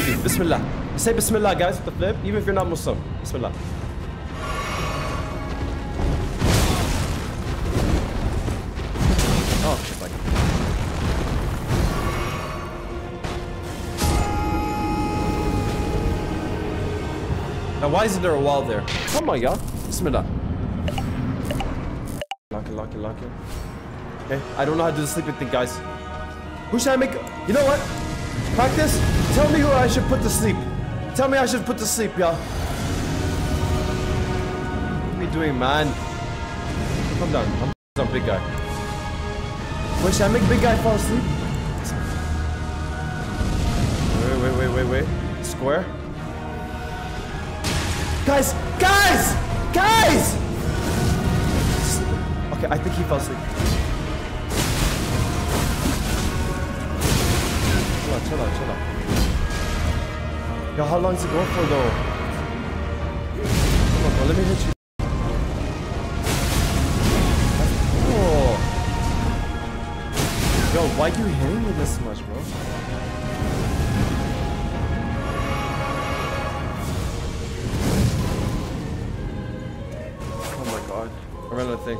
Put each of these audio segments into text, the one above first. baby. Bismillah. Say Bismillah, guys, with the flip, even if you're not Muslim. Bismillah. Oh, shit, like. Now, why isn't there a wall there? Come on, y'all. Bismillah. Lock it, lock it, lock it. Okay, I don't know how to do the sleeping thing, guys. Who should I make? You know what? Practice? Tell me who I should put to sleep. Tell me I should put to sleep, y'all. What are you doing, man? Calm down. I'm big guy. Wait, should I make big guy fall asleep? Wait, wait, wait, wait, wait. Square? Guys! Guys! Guys! Okay, I think he fell asleep. Chill out, chill out. Yo, how long is it going for though? Come on, bro, let me hit you. Cool. Yo, why are you hitting me this much, bro? Oh my god. I ran out of thing.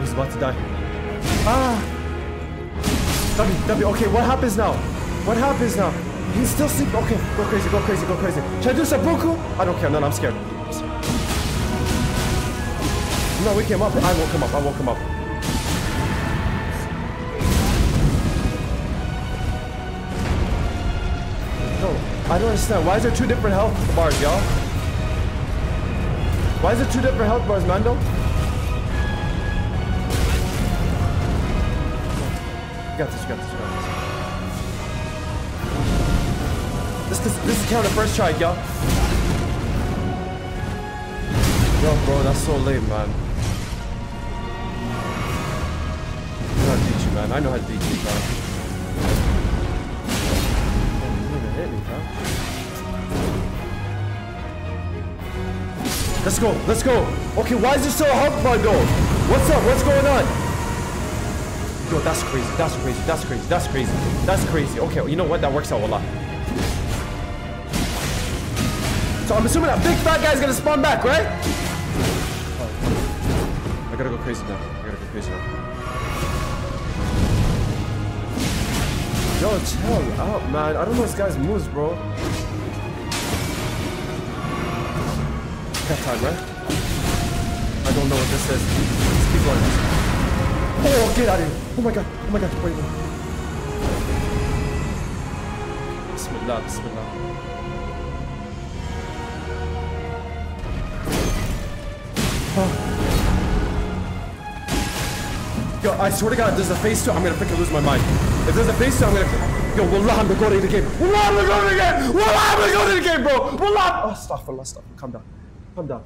He's about to die. Ah! W, okay, what happens now? What happens now? He's still sleeping. Okay, go crazy, go crazy, go crazy. Should I do seppuku? I don't care, no, I'm scared. No, wake him up. I woke him up, I woke him up. No, I don't understand. Why is there two different health bars, y'all? Why is there two different health bars, Mando? You got this, you got this, you got this. This is counted first try, y'all. Yo, bro, that's so lame, man. I know how to beat you, man. I know how to beat you, bro. You're gonna hit me, bro. Let's go, let's go. Okay, why is there still a hump bar going? What's up? What's going on? Yo, that's crazy, that's crazy, that's crazy, that's crazy, that's crazy. Okay, you know what? That works out a lot. So I'm assuming that big fat guy's gonna spawn back, right? I gotta go crazy now. I gotta go crazy now. Yo, chill out, man. I don't know this guy's moves, bro. Cat time, right? I don't know what this is. Let's keep going. Oh, get out of here. Oh my god, oh my god, wait, wait. Bismillah, Bismillah. Oh. Yo, I swear to god, if there's a phase 2, I'm gonna freaking lose my mind. If there's a phase 2, I'm gonna... Yo, wallah, I'm gonna go to the game. Wallah, I'm gonna go to the game! Wallah, I'm gonna go to the game, bro! Wallah! Oh, stop, wallah, stop. Calm down. Calm down.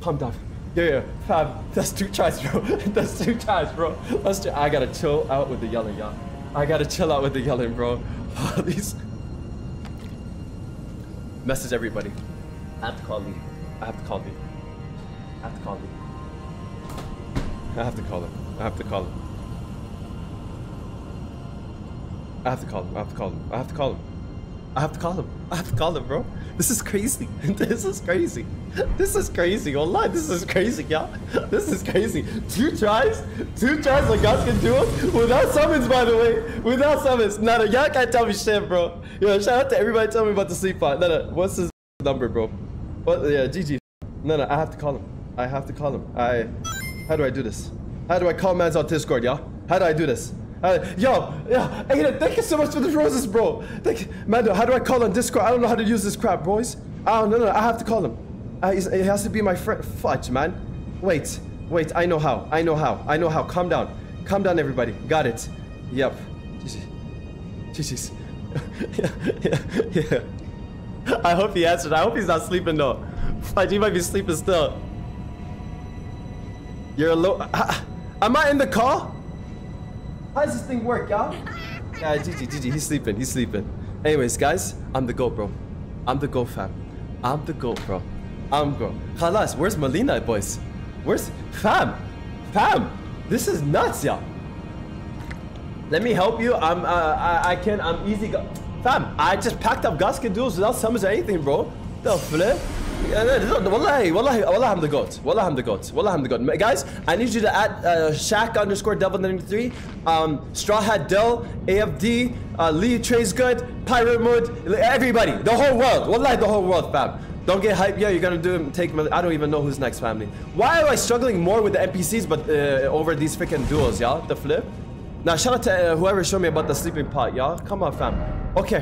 Calm down. Yeah, yeah, fam, that's two tries, bro. That's two tries, bro. I gotta chill out with the yelling, y'all. I gotta chill out with the yelling, bro. These message everybody. I have to call you. I have to call you. I have to call you. I have to call him. I have to call him. I have to call him. I have to call him. I have to call him. I have to call him. I have to call him, bro. This is crazy. This is crazy. This is crazy. Wallah, this is crazy, y'all. This is crazy. Two tries like Godskin Duo without summons, by the way. Without summons. No, no, y'all can't tell me shit, bro. Yo, shout out to everybody telling me about the sleep pod. No, no, what's his number, bro? What? Yeah, GG. No, no, I have to call him. I have to call him. How do I do this? How do I call mans on Discord, y'all? How do I do this? Yo, Aiden, thank you so much for the roses, bro. Thank you. Mando, how do I call on Discord? I don't know how to use this crap, boys. Oh, no, no, I have to call him. He has to be my friend. Fudge, man. Wait, wait, I know how. I know how. I know how. Calm down. Calm down, everybody. Got it. Yep. GG's. Yeah. I hope he answered. I hope he's not sleeping, though. Fudge, he might be sleeping still. You're alone. Am I in the call? How does this thing work, y'all? Yeah, GG, he's sleeping, he's sleeping. Anyways, guys, I'm the GOAT, bro. I'm the GOAT, fam. I'm the GOAT, bro. I'm GOAT. Khalas, where's Melina, boys? Where's... Fam! Fam! This is nuts, y'all. Let me help you. I'm easy. Fam, I just packed up Godskin Duos without summons or anything, bro. The flip. Wallahi, I'm the GOAT. Wallahi, I'm the GOAT. Wallahi, I'm the GOAT. Guys, I need you to add Shaq_devil93, Straw Hat Dell, AFD, Lee Trey's Good, Pirate Mood, everybody, the whole world. Wallahi, the whole world, fam. Don't get hyped, yeah, you're gonna take I don't even know who's next, family. Why am I struggling more with the NPCs but over these freaking duos, y'all? Yeah? The flip. Now, shout out to whoever showed me about the sleeping pot, y'all. Yeah? Come on, fam. Okay.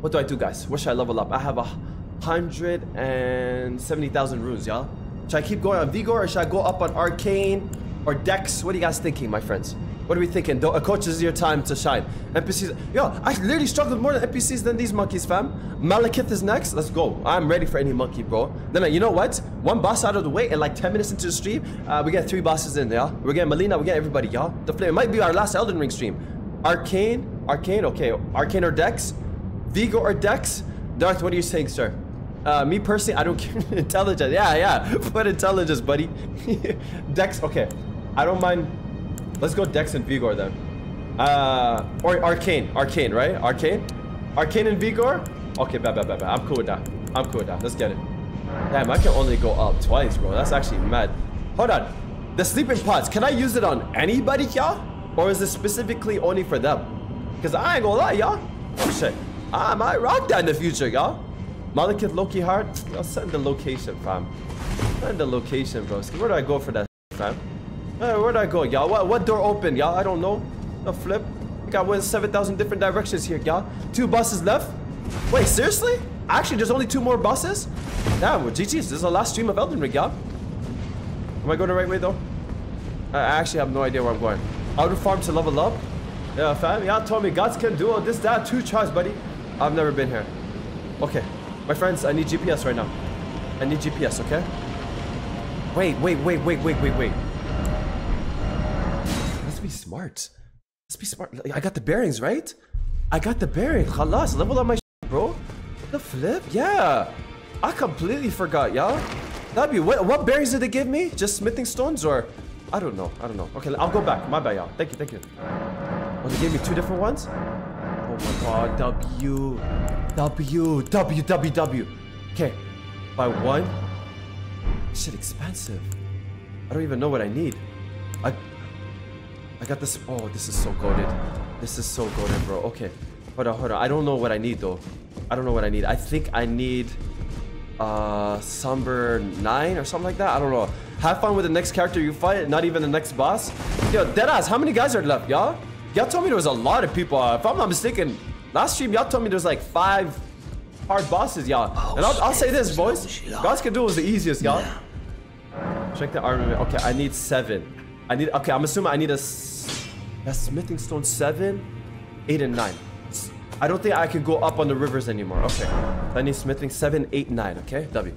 What do I do, guys? Where should I level up? I have 170,000 runes, y'all. Yeah? Should I keep going on Vigor or should I go up on Arcane or Dex? What are you guys thinking, my friends? What are we thinking? Coach, this is your time to shine. NPCs. Yo, I literally struggled more with NPCs than these monkeys, fam. Maliketh is next. Let's go. I'm ready for any monkey, bro. Then, you know what? One boss out of the way and like 10 minutes into the stream, we get 3 bosses in, y'all. Yeah? We're getting Melina, we get everybody, y'all. Yeah? The flame. It might be our last Elden Ring stream. Arcane, okay. Arcane or Dex? Vigo or Dex? Darth, what are you saying, sir? Me personally, I don't care. Intelligence. Yeah. Put intelligence, buddy. Dex, okay. I don't mind. Let's go Dex and Vigor then. Or Arcane, right? Arcane and Vigor? Okay, bad. I'm cool with that. Let's get it. Damn, I can only go up twice, bro. That's actually mad. Hold on. The sleeping pods, can I use it on anybody, y'all? Or is it specifically only for them? Because I ain't gonna lie, y'all. Oh, shit. I might rock that in the future, y'all. Maliketh, Loki, Heart. Yo, send the location, fam. Send the location, bro. Where do I go for that, fam? Where'd I go, y'all? What door open, y'all? I don't know. A flip. I got 7,000 different directions here, y'all. 2 buses left. Wait, seriously? Actually, there's only 2 more buses? Damn, well, GG's. This is the last stream of Elden Ring, y'all. Am I going the right way, though? I actually have no idea where I'm going. Out of farm to level up. Yeah, fam. Y'all told me Godskin Duo, this, that, 2 tries, buddy. I've never been here. Okay. My friends, I need GPS right now. I need GPS, okay? Wait. Let's be smart. I got the bearings, right? I got the bearings. Khalas, level up my shit, bro. The flip? Yeah. I completely forgot, y'all. That'd be what bearings did they give me? Just smithing stones or I don't know. Okay, I'll go back. My bad, y'all. Thank you. Oh, they gave me 2 different ones? Oh my god, W. Okay. By 1. Shit, expensive. I don't even know what I need. I got this. Oh, this is so goated. This is so goated, bro. Okay. Hold on. I don't know what I need, though. I think I need Somber 9 or something like that. I don't know. Have fun with the next character you fight, not even the next boss. Yo, deadass, how many guys are left, y'all? Y'all told me there was a lot of people. If I'm not mistaken, last stream, y'all told me there was like 5 hard bosses, y'all. And I'll say this, boys. Godskin Duo was the easiest, y'all. Check the armament. Okay, I need 7. Okay, I'm assuming I need a smithing stone 7, 8, and 9. I don't think I can go up on the rivers anymore. Okay, I need smithing 7, 8, 9. Okay, W.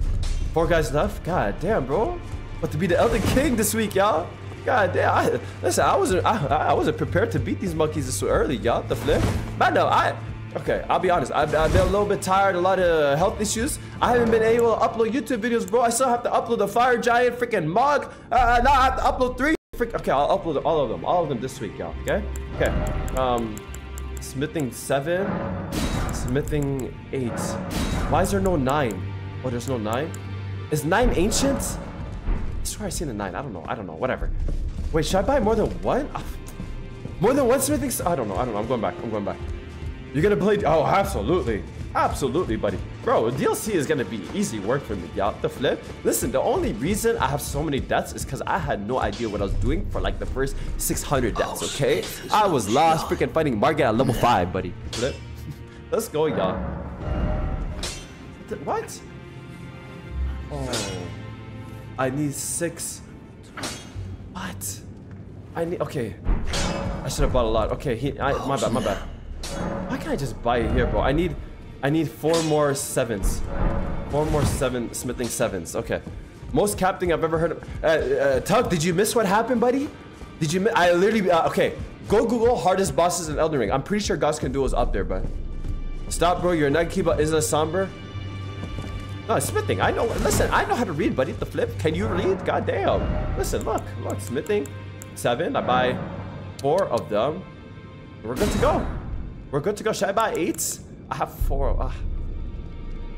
4 guys left. God damn, bro. About to be the Elden King this week, y'all. God damn. Listen, I wasn't prepared to beat these monkeys so early, y'all. The flip. But no, okay, I'll be honest. I've been a little bit tired. A lot of health issues. I haven't been able to upload YouTube videos, bro. I still have to upload the Fire Giant, freaking Mohg. Now I have to upload 3. Okay, I'll upload all of them this week, y'all. Okay. Smithing 7, smithing 8. Why is there no 9? Oh, there's no 9. Is 9 ancient? I swear I seen a 9. I don't know. Whatever. Wait, should I buy more than 1? More than 1 smithing? I don't know. I'm going back. You're gonna play? Oh, absolutely. Absolutely, buddy. Bro, DLC is gonna be easy work for me, y'all. The flip. Listen, the only reason I have so many deaths is because I had no idea what I was doing for like the first 600 deaths, okay? I was lost freaking fighting Margit at level 5, buddy. Flip. Let's go, y'all. What? Oh. I need 6. What? I need... Okay. I should have bought a lot. Okay, my bad. Why can't I just buy it here, bro? I need 4 more 7s. 4 more 7 smithing 7s. Okay. Most capting I've ever heard of. Tuck, did you miss what happened, buddy? Did you miss? I literally... okay. Go Google hardest bosses in Elden Ring. I'm pretty sure Godskin Duo is up there, but... Stop, bro. Your Nightkeeper isn't a somber. No, it's smithing. I know. Listen, I know how to read, buddy. The flip. Can you read? Goddamn. Listen, look. Smithing 7. I buy 4 of them. We're good to go. We're good to go. Should I buy 8? I have 4. Ugh.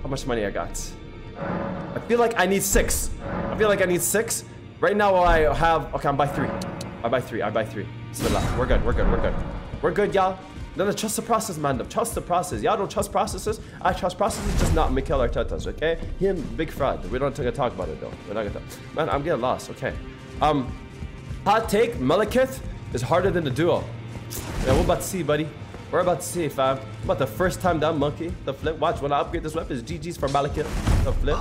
How much money I got? I feel like I need 6. I feel like I need 6. Right now I have... Okay, I'm by 3. I buy 3. I buy 3. Bismillah. We're good. We're good. We're good. We're good, y'all. No, trust the process, man. Trust the process. Y'all don't trust processes. I trust processes, just not Mikel Arteta's, okay? Him, big fraud. We don't gonna talk about it, though. We're not gonna talk. Man, I'm getting lost. Okay. Hot take, Maliketh is harder than the duo. Yeah, we're about to see, buddy. We're about to see, fam. About the first time down, monkey. The flip. Watch, when I upgrade this weapon, it's GG's for Maliketh. The flip.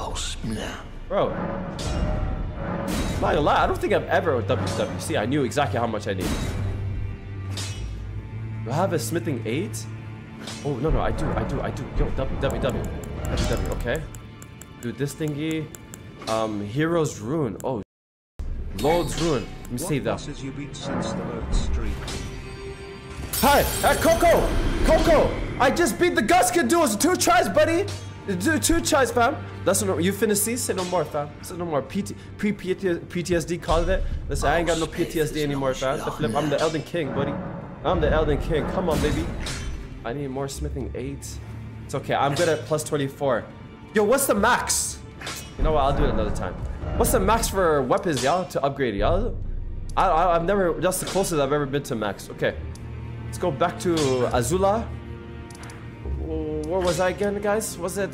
Bro. I'm not gonna lie, I don't think I've ever with WWC. I knew exactly how much I needed. Do I have a smithing 8? Oh, no, no, I do. Yo, W, okay. Do this thingy. Hero's Rune. Oh, Lord's Rune. Let me save that. You beat since the road streak? Hi, Coco! I just beat the Godskin Duo. 2 tries, buddy! 2 tries, fam. That's no, you finna see? Say no more, fam. Say no more. PTSD called it. Listen, I ain't got no PTSD anymore, fam. The flip. I'm the Elden King, buddy. I'm the Elden King. Come on, baby. I need more smithing 8. It's okay. I'm good at plus 24. Yo, what's the max? You know what? I'll do it another time. What's the max for weapons, y'all, to upgrade, y'all? I've never... That's the closest I've ever been to max. Okay. Let's go back to Azula. Where was I again, guys? Was it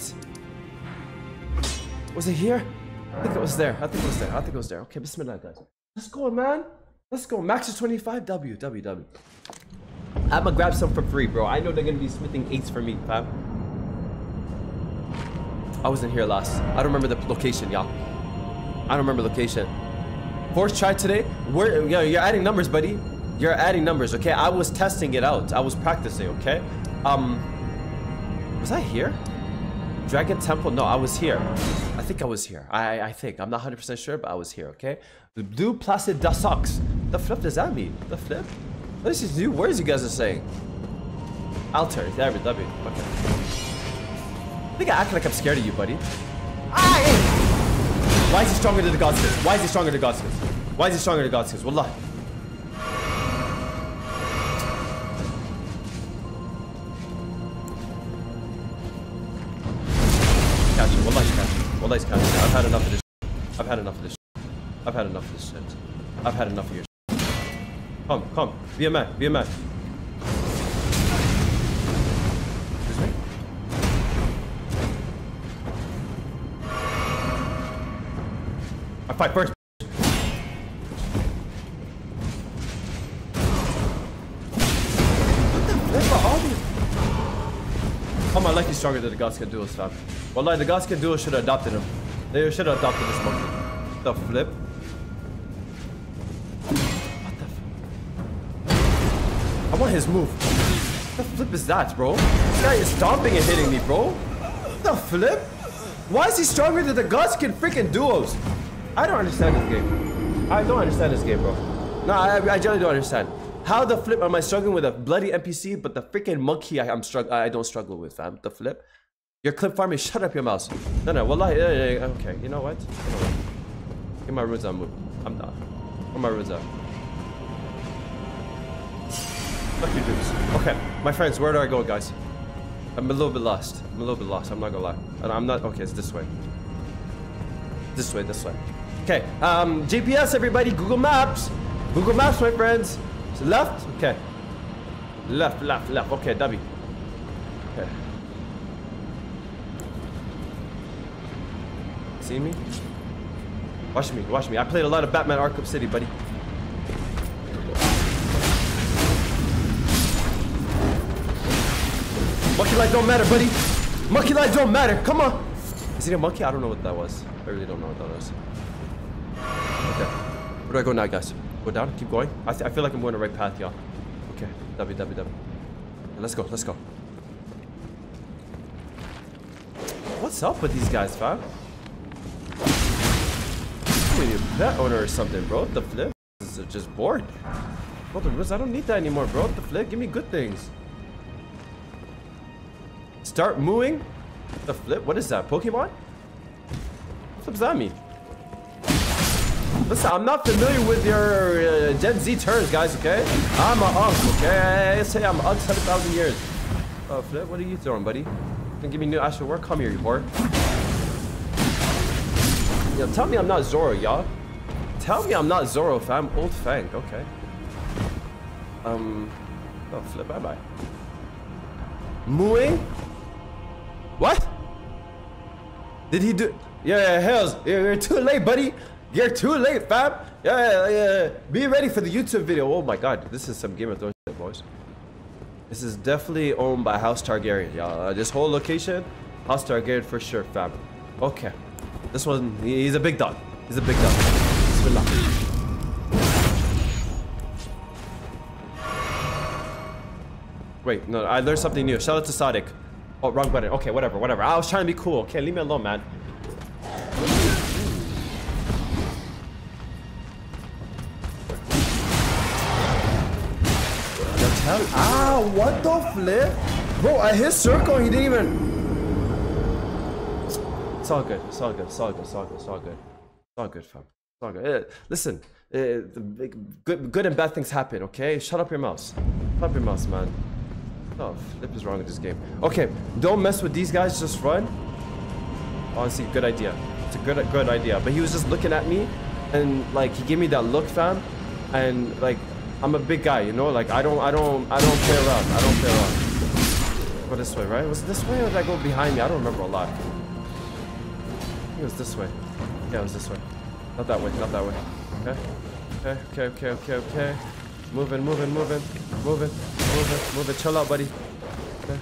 here? I think it was there. Okay, Bismillah, guys. Let's go, man. Let's go. Max is 25. W. I'ma grab some for free, bro. I know they're gonna be smithing 8s for me, fam. I wasn't here last. I don't remember the location, y'all. I don't remember location. 4th try today. You're adding numbers, buddy. You're adding numbers, okay? I was testing it out. I was practicing, okay? Was I here? Dragon Temple? No, I was here. I think I was here. I think. I'm not 100% sure, but I was here, okay? The blue Placidusax. The flip does that mean? The flip? This is new words you guys are saying. Alter. There we go. Okay. I think I act like I'm scared of you, buddy. Why is he stronger than the Godskins? Wallah. I've had enough of this. I've had enough of your shit. Come. Be a man. Excuse me? I fight first. Come on, like he's stronger than the Godskin Duo, stop. Wallahi, the Godskin Duo should have adopted him. They should have adopted this monkey. The flip. What the flip? I want his move. The flip is that, bro? This guy is stomping and hitting me, bro. The flip? Why is he stronger than the Godskin freaking Duos? I don't understand this game. bro. No, I generally don't understand. How the flip am I struggling with a bloody NPC, but the freaking monkey I don't struggle with, fam. The flip. Your clip farming, shut up your mouse. No, wallahi, okay, you know what? Get my runes on move. I'm done. Get my runes on. Fuck you dudes. Okay, my friends, where do I go, guys? I'm a little bit lost, I'm not gonna lie. And okay, it's this way. This way. Okay, GPS everybody, Google Maps. Google Maps, my friends. So left, okay. Left, okay, W. Okay. See me? Watch me. I played a lot of Batman Arkham City, buddy. Monkey life don't matter, buddy. Monkey life don't matter. Come on. Is it a monkey? I don't know what that was. I really don't know what that was. Okay. Where do I go now, guys? Go down? Keep going? I feel like I'm going the right path, y'all. Okay. W. Let's go. What's up with these guys, fam? That owner or something, bro. The flip is just bored. What the rules? I don't need that anymore, bro. The flip, give me good things. Start mooing. The flip. What is that? Pokemon? What does that mean? Listen, I'm not familiar with your Gen Z terms, guys, okay? I'm an uncle, okay? Say I'm an uncle 7,000 years. Flip, what are you throwing, buddy? Don't give me new astral work. Come here, you whore. Yo, tell me I'm not Zoro, y'all. Tell me I'm not Zoro, fam. Old Fang, okay. Oh, flip, bye-bye. Mooing? What? Did he do? Yeah, hells. You're too late, buddy. You're too late, fam. Yeah. Be ready for the YouTube video. Oh my God, this is some Game of Thrones shit, boys. This is definitely owned by House Targaryen, y'all. This whole location, House Targaryen for sure, fam. Okay, this one, he's a big dog. He's a big dog. Bismillah. Wait, no, I learned something new. Shout out to Sadiq. Oh, wrong button. Okay, whatever. I was trying to be cool. Okay, leave me alone, man. Ah, what the flip? Bro, I hit circle, he didn't even... It's all good. It's all good, fam. It's all good. Listen, good and bad things happen, okay? Shut up your mouse. Shut up your mouse, man. Oh, flip is wrong with this game. Okay, don't mess with these guys, just run. Honestly, good idea. It's a good idea. But he was just looking at me and like he gave me that look, fam. And like I'm a big guy, you know, like I don't play around. Go this way, right? Was it this way or did I go behind me? I don't remember a lot. I think it was this way. Yeah, it was this way. Not that way. Okay. Moving. Chill out, buddy. Okay.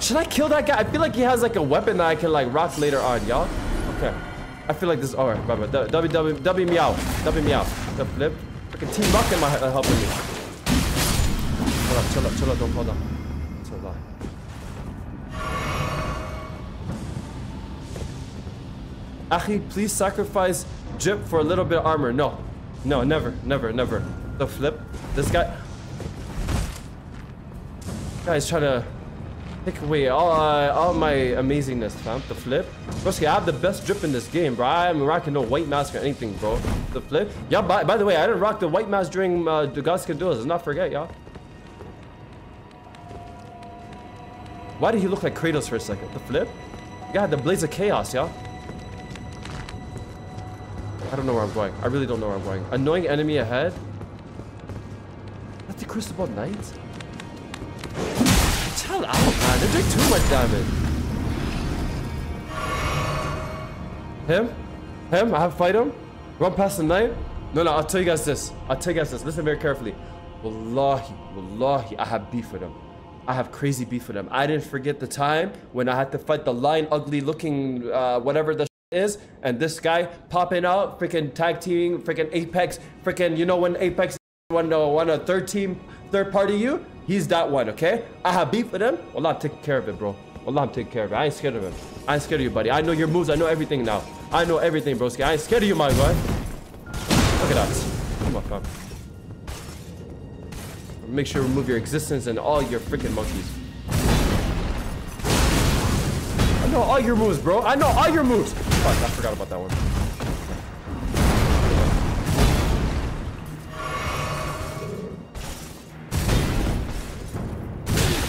Should I kill that guy? I feel like he has like a weapon that I can like rock later on, y'all. Okay. I feel like this is alright, brother. W me out. The flip. Fucking Team Rock in my helping me. Chill out. Don't fall down. Chill out. Achi, please sacrifice Drip for a little bit of armor. No, never. The flip. This guy. Guy's trying to take away all my amazingness, fam. The flip. Broski, I have the best drip in this game, bro. I'm rocking no white mask or anything, bro. The flip. Yeah, by the way, I didn't rock the white mask during the Godskin Duo. Let's not forget, y'all. Why did he look like Kratos for a second? The flip. Yeah, the Blaze of Chaos, y'all. I don't know where I'm going. I really don't know where I'm going. Annoying enemy ahead. That's the Crucible Knight? Chill out, man. They're doing too much damage. Him? I have to fight him? Run past the knight? No, I'll tell you guys this. Listen very carefully. Wallahi, I have beef with him. I have crazy beef with him. I didn't forget the time when I had to fight the lion ugly looking whatever the is, and this guy popping out, freaking tag teaming, freaking Apex, freaking, you know when Apex when a third party you, he's that one, okay? I have beef with him. Wallah, I'm taking care of it, bro. Wallah, I'm taking care of it. I ain't scared of him. I ain't scared of you, buddy. I know your moves. I know everything now. I know everything, broski. I ain't scared of you, my boy. Look at that. Come on, fam. Make sure you remove your existence and all your freaking monkeys. I know all your moves, bro. I know all your moves. Fuck, I forgot about that one.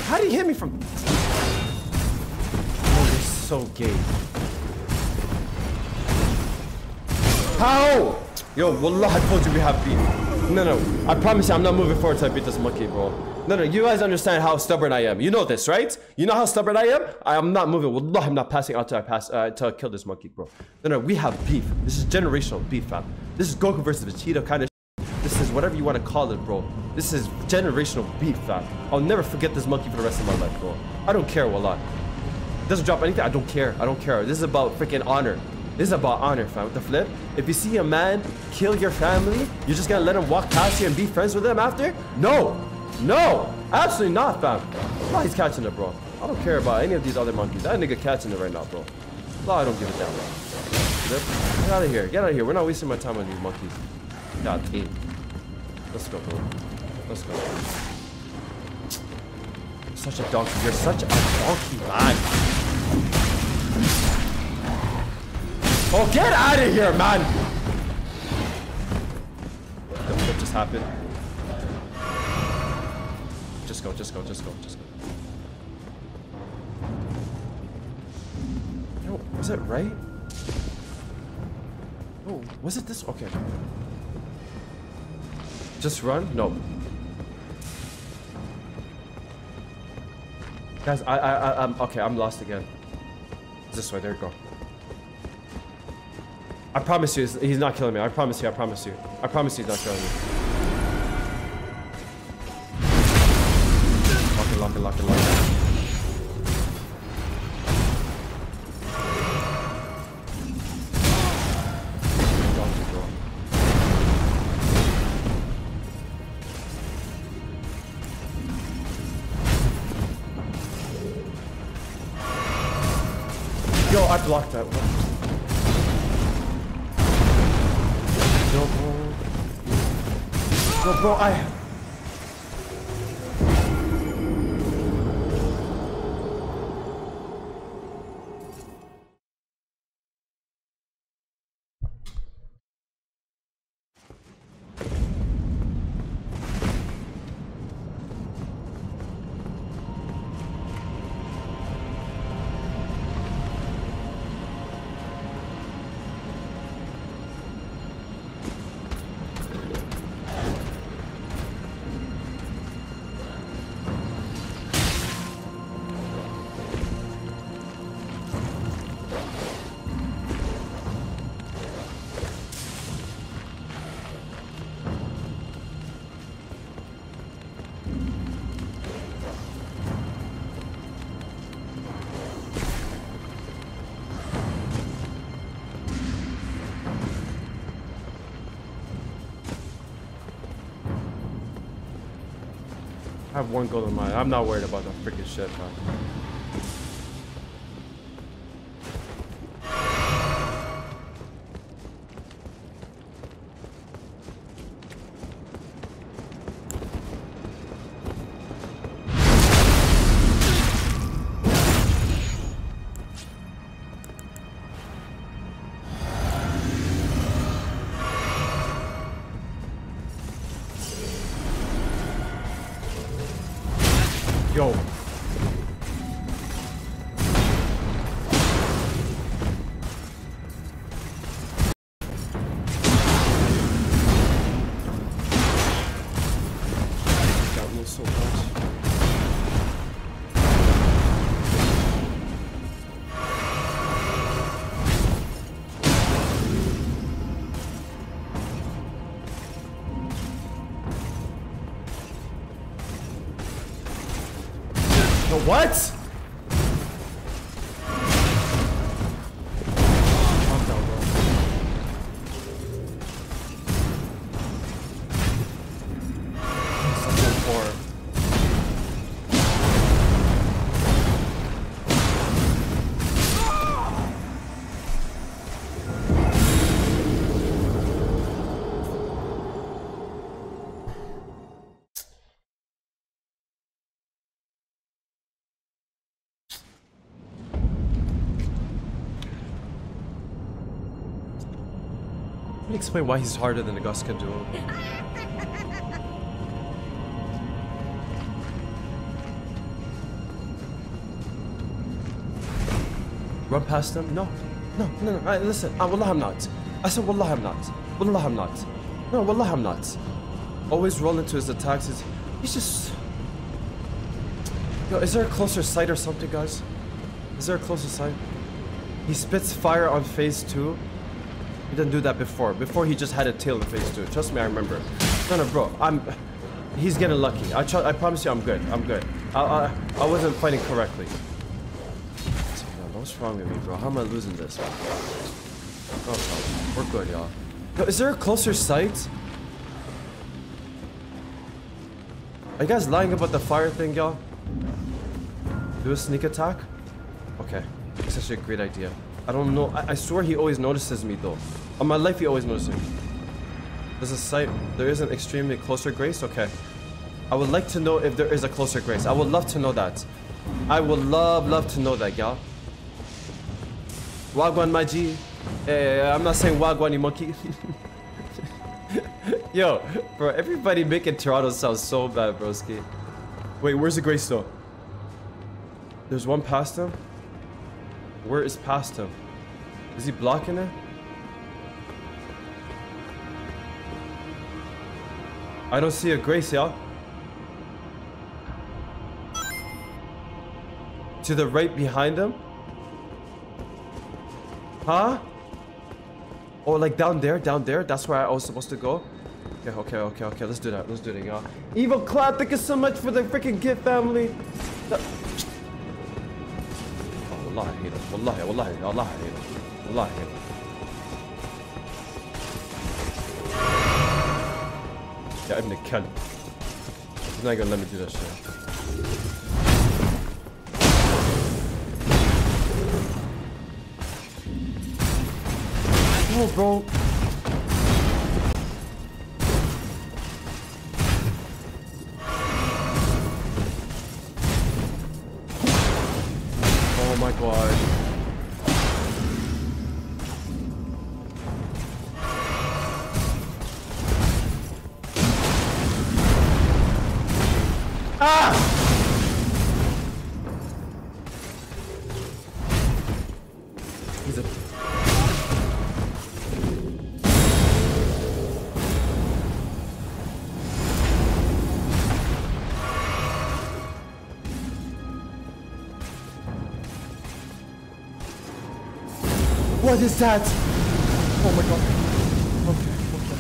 How did he hit me from? Oh, you're so gay. How? Yo, wallah, I told you we have beef. No. I promise you, I'm not moving forward till I beat this monkey, bro. No, you guys understand how stubborn I am. You know this, right? You know how stubborn I am? I am not moving. Wallah, I'm not passing out till I pass, till I kill this monkey, bro. No, we have beef. This is generational beef, fam. This is Goku versus Vegeta kind of shit. This is whatever you want to call it, bro. This is generational beef, fam. I'll never forget this monkey for the rest of my life, bro. I don't care, wallah. It doesn't drop anything. I don't care. This is about freaking honor. This is about honor, fam. With the flip, if you see a man kill your family, you're just gonna let him walk past you and be friends with him after? No, absolutely not, fam. Why he's catching it, bro. I don't care about any of these other monkeys. That nigga catching it right now, bro. Law, I don't give a damn, bro. Get out of here. We're not wasting my time on these monkeys. God damn. Let's go, bro. Such a donkey. You're such a donkey, man. Oh, get out of here, man. happen. Just go, just go, just go, just go. Yo, was it right? Oh, was it this? Okay. Just run? No. Guys, I'm okay, I'm lost again. It's this way, there you go. I promise you, he's not killing me. I promise you, I promise you. I promise you he's not killing me. Lock it, lock it, lock it, lock it. Yo, I blocked that one. Bro, I have one goal in mind. I'm not worried about that freaking shit, man. What? Explain why he's harder than a Godskin Duo. Run past him? No. No, no, no. Right, listen. Wallah, I'm not. I said, wallah, I'm not. Wallah, I'm not. No, wallah, I'm not. Always roll into his attacks. He's just... Yo, is there a closer sight or something, guys? Is there a closer sight? He spits fire on phase 2. He didn't do that before. Before he just had a tail in phase 2. Trust me, I remember. No, no, bro. He's getting lucky. I promise you, I'm good. I'm good. I wasn't fighting correctly. What's wrong with me, bro? How am I losing this? Oh, we're good, y'all. Yo, is there a closer sight? Are you guys lying about the fire thing, y'all? Do a sneak attack? Okay, that's actually a great idea. I don't know. I swear he always notices me though. On my life, he always notices me. There's a sight. There is an extremely closer grace. Okay. I would like to know if there is a closer grace. I would love to know that. I would love to know that, y'all. Wagwan, my G. I'm not saying wagwan, you monkey. Yo, bro, everybody making Toronto sound so bad, broski. Wait, where's the gray stone? There's one past him? Where is past him? Is he blocking it? I don't see a grace, y'all. To the right behind him? Huh? Oh, like down there, that's where I was supposed to go? Okay, okay, okay, okay, let's do that, y'all. Evil Cloud, thank you so much for the freaking gift, family! No. Oh, wallahi, I hate him. Wallahi, wallahi, wallahi, I hate him. Wallahi, I hate him. Yeah, I'm the kid. He's not gonna let me do that shit. Oh, bro. Oh my god. What is that? Oh my god. Okay, okay.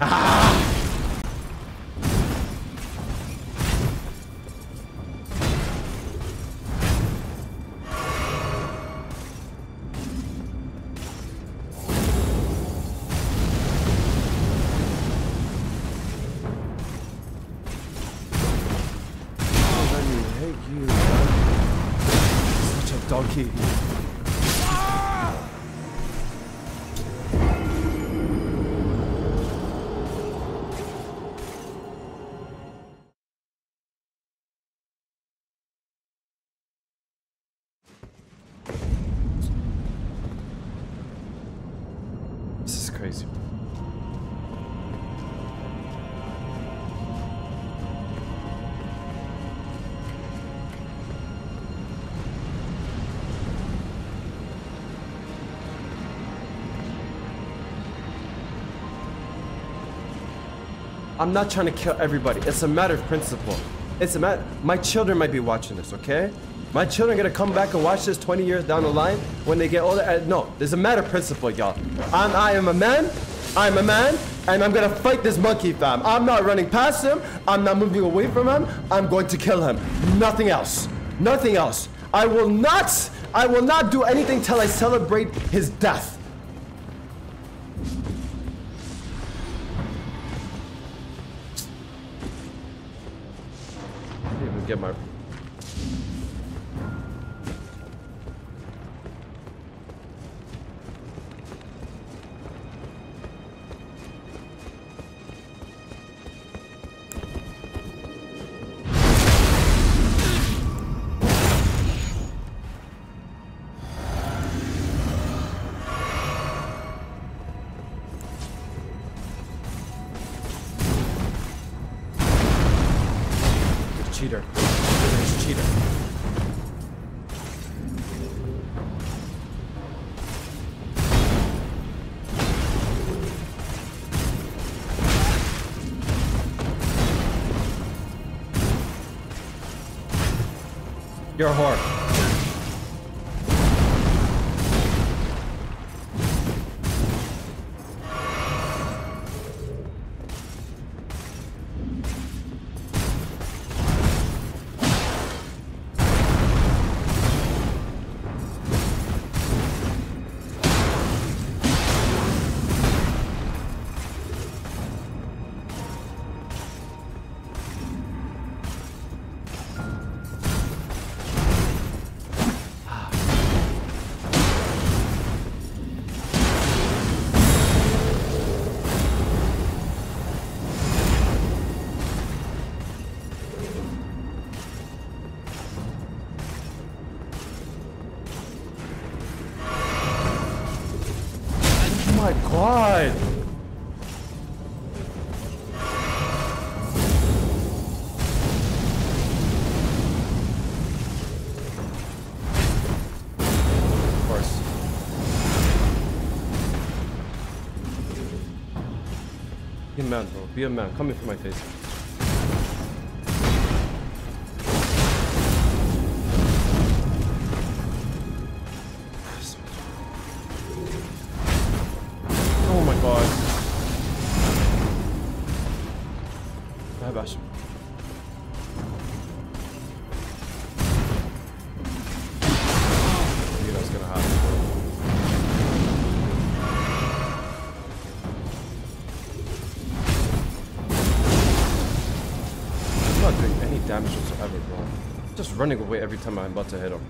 Ah! I'm not trying to kill everybody. It's a matter of principle. It's a matter. My children might be watching this, okay? My children are gonna come back and watch this 20 years down the line when they get older. No, there's a matter of principle, y'all. I am a man. I'm a man, and I'm gonna fight this monkey, fam. I'm not running past him. I'm not moving away from him. I'm going to kill him. Nothing else. Nothing else. I will not do anything till I celebrate his death. Get my... You're a whore. my god! Of course. Be a man, bro. Be a man. Come in for my face. Running away every time I'm about to head up.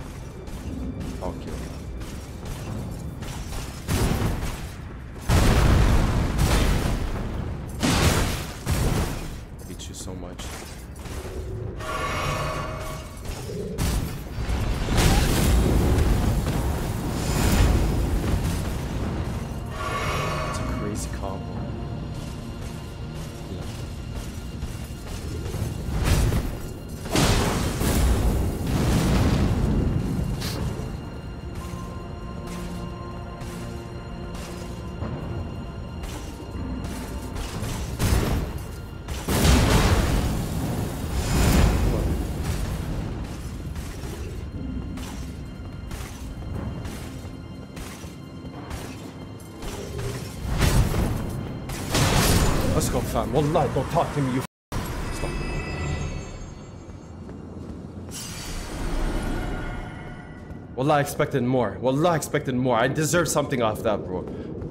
I'll kill him. I beat you so much. It's a crazy combo. Wallah, don't talk to me, you stop. Wallah, I expected more. Wallah, I expected more. I deserve something off that, bro.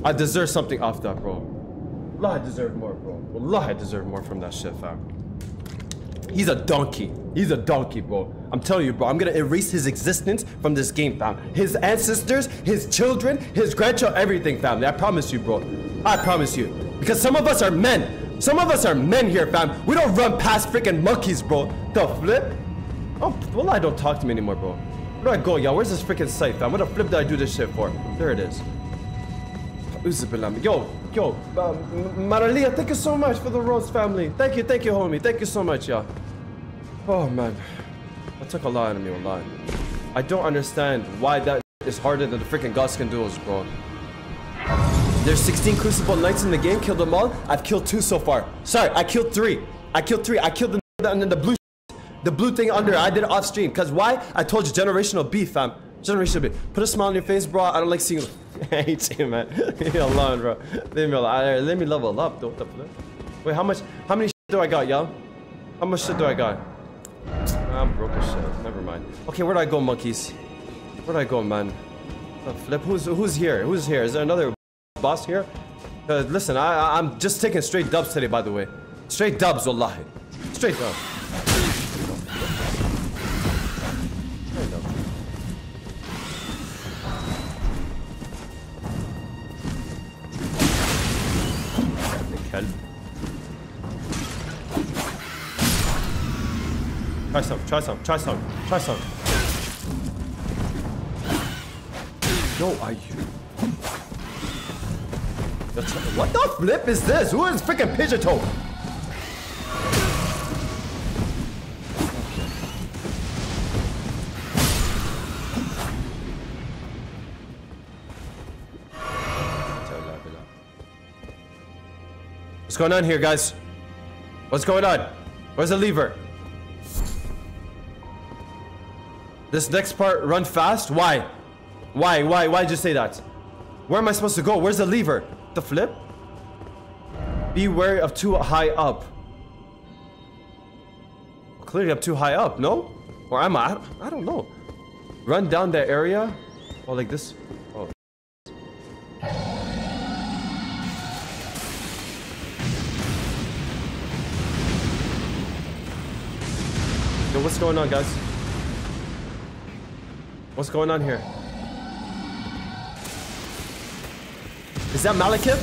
I deserve something off that, bro. Wallah, I deserve more, bro. Wallah, I deserve more from that shit, fam. He's a donkey. He's a donkey, bro. I'm telling you, bro. I'm gonna erase his existence from this game, fam. His ancestors, his children, his grandchild, everything, family. I promise you, bro. I promise you. Because some of us are men. Some of us are men here, fam. We don't run past freaking monkeys, bro. The flip? Oh, well, I don't talk to me anymore, bro. Where do I go, y'all? Where's this freaking site, fam? What the flip did I do this shit for? There it is. Yo, Maralia, thank you so much for the Rose family. Thank you, homie. Thank you so much, y'all. Oh, man. That took a lot out of me, a lot. I don't understand why that is harder than the freaking Godskin duos, bro. There's 16 Crucible Knights in the game, killed them all. I've killed 2 so far. Sorry, I killed 3. I killed the under the blue thing under. I did it off stream. Cause why? I told you, generational beef, fam. Generational beef. Put a smile on your face, bro. I don't like seeing I hate you, man. Leave me alone, bro. Leave me alone. Let me level up, though. Wait, how many shit do I got, y'all? How much shit do I got? I'm broke as shit. Never mind. Okay, where do I go, monkeys? Where do I go, man? The flip. Who's here? Who's here? Is there another boss here? Listen, I'm just taking straight dubs today, by the way. Straight dubs, wallahi. Straight dubs. Straight dubs. Try some. No, are you? What the flip is this? Who is freaking Pidgeotto? What's going on here, guys? What's going on? Where's the lever? This next part, run fast? Why? Why'd you say that? Where am I supposed to go? Where's the lever? The flip? Be wary of too high up. Well, clearly I'm too high up, no? Or am I? I don't know. Run down that area? Oh, like this? Oh. Yo, what's going on, guys? What's going on here? Is that Maliketh?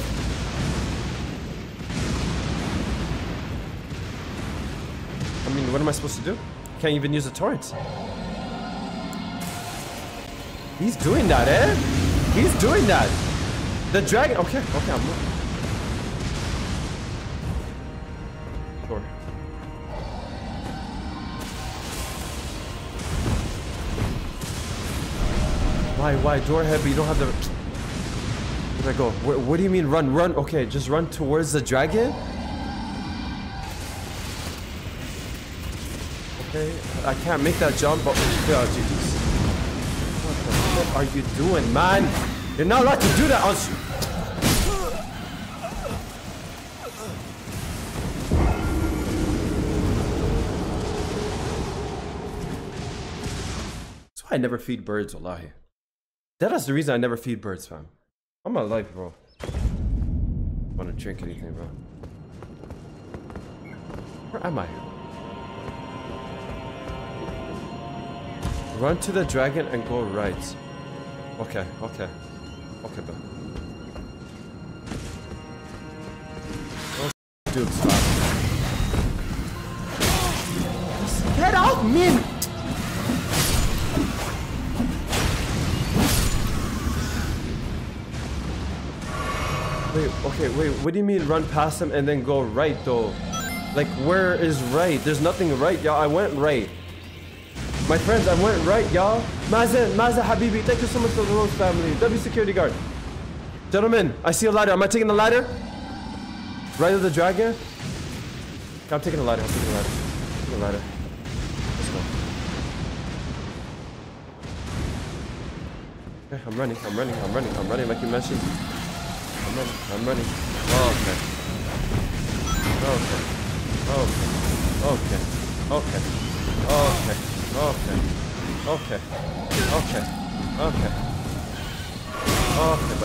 I mean, what am I supposed to do? Can't even use the torrent. He's doing that, eh? He's doing that. The dragon. Okay, okay, I'm moving. Sure. Why? Door head, but you don't have the... Where'd I go? What do you mean run? Run? Okay, just run towards the dragon? Okay, I can't make that jump, but... Oh, Jesus. What the fuck are you doing, man? You're not allowed to do that on... That's why I never feed birds, wallahi. That is the reason I never feed birds, fam. I'm alive, bro. I don't want to drink anything, bro. Where am I? Run to the dragon and go right. Okay, okay. Okay, bro. Oh, dude, stop. Get out, man! Wait, okay, wait, what do you mean run past him and then go right, though? Like, where is right? There's nothing right, y'all. I went right. My friends, I went right, y'all. Mazen, Habibi, thank you so much for the Rose family. W security guard. Gentlemen, I see a ladder. Am I taking the ladder? Right of the dragon? I'm taking the ladder. I'm taking the ladder. Let's go. Okay, I'm running like you mentioned. I'm running. Okay, buddy. Okay. Stop. Am I okay? Am I okay?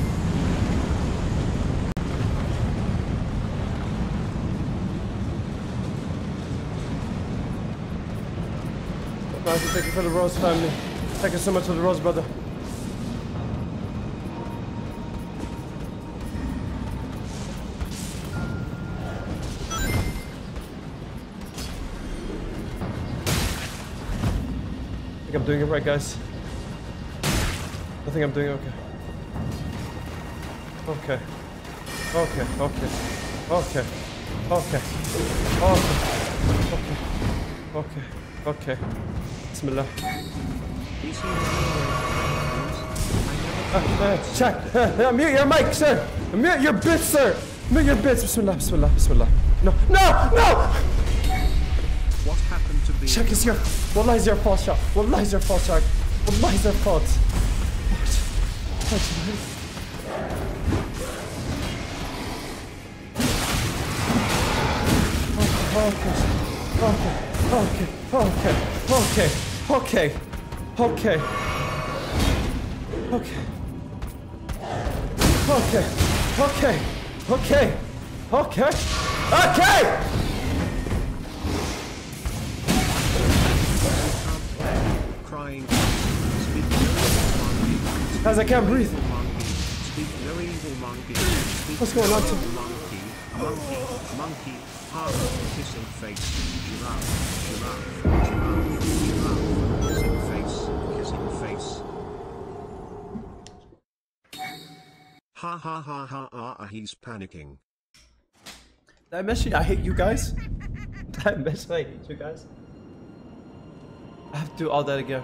Thank you for the Rose family. Thank you so much for the Rose, brother. I think I'm doing it right, guys. I think I'm doing it okay. Okay. Bismillah. Check. Mute your mic, sir. Mute your bits, sir. Mute your bits. Bismillah. No! What happened to be? Shaq is your... Wallah is your fault, Shaq. Wallah is your fault. Okay. Guys, I can't breathe. What's going on? Monkey, heart, kissing face, giraffe, kissing face. Ha, he's panicking. That message, I hate you guys. That message, I hate you guys. I have to do all that again.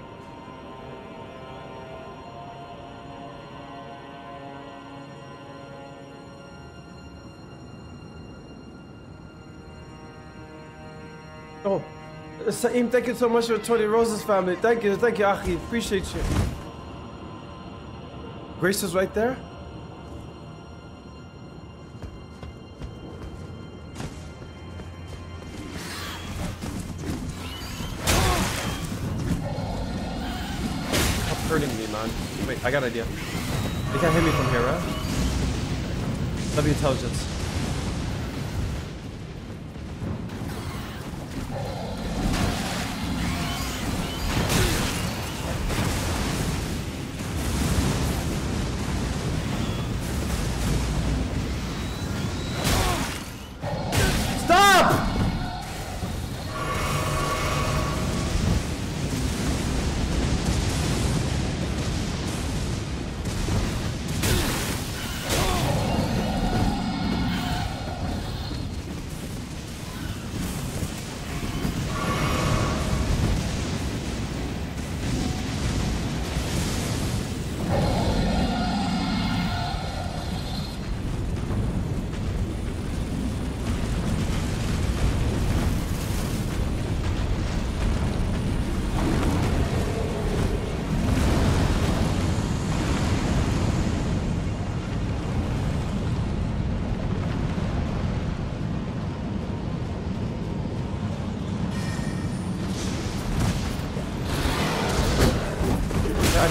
Oh, Saeem, thank you so much for 20 Roses family. Thank you, Akhi. Appreciate you. Grace is right there. on. Wait, I got an idea. They can't hit me from here, right? W intelligence.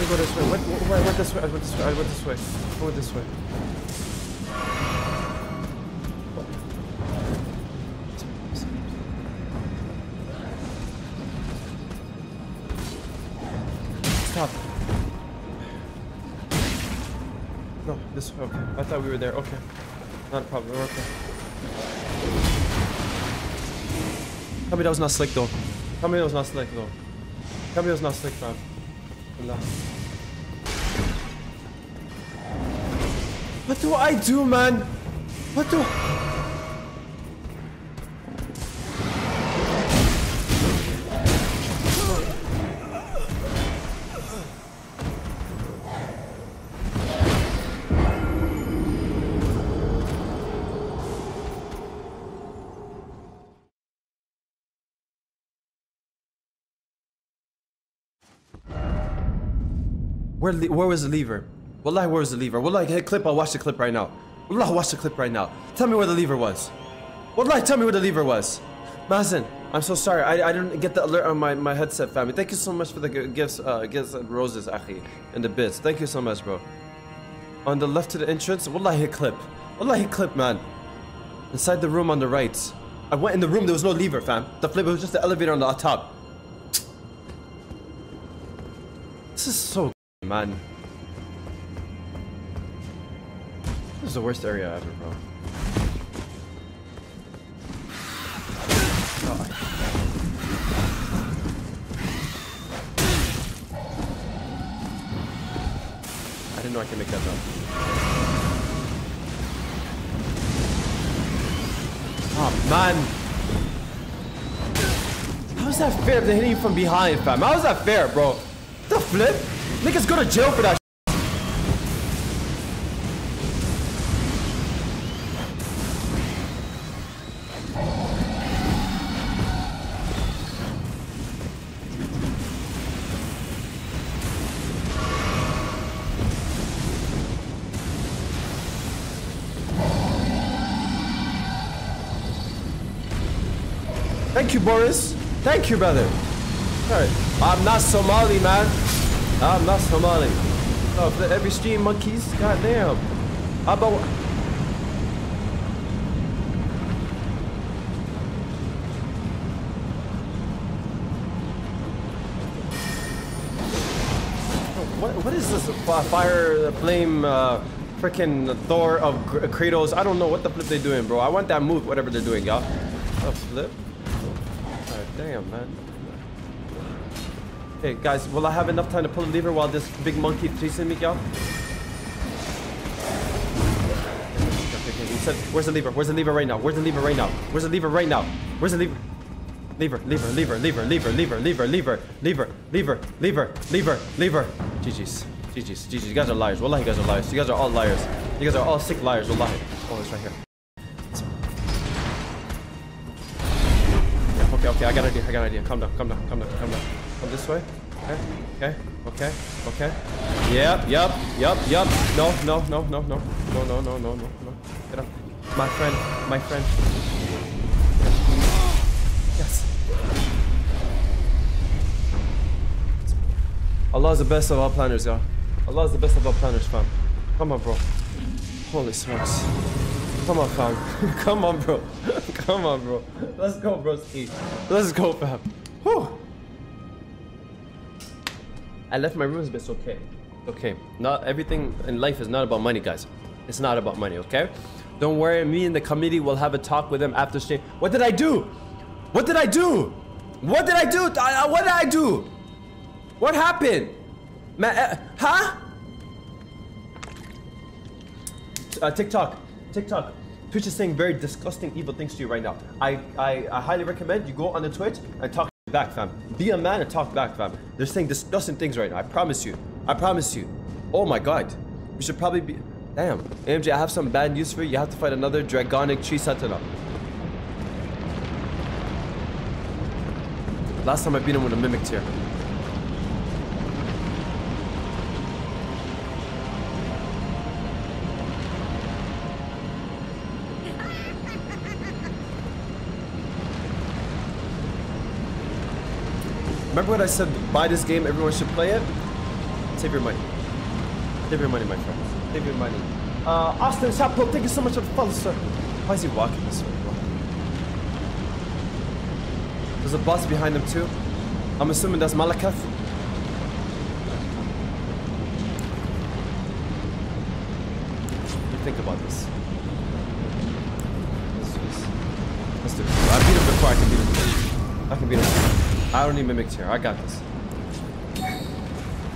Go this way. I went this way. I went this way. I went this way. I went this way. Stop. No, this way. Okay. I thought we were there. Okay. Not a problem. We're okay. Tell me that was not slick though. Tell me that was not slick though. Tell me that was not slick, man. Allah. What do I do, man? What do Where was the lever? Wallahi, where was the lever? Wallahi, hit clip, I'll watch the clip right now. Wallahi, watch the clip right now. Tell me where the lever was. Wallahi, tell me where the lever was. Mazen, I'm so sorry. I didn't get the alert on my headset, family. Thank you so much for the gifts, roses, akhi, and the bits. Thank you so much, bro. On the left to the entrance, wallahi, hit clip. Wallahi, hit clip, man. Inside the room on the right. I went in the room, there was no lever, fam. The flip, it was just the elevator on the top. This is so... man, this is the worst area ever, bro. I didn't know I could make that jump. Oh man, how is that fair? They're hitting you from behind, fam. How is that fair, bro? The flip. Niggas go to jail for that. Thank you, Boris. Thank you, brother. All right. I'm not Somali, man. I'm not Somali. Oh, for every stream, monkeys. Goddamn. How about... What is this? Fire, flame, freaking Thor of Kratos. I don't know what the flip they're doing, bro. I want that move, whatever they're doing, y'all. A flip? All right, damn, man. Hey guys, will I have enough time to pull a lever while this big monkey chasing me, y'all? Where's the lever? Where's the lever right now? Where's the lever right now? Where's the lever right now? Where's the lever? Lever, lever, lever, lever, lever, lever, lever, lever, lever, lever, lever, lever, lever. GG's. GG's. GG's. You guys are liars. Wallahi, you guys are liars. You guys are all liars. You guys are all sick liars. Wallahi. Oh, it's right here. Okay, okay, I got an idea. I got an idea. Calm down, calm down, calm down, calm down. Come this way. Okay, okay, okay, okay. Yep. No. Get up. My friend, my friend. Yes. Allah is the best of all planners, y'all. Allah is the best of our planners, fam. Come on, bro. Holy smokes. Come on, fam. Come on, bro. Come on, bro. Let's go, broski. Let's go, fam. Whew. I left my rooms, but it's okay. Okay, not everything in life is not about money, guys. It's not about money, okay? Don't worry, me and the committee will have a talk with them after stream. What did I do? What did I do? What did I do? What did I do? What happened? Man, huh? TikTok. TikTok. Twitch is saying very disgusting, evil things to you right now. I highly recommend you go on the Twitch and talk back, fam. Be a man and talk back, fam. They're saying disgusting things right now. I promise you. I promise you. Oh my god. We should probably be... Damn. AMJ, I have some bad news for you. You have to fight another Dragonic Tree Sentinel. Last time I beat him with a Mimic tier. Remember what I said? Buy this game, everyone should play it? Save your money. Save your money, my friend. Save your money. Austin Chappell, thank you so much for the follow, sir. Why is he walking this way? There's a boss behind them too. I'm assuming that's Maliketh. Think about this. Let's do this. I beat him before I can beat him. I can beat him. I don't need Mimic here. I got this.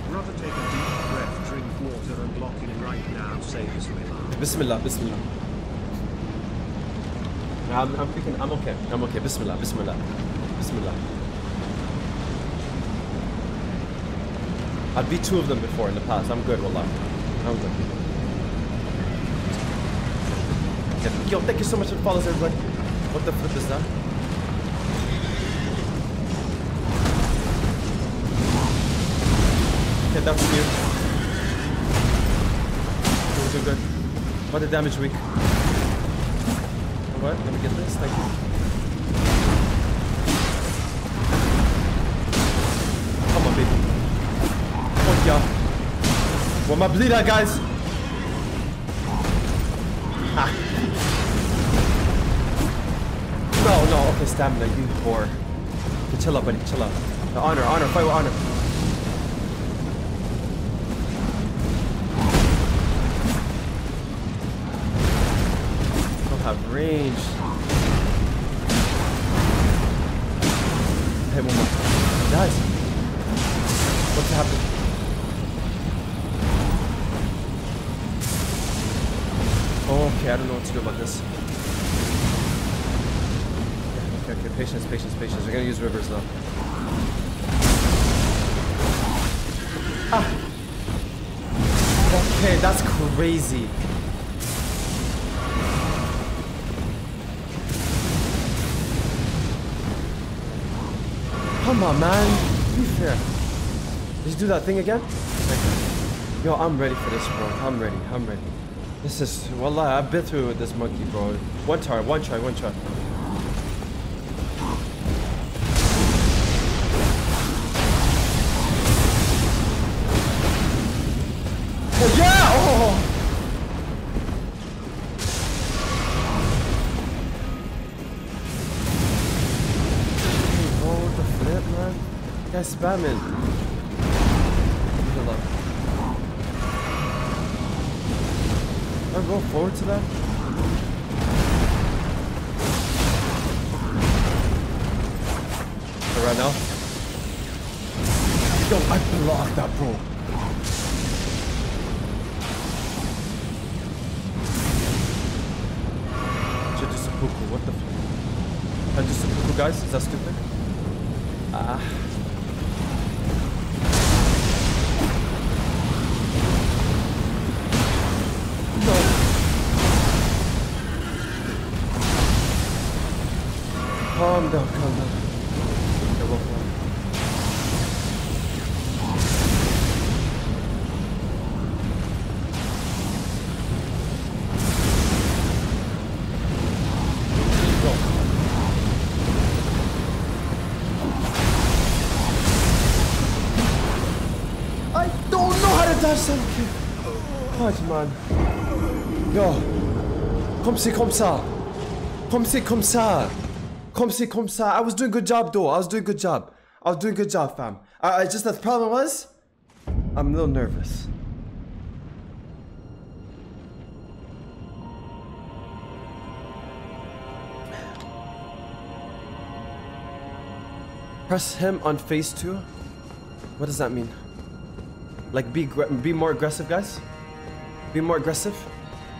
Rather take a deep breath, drink water, and lock in right now. Say Bismillah. Bismillah, Bismillah. I'm okay. I'm okay. Bismillah, Bismillah, Bismillah. I beat two of them before in the past. I'm good, wallah. I'm good. Yo, thank you so much for the follows, everybody. What the flip is that? Okay, that's new. We're doing good. What the damage weak. What? Let me get this, thank you. Come on, baby. Fuck ya. Well, my bleeder, guys. Ha. No, okay, stamina, you whore. Okay, chill out, buddy, chill out. The honor, honor, fight with honor. Range. Hey, one more. Guys, what's happening? Okay, I don't know what to do about this. Okay, patience, patience, patience. We're gonna use rivers now. Ah. Okay, that's crazy. Come on, man. Be fair. Just do that thing again. Okay. Yo, I'm ready for this, bro. I'm ready. I'm ready. This is... Wallah, I've been through with this monkey, bro. One try, one try, one try. Oh, yeah! Oh! Guys, spamming. Good luck. Can I roll forward to that? Right now? Yo, I blocked that, bro. Should do seppuku, what the fuck? I do seppuku, guys? Is that stupid? Ah. Calm down, calm down. Okay, well, I don't know how to Alright, man. Yo. Comme c'est comme ça. Comme c'est comme ça. Comme c'est comme ça. I was doing a good job though. I was doing a good job, fam. I just, the problem was, I'm a little nervous. Press him on phase 2? What does that mean? Like, be more aggressive, guys? Be more aggressive?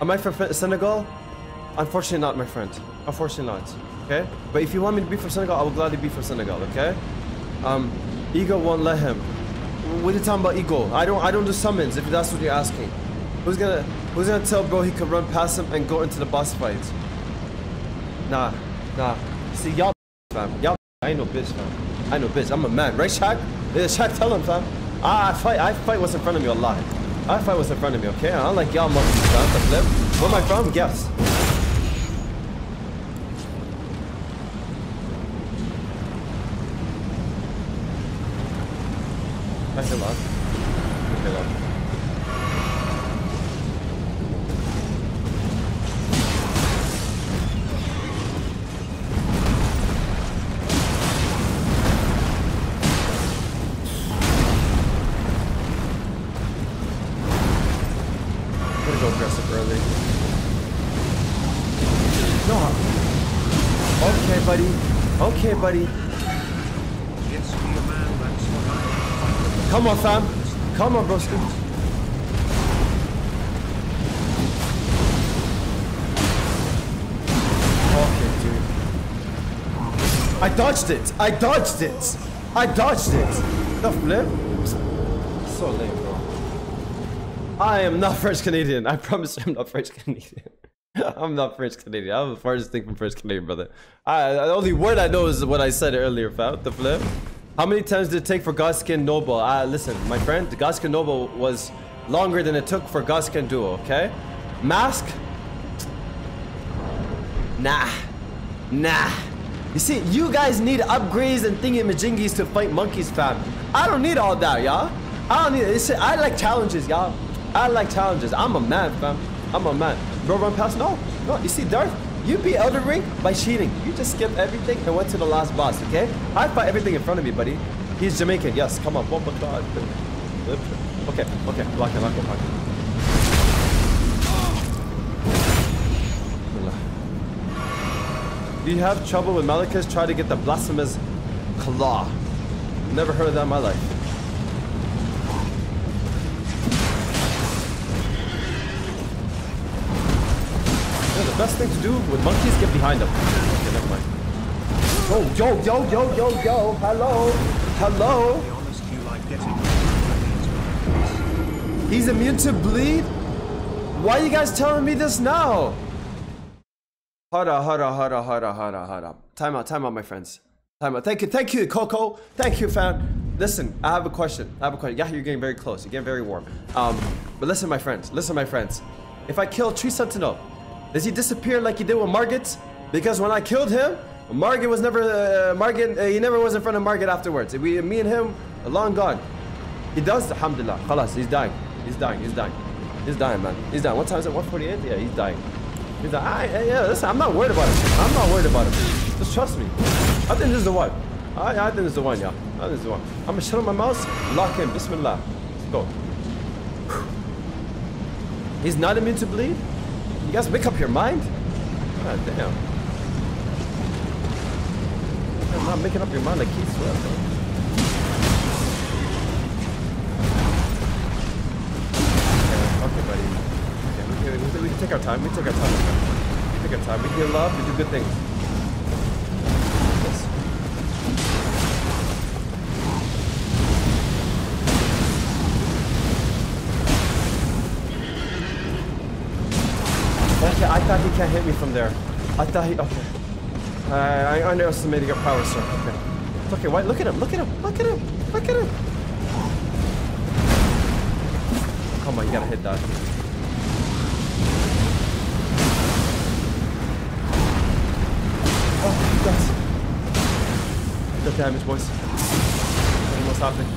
Am I from Senegal? Unfortunately not, my friend. Unfortunately not, okay? But if you want me to be from Senegal, I will gladly be from Senegal, okay? Ego won't let him. What are you talking about ego? I don't do summons, if that's what you're asking. Who's gonna tell bro he can run past him and go into the boss fight? Nah. See, y'all fam. Y'all, I ain't no bitch, fam. I know, bitch. I'm a man, right, Shaq? Yeah, Shaq, tell him, fam. I fight what's in front of me, Allah. I fight what's in front of me, okay? I don't like y'all monkeys, fam. The flip. Where am I from? Guess. I hear loud. I hear loud. Okay, buddy. Come on, fam. Come on, broski. Okay, dude. I dodged it. The flip? So lame, bro. I am not French Canadian. I promise I'm not French Canadian. I'm not French Canadian. I'm the farthest thing from French Canadian, brother. The only word I know is what I said earlier, fam. The flip. How many times did it take for Godskin Noble? Listen, my friend, the Godskin Noble was longer than it took for Godskin Duo, okay? Mask? Nah. You see, you guys need upgrades and thingy-majingies to fight monkeys, fam. I don't need all that, y'all. I don't need it. I like challenges, y'all. I like challenges. I'm a man, fam. I'm a man. Bro, run past? No. You see, Darth, you beat Elden Ring by cheating. You just skipped everything and went to the last boss, okay? I fought everything in front of me, buddy. He's Jamaican. Yes, come on. Oh my God. Okay. Lock it. Do you have trouble with Maliketh? Try to get the Blasphemous Claw. Never heard of that in my life. The best thing to do with monkeys, get behind them. Okay, never mind. Oh, yo, hello. He's immune to bleed? Why are you guys telling me this now? Hold up. Time out, my friends. Time out. Thank you, Coco. Thank you, fam. Listen, I have a question. Yeah, you're getting very close. You're getting very warm. But listen, my friends. If I kill Tree Sentinel, does he disappear like he did with Margit? Because when I killed him, Margit was never Margit. He never was in front of Margit afterwards. Me and him, long gone. He does. Alhamdulillah. Khalas. He's dying, man. What time is it? 148. Yeah, he's dying. Yeah. Listen, I'm not worried about him. Just trust me. I think this is the one. I think this is the one, y'all. Yeah. I think this is the one. I'm gonna shut up my mouse. Lock in. Bismillah. Let's go. He's not immune to bleed. You guys make up your mind? God damn. I'm not making up your mind like he swear, bro. Okay, buddy. Okay, we can take our time. We heal love. We do good things. Yes. Okay, I thought he can't hit me from there. Okay. I underestimated your power, sir. Okay. It's okay, why? Look at him! Come on, you gotta hit that. Oh, yes. Good damage, boys. Almost happened.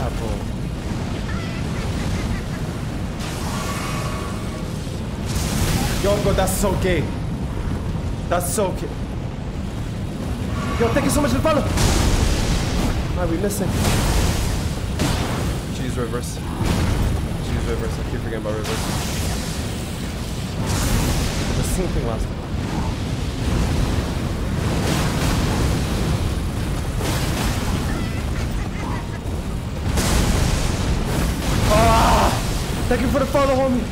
that bull. Yo, bro, that's so gay. That's so gay. Yo, thank you so much for the follow. Man, we missing. She's reverse. She's reverse. I keep forgetting about reverse. The same thing last time. Ah! Thank you for the follow, homie.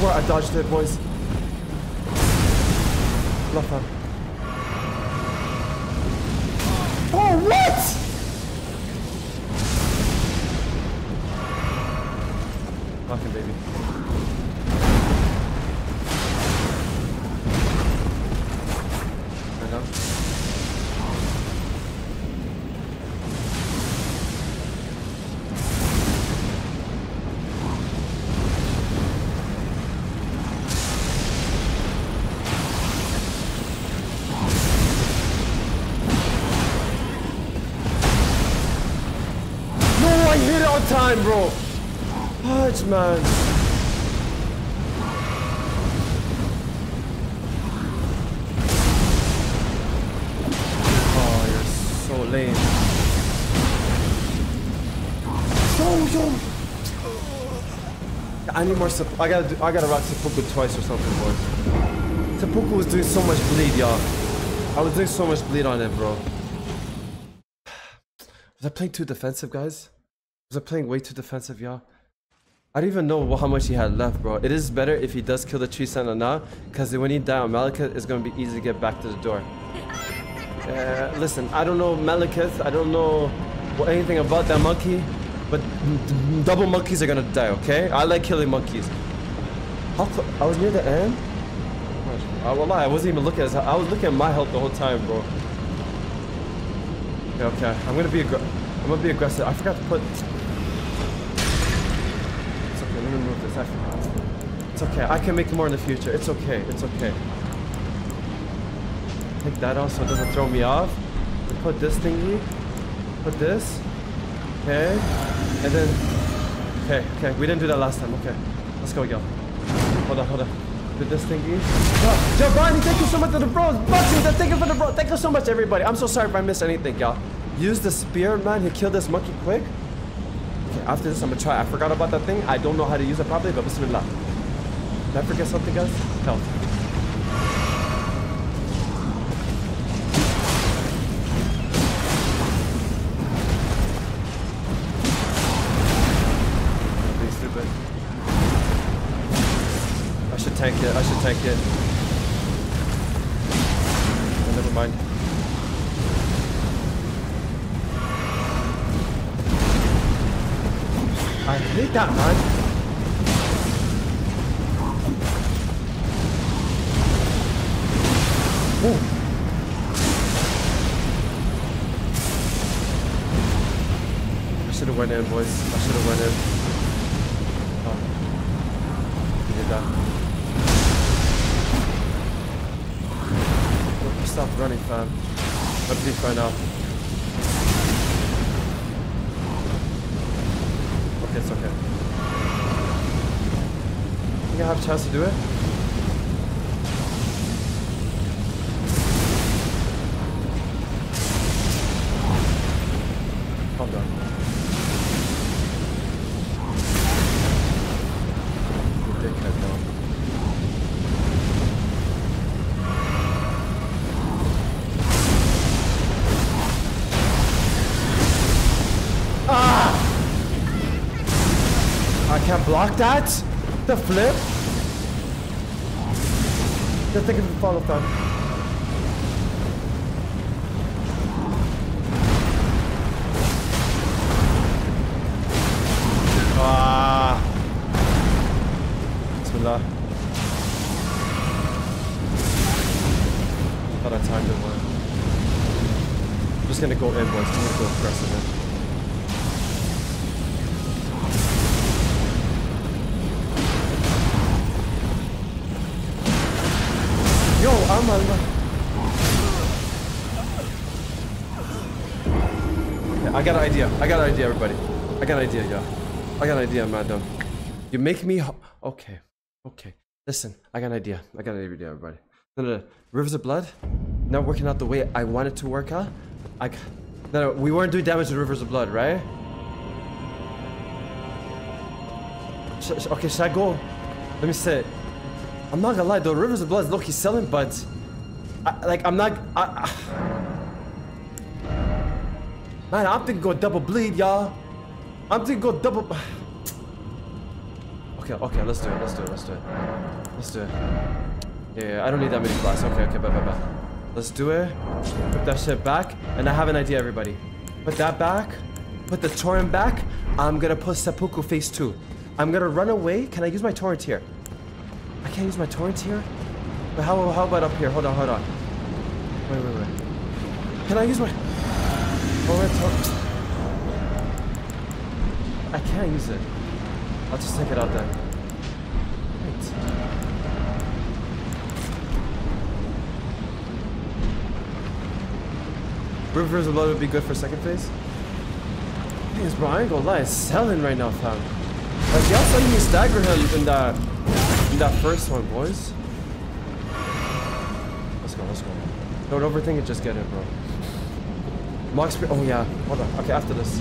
I dodged it, boys. Not fun. Oh, what? Fucking baby. I time, bro. Fudge, man. Oh, you're so lame. Yo. I need more support. I gotta rock seppuku twice or something, boys. Seppuku was doing so much bleed, y'all. I was doing so much bleed on it, bro. Was I playing too defensive, guys? Was I playing way too defensive, y'all? I don't even know how much he had left, bro. It is better if he does kill the tree sentinel now, because when he dies on Maliketh, it's going to be easy to get back to the door. Listen, I don't know Maliketh. I don't know anything about that monkey, but double monkeys are going to die, okay? I like killing monkeys. I was near the end? I won't lie, I wasn't even looking at his health. I was looking at my health the whole time, bro. Okay, okay. I'm going to be aggressive. I forgot to put... Let me move this. I forgot. It's okay. I can make more in the future. It's okay. It's okay. Take that off so it doesn't throw me off. Put this thingy. Put this. Okay. And then... Okay. Okay. We didn't do that last time. Okay. Let's go, y'all. Hold on. Hold on. Do this thingy. Oh, Giovanni, thank you so much for the bros. Thank you for the bros. Thank you so much, everybody. I'm so sorry if I missed anything, y'all. Use the spear, man. He killed this monkey quick. Okay, after this, I'm gonna try. I forgot about that thing. I don't know how to use it properly, but Bismillah. Did I forget something, guys? Health. Pretty stupid. I should tank it. I should tank it. Oh, never mind. I hate that, man. Ooh. I should have went in, boys. I should have went in. Oh. We did that. Stop running, fam. I'm deep right now. It's okay. Think I have a chance to do it? Hold on. Dickhead, no. Ah! I can't block that? The flip? Just think of the follow time. Ah. Bismillah. Thought I timed it well. I'm just gonna go in, boys. I'm gonna go aggressive in. got an idea. I got an idea, everybody. I got an idea, y'all. I got an idea, Mando. You make me... Okay. Okay. Listen, I got an idea. I got an idea, everybody. No. Rivers of Blood, not working out the way I wanted to work out. No, we weren't doing damage to Rivers of Blood, right? Okay, should I go? Let me say it. I'm not gonna lie, though. Rivers of Blood is low-key selling, but... Man, I'm thinking go double bleed, y'all. I'm thinking go double... Okay, let's do it. Yeah, I don't need that many blasts. Okay, bye. Let's do it. Put that shit back. And I have an idea, everybody. Put that back. Put the torrent back. I'm gonna put seppuku phase 2. I'm gonna run away. Can I use my torrent here? I can't use my torrent here? But how about up here? Hold on. Wait. Can I use my... I can't use it. I'll just take it out then. Wait. Rivers of Blood would be good for second phase. Things, bro, I ain't gonna lie, it's selling right now, fam. Like, y'all saw me stagger him in that first one, boys. Let's go. Don't overthink it, just get it, bro. Mox, oh yeah, hold on. Okay, after this.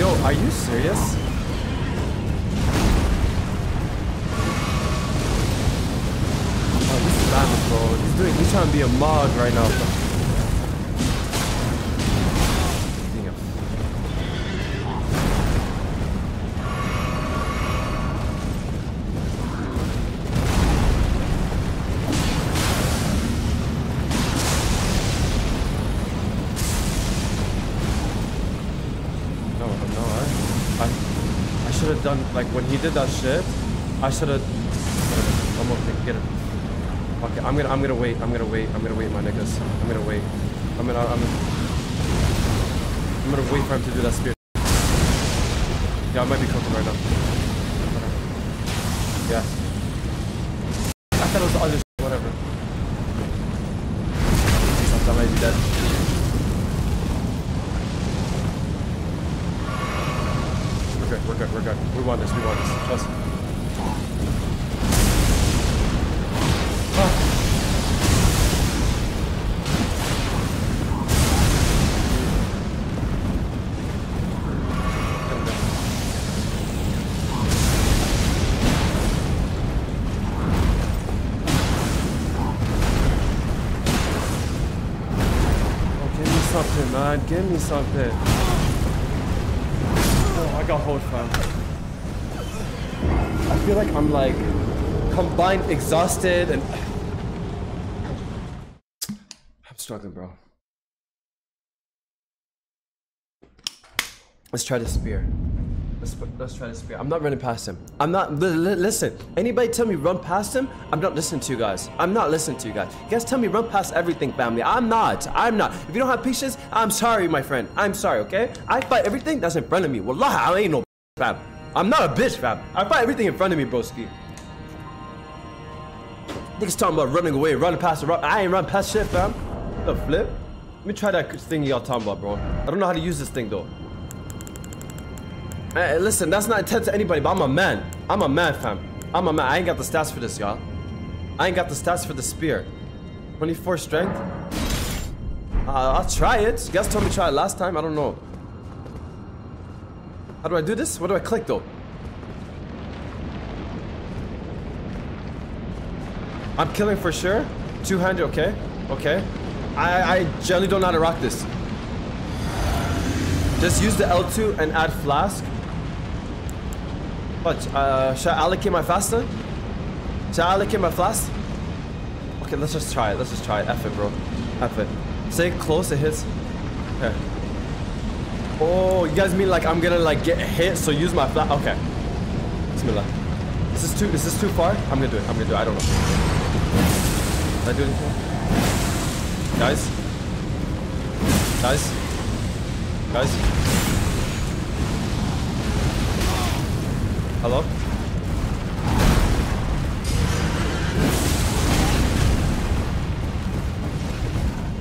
Yo, are you serious? Oh, this is bad, bro. He's trying to be a Mohg right now, bro. Like when he did that shit, I should have. I'm okay, get him. Okay, I'm gonna wait, my niggas. I'm gonna wait for him to do that spear. Yeah, I might be cooking right now. Yeah. I thought it was the other shit, whatever. That might be dead. We're good. We want this. Trust me. Oh, give me something, man. Give me something. I got hold, fam. I feel like I'm like combined exhausted and I'm struggling, bro. Let's try the spear. Let's try the spear. I'm not running past him. I'm not listen. Anybody tell me run past him? I'm not listening to you guys. You guys tell me run past everything, family. I'm not. If you don't have patience, I'm sorry, my friend. I'm sorry, okay? I fight everything that's in front of me. Wallahi, I ain't no bitch, fam. I'm not a bitch, fam. I fight everything in front of me, broski. Niggas talking about running away, running past the rock. I ain't run past shit, fam. The flip. Let me try that thing y'all talking about, bro. I don't know how to use this thing though. Hey, listen, that's not intent to anybody, but I'm a man. Fam. I ain't got the stats for this, y'all. I ain't got the stats for the spear. 24 strength. I'll try it. You guys told me to try it last time. I don't know. How do I do this? What do I click, though? I'm killing for sure. 200, okay. Okay. I generally don't know how to rock this. Just use the L2 and add flask. What? Should I allocate my faster? Okay, let's just try it. F it, bro. F it. Stay close, it hits. Okay. Oh, you guys mean like I'm gonna like get hit, so use my flask? Okay. Bismillah. Is this too far? I'm gonna do it. I don't know. Did I do anything? Guys? guys. Hello?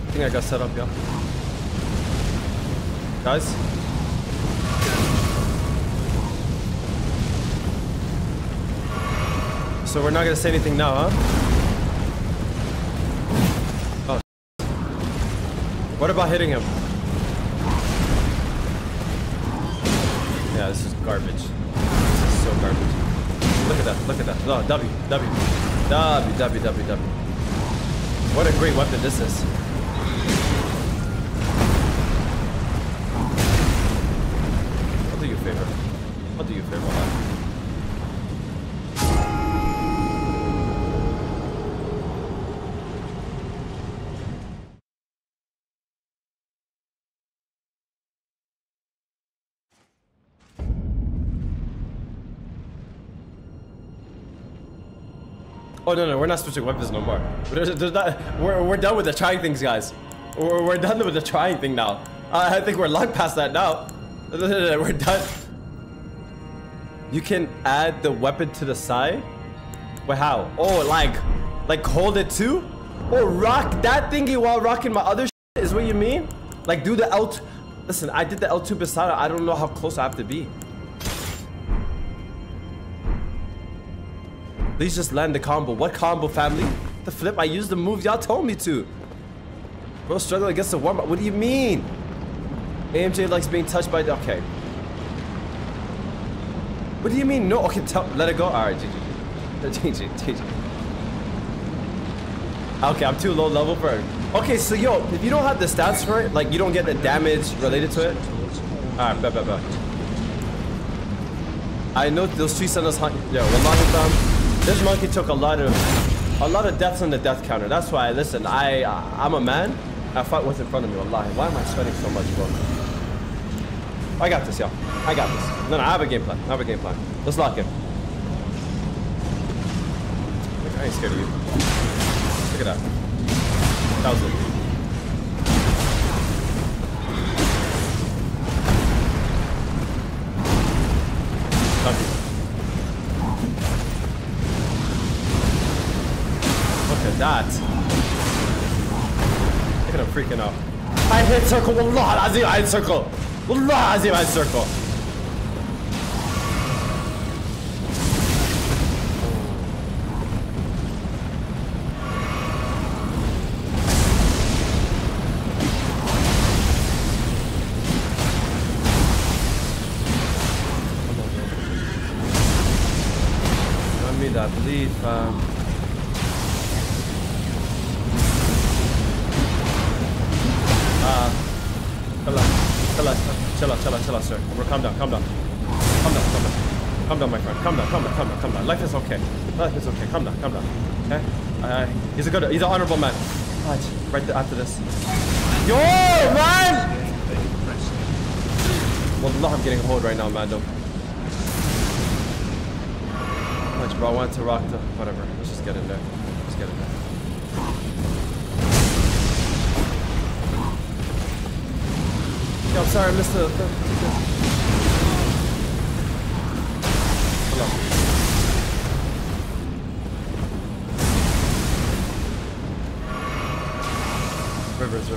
I think I got set up, yeah. Guys? So we're not gonna say anything now, huh? Oh. What about hitting him? Yeah, this is garbage. So garbage. Look at that, look at that. No, W, W. W, W, W, W. What a great weapon this is. I'll do you a favor. I'll do you a favor on Oh no, we're not switching weapons no more. We're done with the trying things, guys. We're done with the trying thing now. I think we're long past that now. We're done. You can add the weapon to the side? But how? Oh, like hold it too? Oh, rock that thingy while rocking my other shit is what you mean? Like do the L2. Listen, I did the L2 beside. I don't know how close I have to be. Please just land the combo. What combo, family? The flip, I used the move y'all told me to. Bro, struggling against the warm-up. What do you mean? AMJ likes being touched by the... Okay. What do you mean? No, okay, tell... Let it go? Alright, GG. GG. Okay, I'm too low level for it. Okay, so yo, if you don't have the stats for it, like you don't get the damage related to it. Alright, bet. I know those three send us... Yo, we're logging down. This monkey took a lot of deaths on the death counter. That's why, listen, I'm a man. I fight what's in front of me, wallahi. Why am I sweating so much, bro? I got this, y'all. I got this. No, I have a game plan. Let's lock in. Look, I ain't scared of you. Look at that. That was it. That. Look at him freaking out. I hit circle. Wallah Azim, I hit circle. Wallah Azim, I hit circle. Run me that lead, fam. Chill out, sir. Bro, calm down. Calm down, my friend. Calm down. Life is okay. Calm down. Okay? He's an honorable man. Right after this. Yo, man! Wallah, I'm getting a hold right now, Mando. Much, bro. I wanted to rock the... Whatever. Let's just get in there. Yo, I'm sorry, I missed the... Hello. Rivers.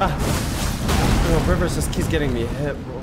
Ah! Yo, Rivers just keeps getting me hit, bro.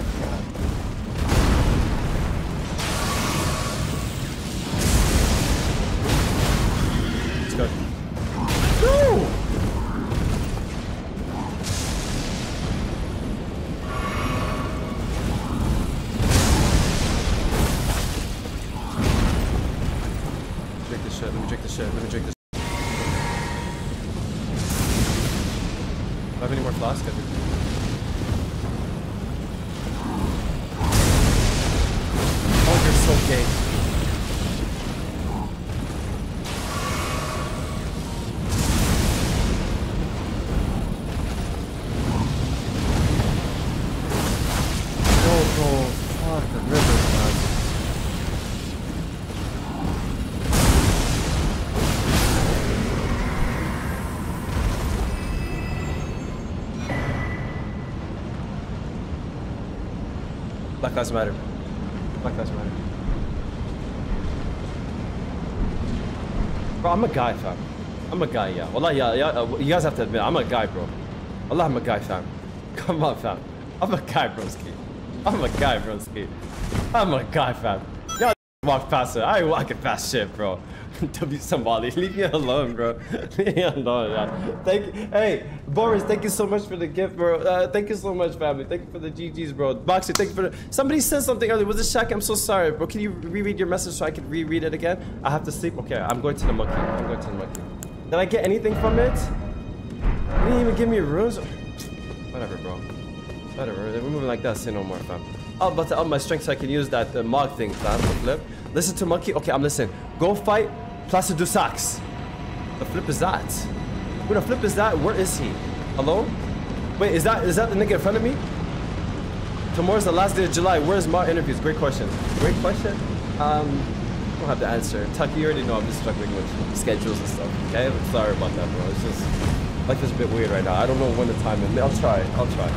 Black Lives Matter. Black Lives Matter. Bro, I'm a guy, fam. I'm a guy, yeah. Wallah, yeah, you guys have to admit, I'm a guy, bro. Allah, I'm a guy, fam. Come on, fam. I'm a guy, broski. I'm a guy, broski. I'm a guy, fam. Y'all walk past it. I ain't walking past shit, bro. W somebody, leave me alone, bro. Leave me alone, man. Thank you. Hey, Boris, thank you so much for the gift, bro. Thank you so much, family. Thank you for the GGs, bro. Boxer, thank you for the... Somebody said something earlier. Was it Shaq? I'm so sorry, bro. Can you reread your message so I can reread it again? I have to sleep. Okay, I'm going to the monkey. I'm going to the monkey. Did I get anything from it? You didn't even give me runes. Whatever, bro. Whatever. We're moving like that. Say no more, fam. I'm about to up my strength so I can use that Mohg thing, fam. Flip. Listen to monkey. Okay, I'm listening. Go fight Placidusax. The flip is that? Who the flip is that? Where is he? Alone? Wait, is that the nigga in front of me? Tomorrow's the last day of July. Where's my interviews? Great question. Great question. I don't have the answer. Tuck, you already know I'm just struggling with schedules and stuff. Okay, I'm sorry about that, bro. It's just life is a bit weird right now. I don't know when the time is. I'll try. I'll try.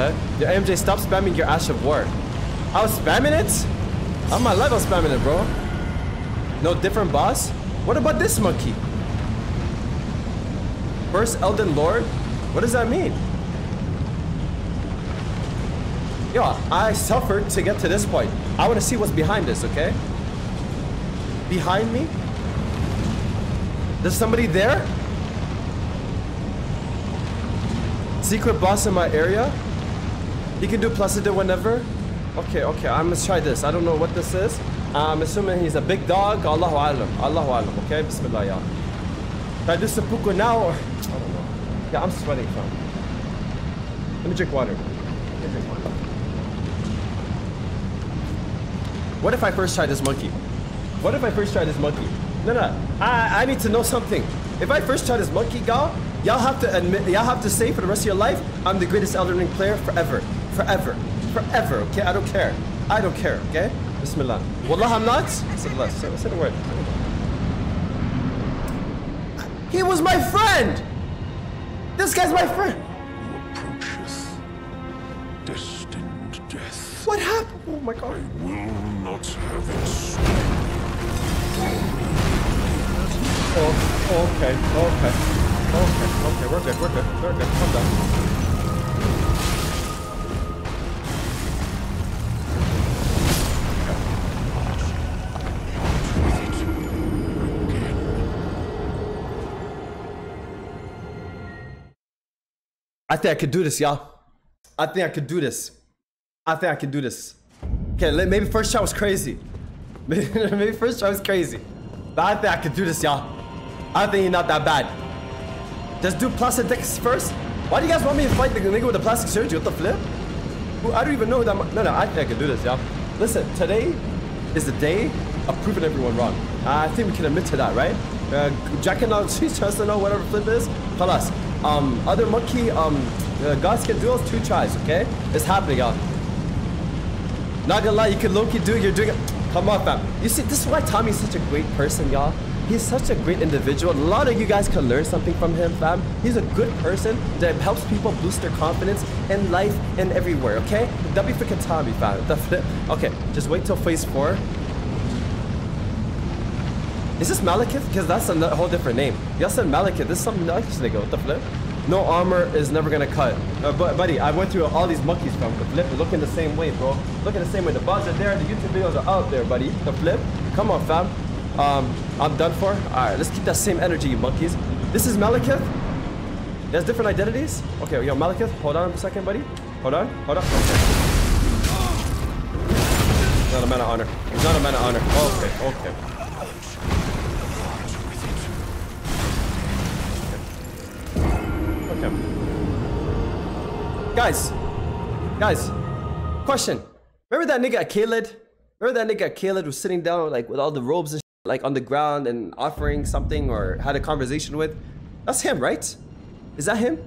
Huh? Your MJ, stop spamming your Ash of War. I was spamming it? On my life, I was spamming it, bro. No different boss? What about this monkey? First Elden Lord? What does that mean? Yo, I suffered to get to this point. I want to see what's behind this, okay? Behind me? There's somebody there? Secret boss in my area? He can do Placida whenever? Okay, okay, I'm gonna try this. I don't know what this is. I'm assuming he's a big dog. Allahu alam. Allahu alam. Okay, Bismillah, yeah. Can I do seppuku now or? I don't know. Yeah, I'm sweating, fam. Let me drink water. Let me drink water. What if I first try this monkey? What if I first try this monkey? No, no, I need to know something. If I first try this monkey, y'all have to admit, y'all have to say for the rest of your life, I'm the greatest Elden Ring player forever, forever, forever, okay? I don't care, okay? Bismillah. Wallah, I'm not? Say the word. He was my friend! This guy's my friend! Who approaches destined death. What happened? Oh my God. I will not have it. Oh, okay, okay, okay, okay, we're good, calm down. I think I could do this, y'all. I think I could do this. I think I could do this. Okay, maybe first shot was crazy. Maybe first try was crazy. But I think I could do this, y'all. I think you're not that bad. Just do plastic dicks first. Why do you guys want me to fight the nigga with the plastic surgery? What the flip? I don't even know who that... No, no, I think I could do this, y'all. Listen, today is the day of proving everyone wrong. I think we can admit to that, right? Jack and I, she's trying to know whatever flip is. Tell us. Other monkey, Godskin Duo, 2 tries, okay? It's happening, y'all. Not gonna lie, you can low-key do it, you're doing it. Come on, fam. You see, this is why Tommy's such a great person, y'all. He's such a great individual. A lot of you guys can learn something from him, fam. He's a good person that helps people boost their confidence in life and everywhere, okay? W for Tommy, fam. Okay, just wait till phase 4. Is this Maliketh? Because that's a whole different name. Y'all said Maliketh. This is something nice, nigga. What the flip? No armor is never gonna cut. But buddy, I went through all these monkeys from the flip. Looking the same way, bro. Looking the same way. The bots are there. The YouTube videos are out there, buddy. The flip. Come on, fam. I'm done for. All right, let's keep that same energy, you monkeys. This is Maliketh. There's different identities. Okay, yo, Maliketh. Hold on a second, buddy. Hold on. Hold on. Okay. Not a man of honor. Not a man of honor. Okay. Okay. Guys, question. Remember that nigga at Kaelid? Remember that nigga at Kaelid was sitting down like with all the robes and shit, like on the ground and offering something or had a conversation with? That's him, right? Is that him?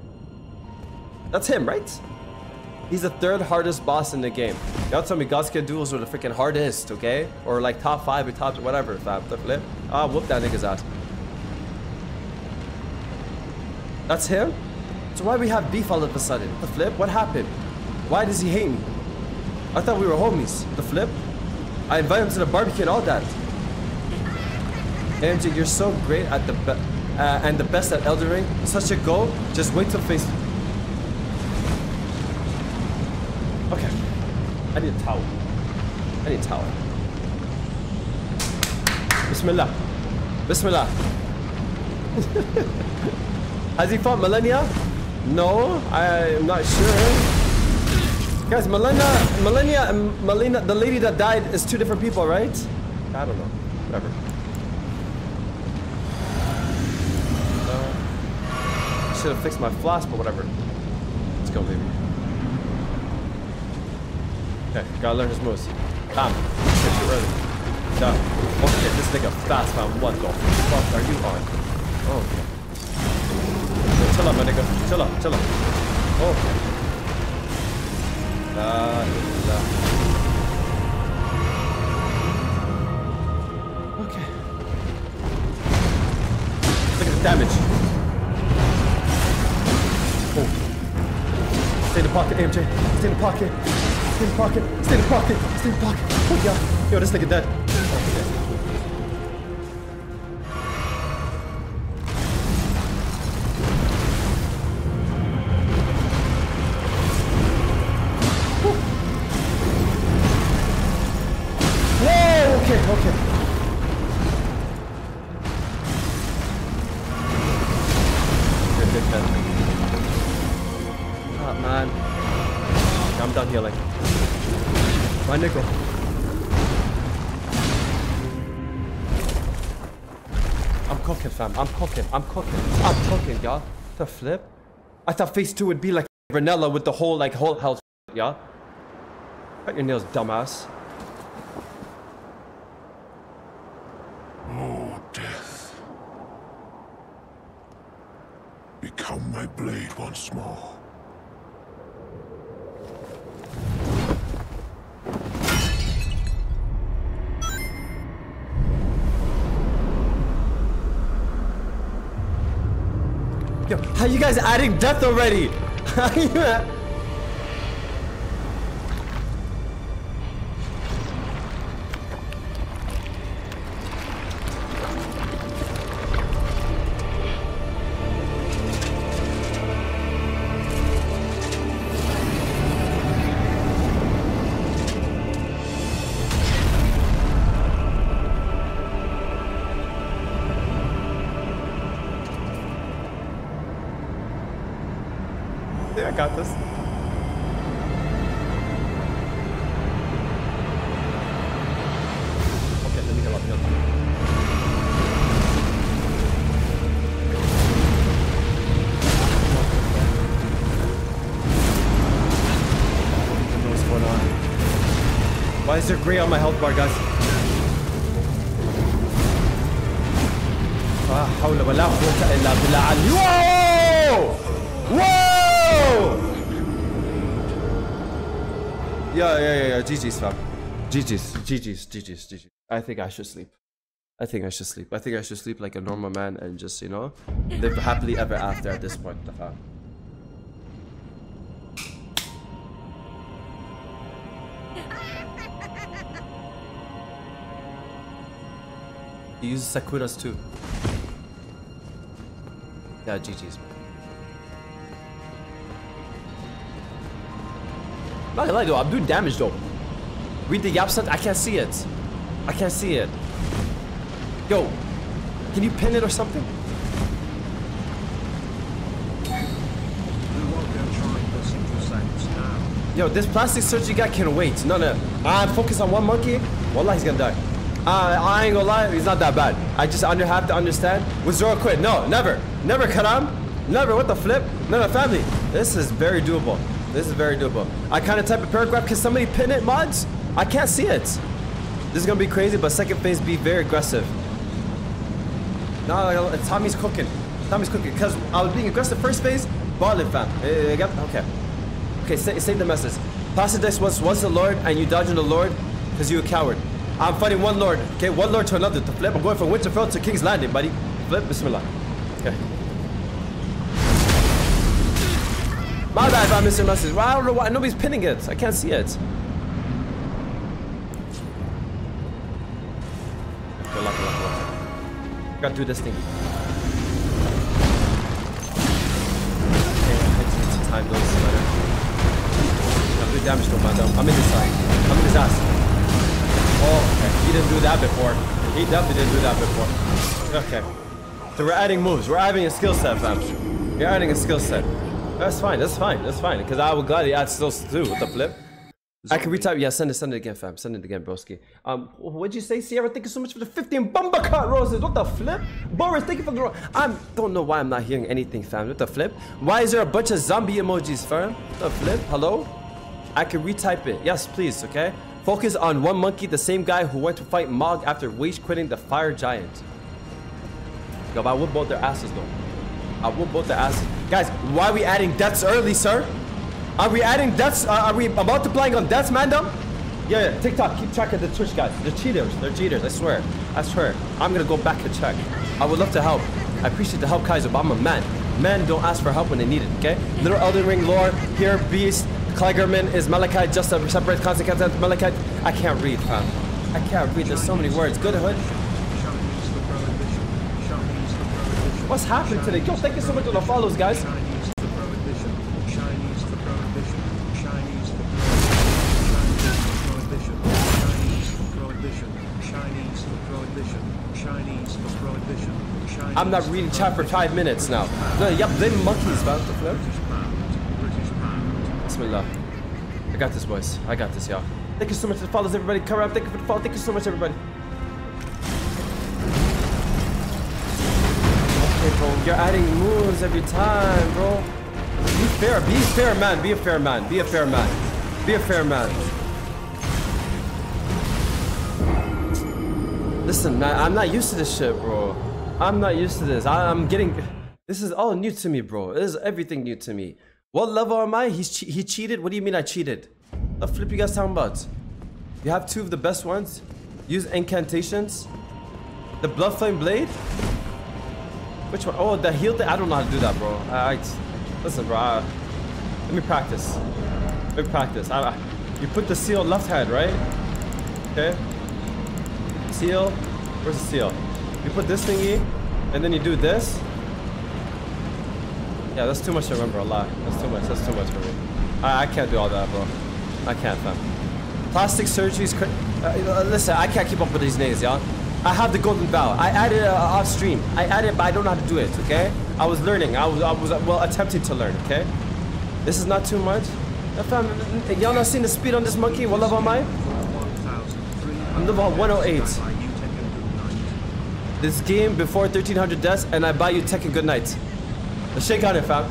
That's him, right? He's the 3rd hardest boss in the game. Y'all tell me Godskin Duels were the freaking hardest, okay? Or like top 5 or top whatever, fam. Ah, whoop that nigga's ass. That's him? So why we have beef all of a sudden? The flip? What happened? Why does he hate me? I thought we were homies. The flip? I invited him to the barbecue and all that. MJ, you're so great at the best at Elden Ring. Such a goal. Just wait till face. Okay. I need a towel. I need a towel. Bismillah. Bismillah. Has he fought Millennia? No, I'm not sure. Guys, Melina, and Melina, the lady that died is two different people, right? I don't know. Whatever. Should have fixed my flask, but whatever. Let's go, baby. Okay, gotta learn his moves. Bam. Shit, too early. Done. Oh shit, this nigga fast, man. What the fuck are you on? Oh, okay. Yo, chill up, my nigga. Chill up, chill up. Oh, okay. Okay. Look at the damage. Oh. Stay in the pocket, AMJ. Stay in the pocket. Stay in the pocket. Stay in the pocket. Stay in the pocket. Oh yeah. Yo, this nigga dead. I'm cooking, I'm cooking, I'm cooking, y'all. The flip? I thought phase 2 would be like Renella with the whole, like, whole health, y'all. Cut your nails, dumbass. Oh, death. Become my blade once more. Yo, how you guys adding death already? How you at? Got this. Okay, let me heal up, heal up. What's going on? Why is there gray on my health bar, guys? Whoa! Yeah. GG's, fam. GG's. I think I should sleep like a normal man and just, you know, live happily ever after at this point, fam. He uses Sakura's too. Yeah, GG's, man. Not gonna lie though, I'm doing damage though. Read the yap set, I can't see it. I can't see it. Yo, can you pin it or something? Yo, this plastic surgery guy can wait. No. I focus on one monkey. Wallah, he's gonna die. I ain't gonna lie, he's not that bad. I just have to understand. Was Zoro quit? No, never. Never, Karam. Never, what the flip? No, family. This is very doable. This is very doable. I kind of type a paragraph. Can somebody pin it, mods? I can't see it. This is gonna be crazy, but second phase be very aggressive. No, Tommy's cooking. Tommy's cooking. Because I was being aggressive first phase, balling, fam. Okay. Okay, save the message. Placidusax was the Lord, and you dodging the Lord because you a coward. I'm fighting one Lord. Okay, one Lord to another. The flip. I'm going from Winterfell to King's Landing, buddy. Flip, Bismillah. Okay. My bad if I missed your message. Well, I don't know why. Nobody's pinning it. I can't see it. Gotta do this thing. Time those better. I'm doing damage to Mando. I'm in his side. I'm in his ass. Oh, okay. He didn't do that before. He definitely didn't do that before. Okay. So we're adding moves. We're adding a skill set, fam. We're adding a skill set. That's fine. That's fine. That's fine. Because I would gladly add skills too with the flip. I can retype. Yeah, send it again, fam. Send it again, broski. What'd you say, Sierra? Thank you so much for the 15 Bumbacart roses. What the flip? Boris, thank you for the rose. I don't know why I'm not hearing anything, fam. What the flip? Why is there a bunch of zombie emojis, fam? What the flip? Hello? I can retype it. Yes, please, okay? Focus on one monkey, the same guy who went to fight Mohg after wage quitting the Fire Giant. Yo, but I whoop both their asses, though. I whoop both their asses. Guys, why are we adding deaths early, sir? Are we adding deaths? Are we multiplying on deaths, Mando? Yeah, yeah, TikTok, keep track of the Twitch guys. They're cheaters. They're cheaters. I swear. I swear. I'm gonna go back and check. I would love to help. I appreciate the help, Kaiser, but I'm a man. Men don't ask for help when they need it, okay? Little Elden Ring lore, here, Beast, Kleigerman is Maliketh, just a separate constant content. Maliketh, I can't read, fam. I can't read. There's so many words. Good hood. What's happening today? Yo, thank you so much for the follows, guys. I'm not reading chat for 5 minutes now. No, yep, them monkeys about to flip. Bismillah. I got this, boys. I got this, y'all. Thank you so much for the follows, everybody. Come around. Thank you for the follow. Thank you so much, everybody. Okay, bro. You're adding moves every time, bro. Be fair. Be fair, man. Be a fair man. Be a fair man. Be a fair man. Listen, man, I'm not used to this shit, bro. I'm not used to this. This is all new to me, bro. This is everything new to me. What level am I? He cheated? What do you mean I cheated? What the flip you guys talking about? You have two of the best ones? Use incantations? The Bloodflame Blade? Which one? Oh, the heal thing? I don't know how to do that, bro. Listen, bro. Let me practice. Let me practice. You put the seal left hand, right? Okay. Seal. Where's the seal? You put this thingy, and then you do this. Yeah, that's too much to remember, a lot. That's too much. That's too much for me. I can't do all that, bro. I can't, fam. Plastic surgeries. Listen, I can't keep up with these names, y'all. I have the golden bow. I added it off stream. I added it, but I don't know how to do it. Okay? I was learning. I was attempting to learn. Okay? This is not too much. Fam, y'all not seen the speed on this monkey? What level am I? I'm level 108. This game before 1300 deaths, and I buy you Tekken good night. Shake on it, fam.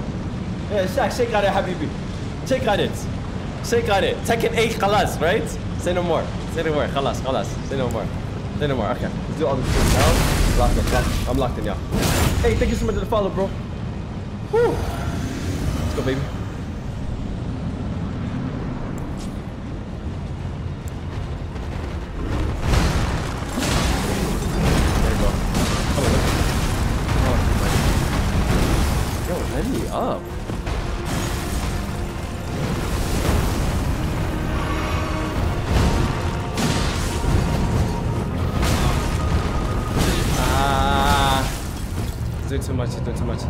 Yeah, Shaq, shake on it, Habibi. Shake on it. Shake on it. Tekken 8, khalas, right? Say no more. Say no more. Khalas, khalas. Say no more. Say no more. Okay. Let's do all this shit now. Locked in, locked. I'm locked in, y'all. Hey, thank you so much for the follow, bro. Woo! Let's go, baby. Up. Ah, do too much, do too much.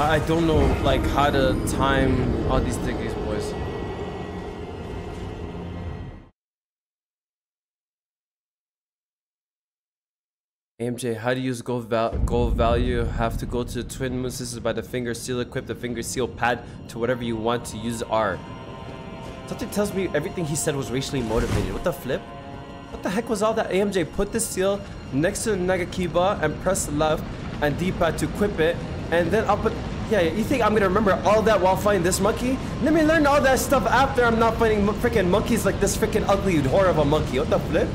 I don't know, like, how to time all these things, boys. AMJ, how do you use gold value? Have to go to the twin moon sisters by the finger seal. Equip the finger seal pad to whatever you want to use R. Something tells me everything he said was racially motivated. What the flip? What the heck was all that? AMJ, put the seal next to the Nagakiba and press left and D-pad to equip it. And then I'll put... Yeah, you think I'm gonna remember all that while fighting this monkey? Let me learn all that stuff after I'm not fighting freaking monkeys like this freaking ugly horror of a monkey. What the flip?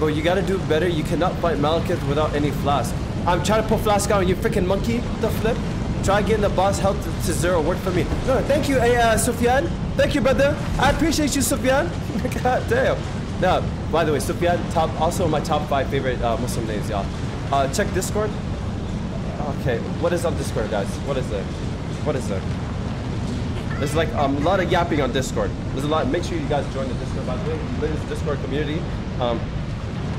Bro, you gotta do better. You cannot fight Maliketh without any flask. I'm trying to put flask on you freaking monkey. What the flip? Try getting the boss health to zero. Work for me. No, thank you, Sufyan. Thank you, brother. I appreciate you, Sufyan. God damn. Now, by the way, Sufyan, top, also my top 5 favorite Muslim names, y'all. Check Discord. Okay, what is on Discord, guys? What is it? What is it? There's like a lot of yapping on Discord. There's a lot. Make sure you guys join the Discord, by the way. There's a Discord community.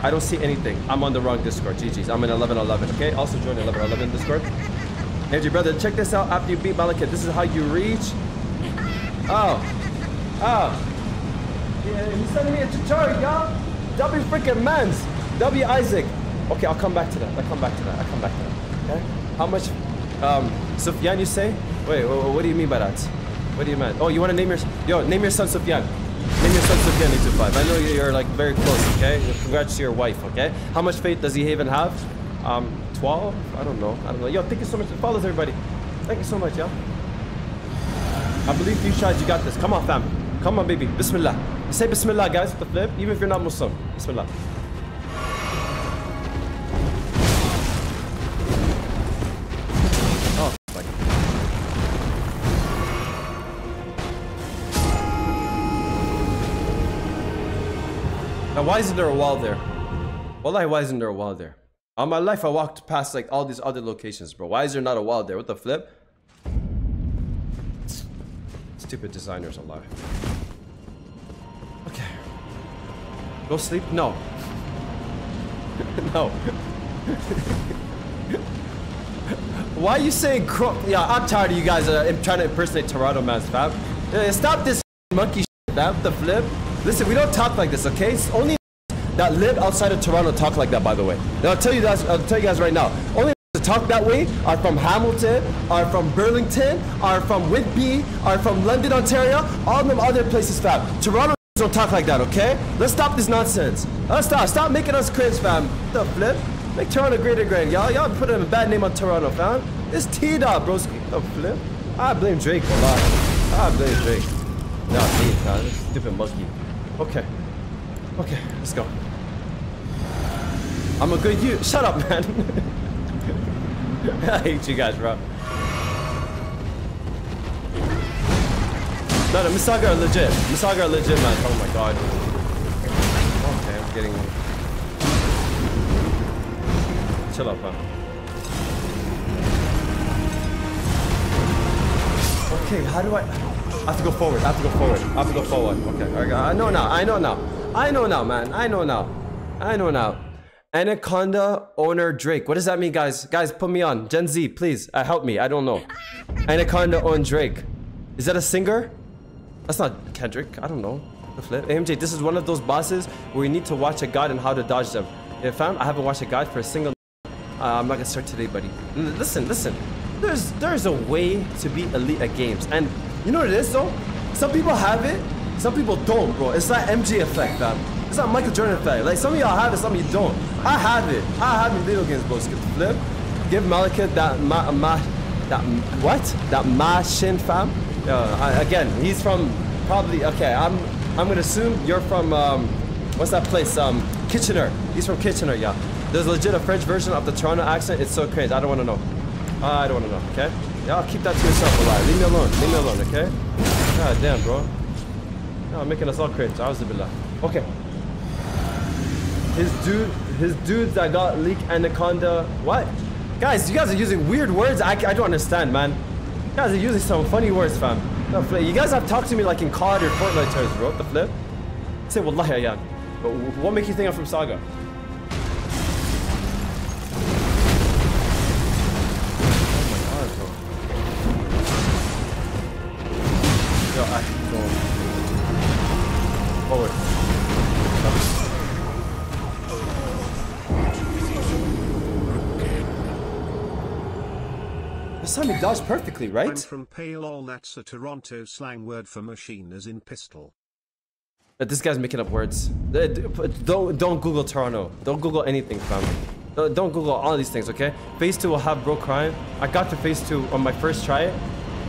I don't see anything. I'm on the wrong Discord. GG's. I'm in 1111, okay? Also join 1111 Discord. Hey, your brother, check this out after you beat Maliketh. This is how you reach. Oh. Oh. Yeah, he's sending me a tutorial, y'all. W freaking mans. W Isaac. Okay, I'll come back to that. I'll come back to that. I'll come back to that. Okay. How much, Sufyan you say? Wait, what do you mean by that? What do you mean? Oh, you want to name your, yo, name your son Sufyan. Name your son Sufyan 825. I know you're like very close, okay? Congrats to your wife, okay? How much faith does he even have? 12? I don't know. I don't know. Yo, thank you so much. Follows everybody. Thank you so much, yo. I believe you tried, you got this. Come on, fam. Come on, baby. Bismillah. Say Bismillah, guys, the flip, even if you're not Muslim. Bismillah. Why isn't there a wall there? Wallahi, why isn't there a wall there? All my life I walked past like all these other locations, bro. Why is there not a wall there? What the flip? Stupid designers alive. Okay. Go sleep? No. No. Why are you saying crook? Yeah, I'm tired of you guys trying to impersonate Toronto man's fam. Stop this monkey shit, fam. The flip. Listen, we don't talk like this, okay? It's only that live outside of Toronto talk like that, by the way. And I'll tell you guys right now. Only that talk that way are from Hamilton, are from Burlington, are from Whitby, are from London, Ontario, all them other places, fam. Toronto don't talk like that, okay? Let's stop this nonsense. Let's stop. Stop making us cringe, fam. The flip. Make Toronto great and great, y'all. Y'all put a bad name on Toronto, fam. It's T-Dot, broski. The flip. I blame Drake a lot. I blame Drake. No, me, fam. Stupid monkey. Okay. Okay, let's go. I'm a good you. Shut up, man. I hate you guys, bro. No, Misaga are legit. Misaga are legit, man. Oh my god. Okay, I'm getting... Chill up, huh? Okay, how do I... I have to go forward. I have to go forward. I have to go forward. Okay. I know now. I know now. I know now, man. I know now. I know now. Anaconda owner Drake. What does that mean, guys? Guys, put me on. Gen Z, please. Help me. I don't know. Anaconda owned Drake. Is that a singer? That's not Kendrick. I don't know. The flip. AMJ, this is one of those bosses where you need to watch a guide on how to dodge them. Yeah, fam, I haven't watched a guide for a single... I'm not gonna start today, buddy. Listen, listen. There's a way to be elite at games. And... You know what it is though? Some people have it, some people don't, bro. It's that MJ effect, fam. It's that Michael Jordan effect. Like some of y'all have it, some of you don't. I have it. I have it in video games, bro. Skip the flip. Give Maliketh that mashin, fam. Again, he's from probably okay. I'm gonna assume you're from what's that place? Kitchener. He's from Kitchener, yeah. There's legit a French version of the Toronto accent. It's so cringe. I don't want to know. I don't want to know. Okay. Y'all keep that to yourself alive. Leave me alone. Leave me alone, okay? God damn, bro. Y'all making us all cringe. Auzubillah. Okay. His dudes that got leak anaconda. What? Guys, you guys are using weird words. I don't understand, man. You guys are using some funny words, fam. You guys have talked to me like in COD or Fortnite terms, bro. The flip. Say wallahi ayyan. But what makes you think I'm from Saga? Forward. Simon does perfectly, right? I'm from Paylol, that's a Toronto slang word for machine as in pistol. But this guy's making up words. Don't Google Toronto. Don't Google anything, fam. Don't Google all of these things, okay? Phase 2 will have bro crying. I got to phase 2 on my first try.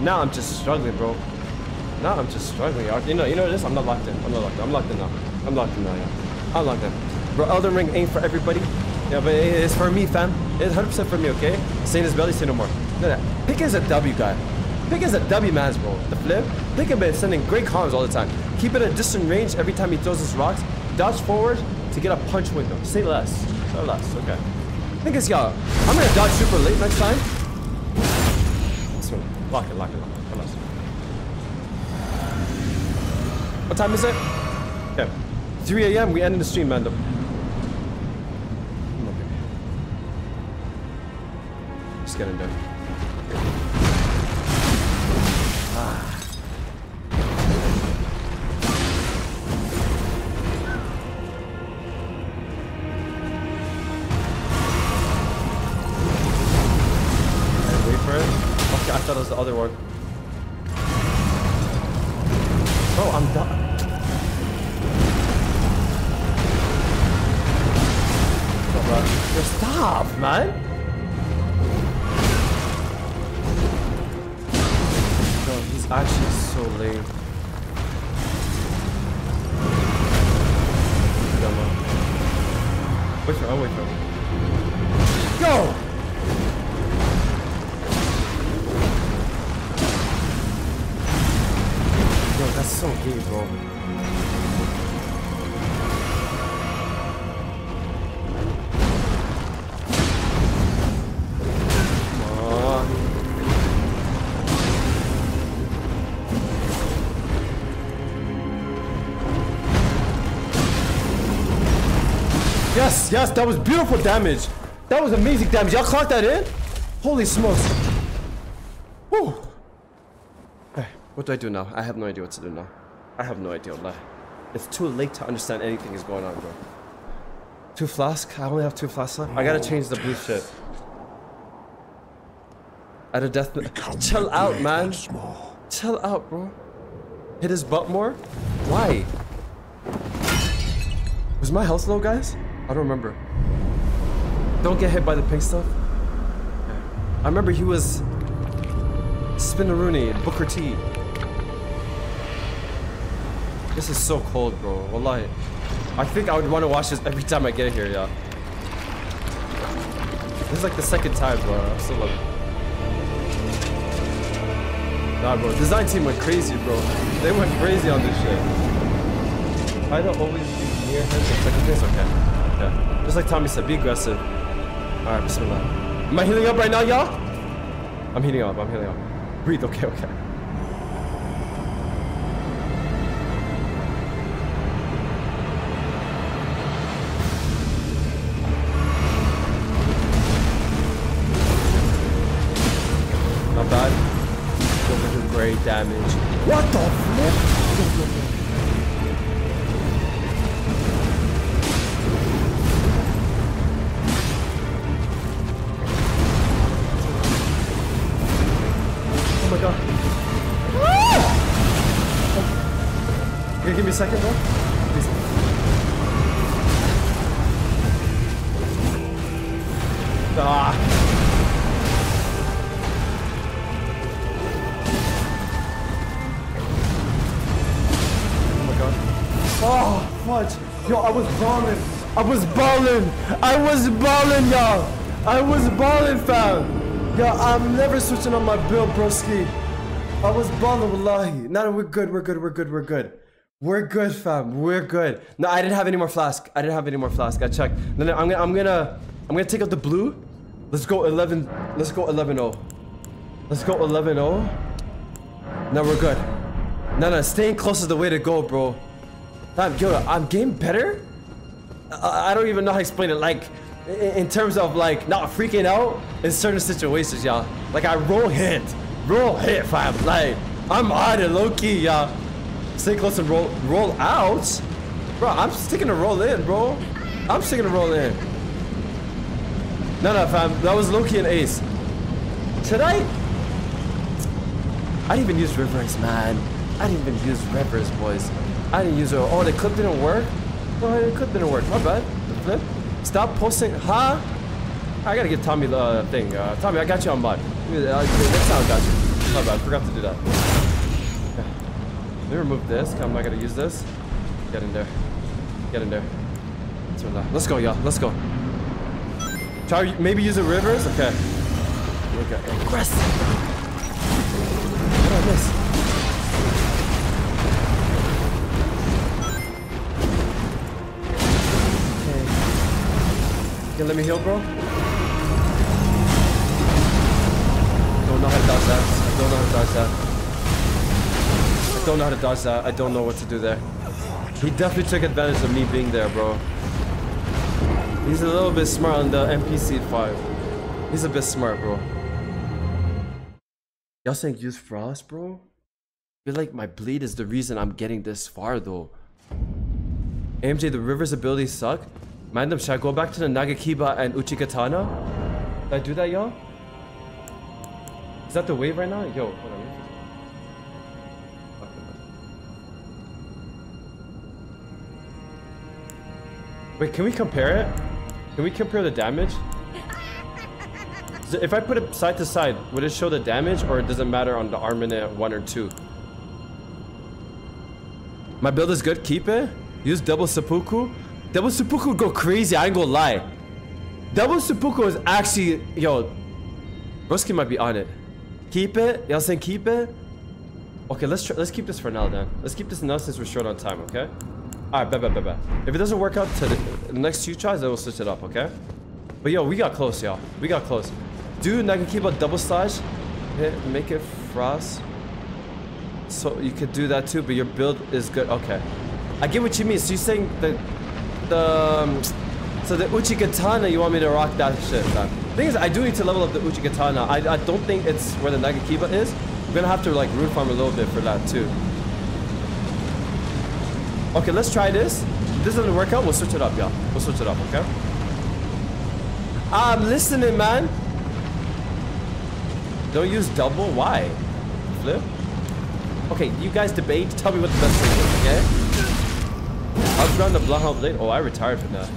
Now I'm just struggling, bro. Now I'm just struggling. You know this? I'm not locked in. I'm not locked in. I'm locked in now. I'm locked in now, yeah. I'm locked in. Bro, Elden Ring ain't for everybody. Yeah, but it's for me, fam. It's 100% for me, okay? Saying his belly, say no more. Look at that. Pick is a W guy. Pick is a W man's bro. The flip. Pick has been sending great comms all the time. Keep it at a distant range every time he throws his rocks. Dodge forward to get a punch window. Say less. Say less. Okay. Think it's y'all. I'm gonna dodge super late next time. So lock it, lock it, lock it. Come on. What time is it? Okay. 3 a.m. We ended the stream, Mando. Just getting done. I thought it was the other one. Oh, I'm done. Stop, man. Bro, he's actually so lame. Wait for him, wait for him. Go! That's so gay, bro. Yes, yes, that was beautiful damage. That was amazing damage. Y'all caught that in? Holy smokes. Whew. What do I do now? I have no idea what to do now. I have no idea, Allah. It's too late to understand anything is going on, bro. 2 flasks? I only have 2 flasks left. I gotta change the blue shit. At a death... Chill out, man. Chill out, bro. Hit his butt more? Why? Was my health low, guys? I don't remember. Don't get hit by the pink stuff. I remember he was... Spinaroonie, Booker T. This is so cold, bro. Wallahi. I think I would want to watch this every time I get here, yeah. This is like the second time, bro. I still love it. Nah, bro. Design team went crazy, bro. They went crazy on this shit. I don't always be near him. It's okay. Yeah. Just like Tommy said, be aggressive. Alright, Bismillah. Am I healing up right now, y'all? I'm healing up. I'm healing up. Breathe. Okay, okay. Damage. What the flip? Oh my god. Oh. Can you give me a second though? Please. Ah. Oh, fudge. Yo, I was ballin'. I was ballin'. I was ballin', y'all. I was ballin', fam. Yo, I'm never switching on my build, broski. I was ballin', wallahi. Now we're good, we're good, we're good, we're good. We're good, fam. We're good. No, I didn't have any more flask. I didn't have any more flask. I checked. No, I'm gonna take out the blue. Let's go 11. Let's go 11-0. Let's go 11-0. Now we're good. No, staying close is the way to go, bro. Yo, I'm game better? I don't even know how to explain it. Like, in terms of like not freaking out in certain situations, y'all. Like, I roll hit, fam. Like, I'm on it, low key, y'all. Stay close and roll out, bro. I'm sticking to roll in, bro. I'm sticking to roll in. No, fam. That was low key an ace. Should I? I didn't even use rivers, man. I didn't even use rivers, boys. I didn't use it. Oh, the clip didn't work? Oh, the clip didn't work. My bad. The clip. Stop posting. Huh? I gotta give Tommy the thing. Tommy, I got you on bot. Next time I got you. My bad. I forgot to do that. Okay. Let me remove this. I'm not gonna use this. Get in there. Get in there. Let's go, y'all. Let's go. Try maybe use the rivers? Okay. We got aggressive. What about this? You can let me heal, bro? Don't know how to dodge that. I don't know how to dodge that. I don't know how to dodge that. I don't know what to do there. He definitely took advantage of me being there, bro. He's a little bit smart on the NPC5. He's a bit smart, bro. Y'all saying use frost, bro? I feel like my bleed is the reason I'm getting this far, though. AMJ, the river's abilities suck. Mandem, should I go back to the Nagakiba and Uchikatana? Did I do that, y'all? Is that the wave right now? Yo, hold on. Wait, can we compare it? Can we compare the damage? So if I put it side to side, would it show the damage, or it doesn't matter on the Armament 1 or 2? My build is good, keep it. Use double seppuku. Double seppuku would go crazy, I ain't gonna lie. Double seppuku is actually... Yo, Broski might be on it. Keep it? Y'all saying keep it? Okay, let's keep this for now then. Let's keep this now since we're short on time, okay? Alright, bet, bet, bet, bet. If it doesn't work out to the next two tries, then we'll switch it up, okay? But yo, we got close, y'all. We got close. Dude, I can keep a double slash. Hit, make it frost. So you could do that too, but your build is good. Okay. I get what you mean. So you're saying that... So the Uchikatana, you want me to rock that shit, man. Thing is, I do need to level up the Uchikatana. I don't think it's where the Nagakiba is. We're gonna have to like root farm a little bit for that too. Okay, let's try this. If this doesn't work out, we'll switch it up, y'all. We'll switch it up, okay? I'm listening, man. Don't use double? Why? Flip? Okay, you guys debate. Tell me what the best thing is, okay? I'll ground the Bloodhound Blade. Oh, I retired from that.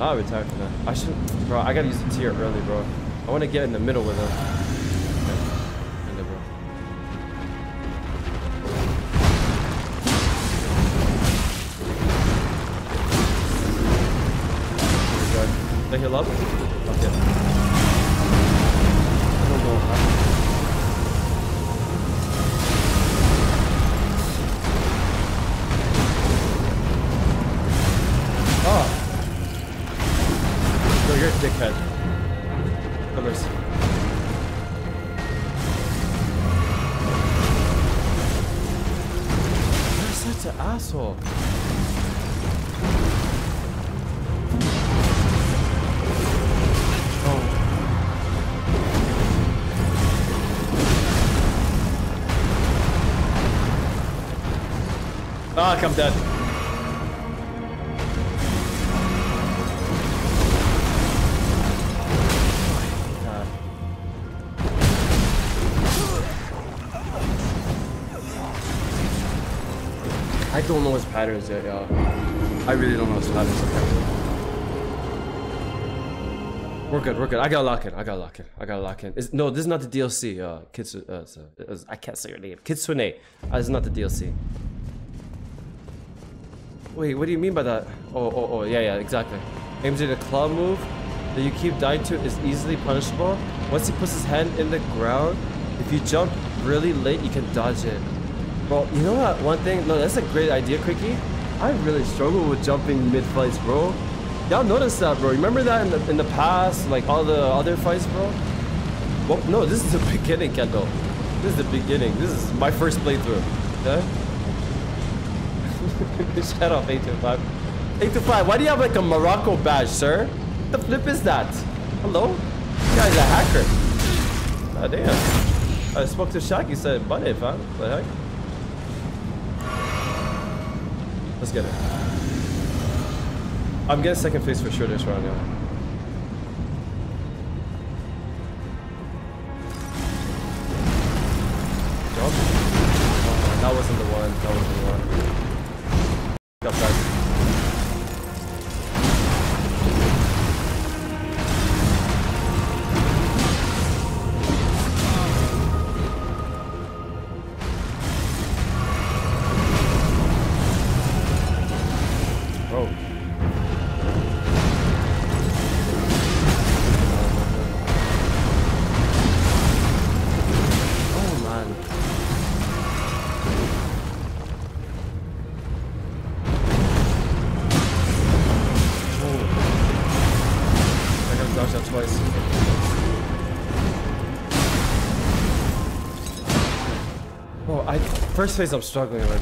I retired from that. I should, bro. I gotta use the tier early, bro. I want to get in the middle with him. Okay. In there, bro. Okay. Did I heal up? Okay. I don't know how. You're a dickhead. Have mercy. You're such an asshole. Oh. Ah, I'm dead. I don't know his patterns yet, y'all. I really don't know his patterns. Okay. We're good, we're good. I gotta lock in, I gotta lock in, I gotta lock in. It's, no, this is not the DLC, Kitsune. I can't say your name. Kitsune. It's not the DLC. Wait, what do you mean by that? Oh, yeah, yeah, exactly. AMJ, the claw move that you keep dying to is easily punishable. Once he puts his hand in the ground, if you jump really late, you can dodge it. Bro, you know what? One thing, no, that's a great idea, Cricky. I really struggle with jumping mid-fights, bro. Y'all noticed that, bro. Remember that in the past, like all the other fights, bro? Well, no, this is the beginning, Kendall. This is the beginning. This is my first playthrough. Okay? Shout out 825. 825, why do you have like a Morocco badge, sir? What the flip is that? Hello? You guys are a hacker. Ah, damn. I spoke to Shaq, he said, "Bun it, fam." What the heck? Let's get it. I'm getting second phase for sure this round, yeah. That wasn't the one. That wasn't the one. Got back. Bro. Oh man. Twice. Oh, I first phase I'm struggling like.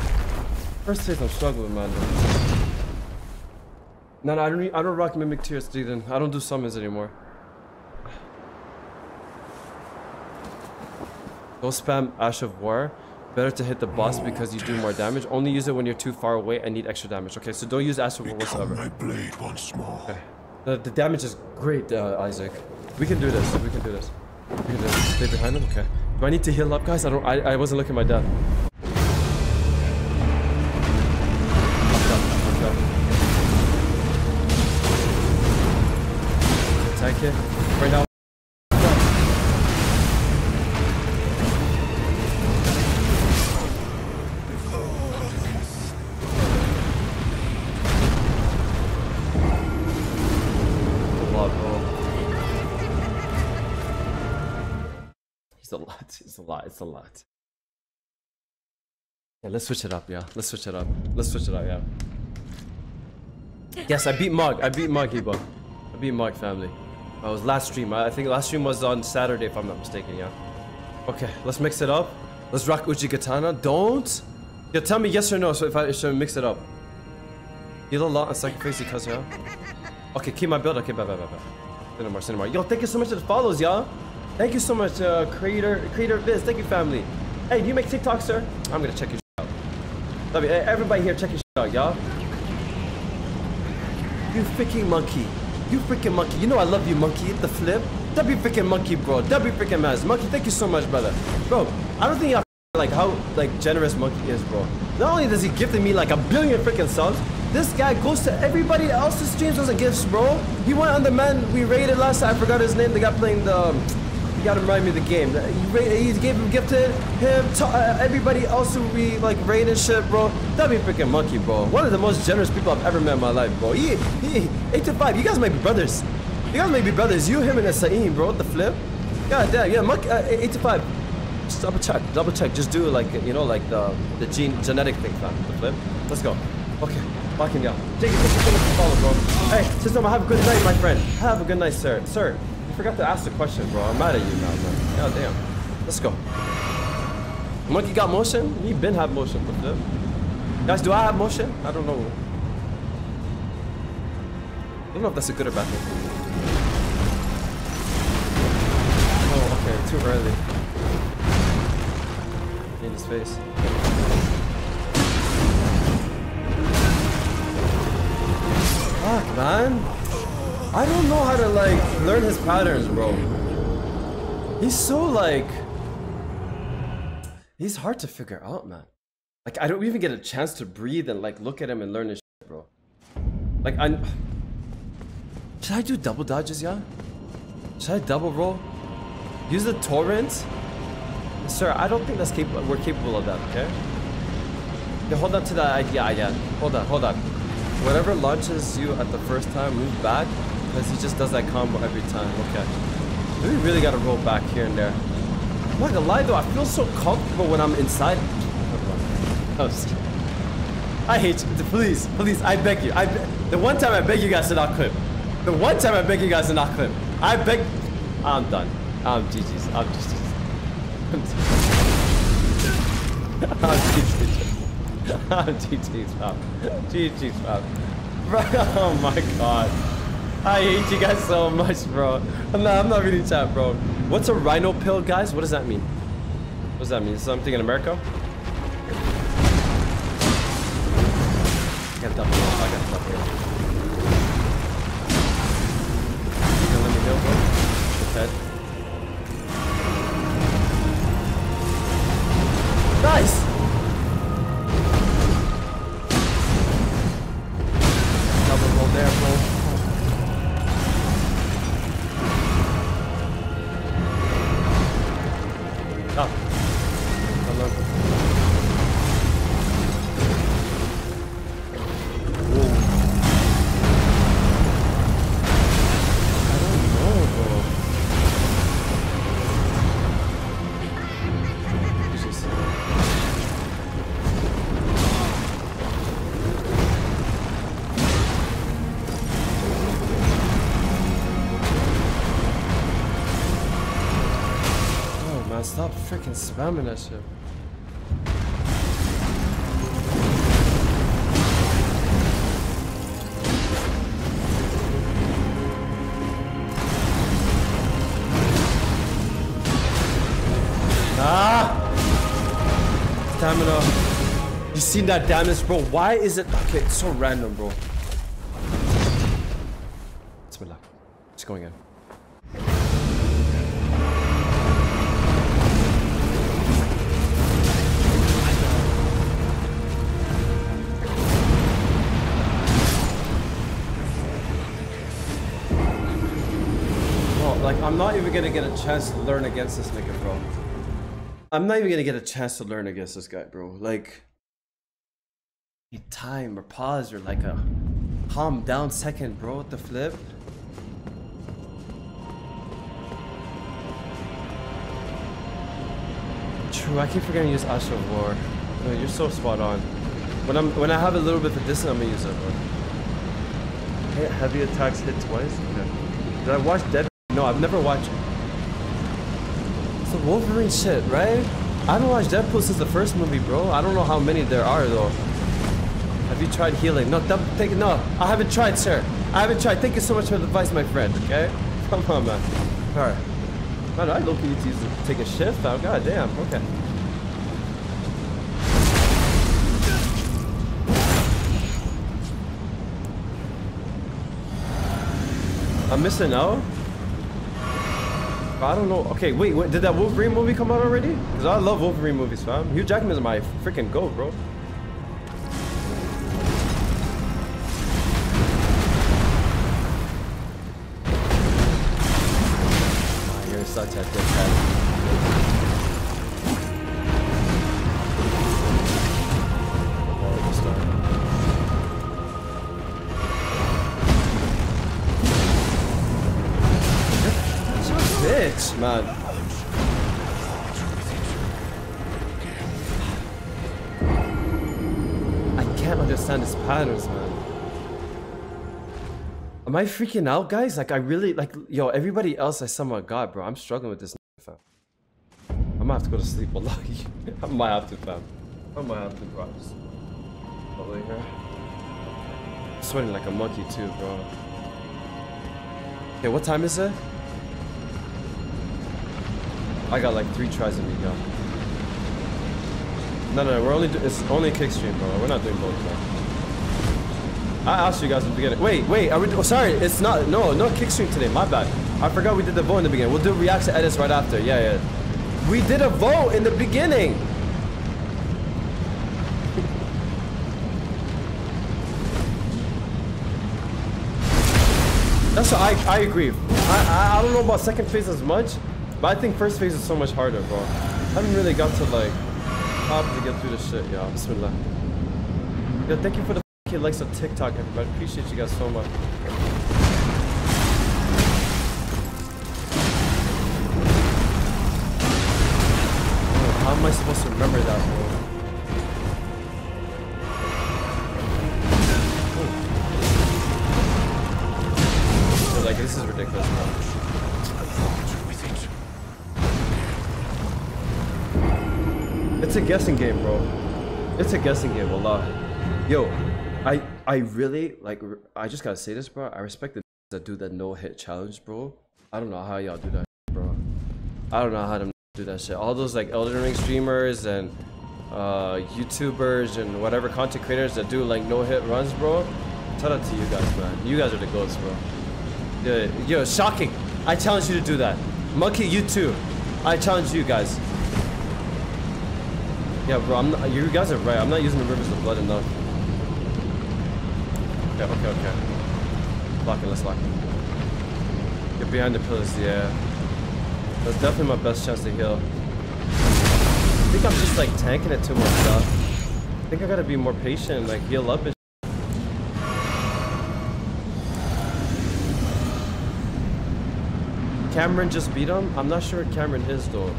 First phase I'm struggling, man. No, no, I don't rock mimic tiers, dude. I don't do summons anymore. Don't spam Ash of War. Better to hit the boss because you do more damage. Only use it when you're too far away and need extra damage. Okay, so don't use Ash of War whatsoever. My blade once more. Okay. The damage is great, Isaac. We can do this. We can do this. We can do this. Stay behind him? Okay. Do I need to heal up, guys? I wasn't looking at my dad. Attack it. Right now. It's a lot. Yeah, let's switch it up, yeah. Let's switch it up. Let's switch it up, yeah. Yes, I beat Mohg. I beat Mohg, Hebo. I beat Mohg, family. I was last stream. I think last stream was on Saturday, if I'm not mistaken, yeah. Okay, let's mix it up. Let's rock Uji Katana. Don't! Yeah, tell me yes or no, so if I should mix it up. Heal a lot and sacrifice because, yeah. Okay, keep my build. Okay, bye, bye, bye, bye. Cinemar, Cinemar. Yo, thank you so much for the follows, y'all. Thank you so much, creator Viz. Thank you, family. Hey, do you make TikTok, sir? I'm gonna check your shit out. Love you. Hey, everybody here, check your shit out, y'all. You freaking monkey. You freaking monkey. You know I love you, monkey. The flip. W freaking monkey, bro. W freaking Maz. Monkey, thank you so much, brother. Bro, I don't think y'all like how like generous monkey is, bro. Not only does he gift me like 1 billion freaking subs, this guy goes to everybody else's streams as a gifts, bro. He went on the man we raided last time. I forgot his name. The guy playing the. You gotta remind me of the game. He gave him gifted him to everybody else who we like raid and shit, bro. That'd be freaking monkey, bro. One of the most generous people I've ever met in my life, bro. He 8 to 5. You guys might be brothers. You guys might be brothers. You, him, and Saeem, bro. What the flip? God damn, yeah. Monkey, 8 to 5. Just double check, double check. Just do like you know, like the genetic thing, man. The flip. Let's go. Okay, fucking go. Thank you so much for following, bro. Hey, system. Have a good night, my friend. Have a good night, sir. Sir. I forgot to ask the question, bro. I'm mad at you now, man. God damn. Let's go. Monkey got motion? He been have motion, but flip. Guys, do I have motion? I don't know. I don't know if that's a good or bad thing. Oh, okay. Too early. In his face. Fuck, man. I don't know how to like learn his patterns, bro. He's so like he's hard to figure out, man. Like I don't even get a chance to breathe and like look at him and learn his shit, bro. Like I should I do double dodges, yeah? Should I double roll? Use the torrent? Sir, I don't think that's capable. We're capable of that, okay? Yeah, hold on to that idea, yeah. Hold on, hold on. Whatever launches you at the first time, move back. Because he just does that combo every time. Okay. We really gotta roll back here and there. I'm not gonna lie though, I feel so comfortable when I'm inside. I hate you. Please, please, I beg you. The one time I beg you guys to not clip. The one time I beg you guys to not clip. I beg. I'm done. I'm GG's. I'm GG's. I'm GG's. GG's, fam. GG's, fam. Bro, oh my god. I hate you guys so much, bro. I'm not reading chat, bro. What's a rhino pill, guys? What does that mean? What does that mean? Is something in America? I got double roll. I got double roll. You gonna let me heal, bro? Okay. Nice! freaking spamming that shit. Ah! Stamina. You seen that damage, bro? Why is it? Okay, it's so random, bro. Bismillah. It's going in. Like, I'm not even gonna get a chance to learn against this nigga, bro. I'm not even gonna get a chance to learn against this guy, bro. Like, you time or pause or like a calm down second, bro, with the flip. True, I keep forgetting to use Ash of War. No, you're so spot on. When I have a little bit of distance, I'm gonna use it, bro. Hey, heavy attacks hit twice? Okay. Did I watch Dead? No, I've never watched it. It's the Wolverine shit, right? I haven't watched Deadpool since the first movie, bro. I don't know how many there are, though. Have you tried healing? No, no, I haven't tried, sir. I haven't tried. Thank you so much for the advice, my friend, okay? Come on, man. All right. Man, I don't need to take a shift out. God damn, okay. I'm missing out? I don't know. Okay, wait, did that Wolverine movie come out already? Because I love Wolverine movies, fam. Hugh Jackman is my freaking GOAT, bro. Oh, you're such a dickhead. Man. I can't understand his patterns, man. Am I freaking out, guys? Like, I really, like, yo, everybody else I somewhat got, bro. I'm struggling with this, fam. I might have to go to sleep, wallahi. I might have to, fam. I might have to, bro. Probably here. I'm sweating like a monkey, too, bro. Okay, what time is it? I got like 3 tries in me, yo. No, we're only it's only kick stream, bro. We're not doing both, bro. I asked you guys in the beginning. Wait, are we? Oh, sorry, it's not. No kick stream today. My bad. I forgot we did the vote in the beginning. We'll do reacts to edits right after. Yeah. We did a vote in the beginning. That's what I agree. I don't know about second phase as much. But I think first phase is so much harder, bro. I haven't really got to like hop to get through this shit, y'all. Bismillah. Yo, thank you for the f***ing likes of TikTok, everybody. Appreciate you guys so much. Bro, how am I supposed to remember that, bro? So, like, this is ridiculous, bro. It's a guessing game, bro. It's a guessing game, wallah. Yo, I really, like, I just gotta say this, bro. I respect the that do that no-hit challenge, bro. I don't know how y'all do that, bro. I don't know how them do that shit. All those, like, Elden Ring streamers and YouTubers and whatever content creators that do, like, no-hit runs, bro. Shout out to you guys, man. You guys are the goats, bro. Yo, shocking. I challenge you to do that. Monkey, you too. I challenge you guys. Yeah, bro, I'm not, you guys are right. I'm not using the rivers of blood enough. Okay. Lock it, let's lock it. Get behind the pillars, yeah. That's definitely my best chance to heal. I think I'm just like tanking it too much, though. I think I gotta be more patient and like heal up and shit. Cameron just beat him? I'm not sure what Cameron is, though.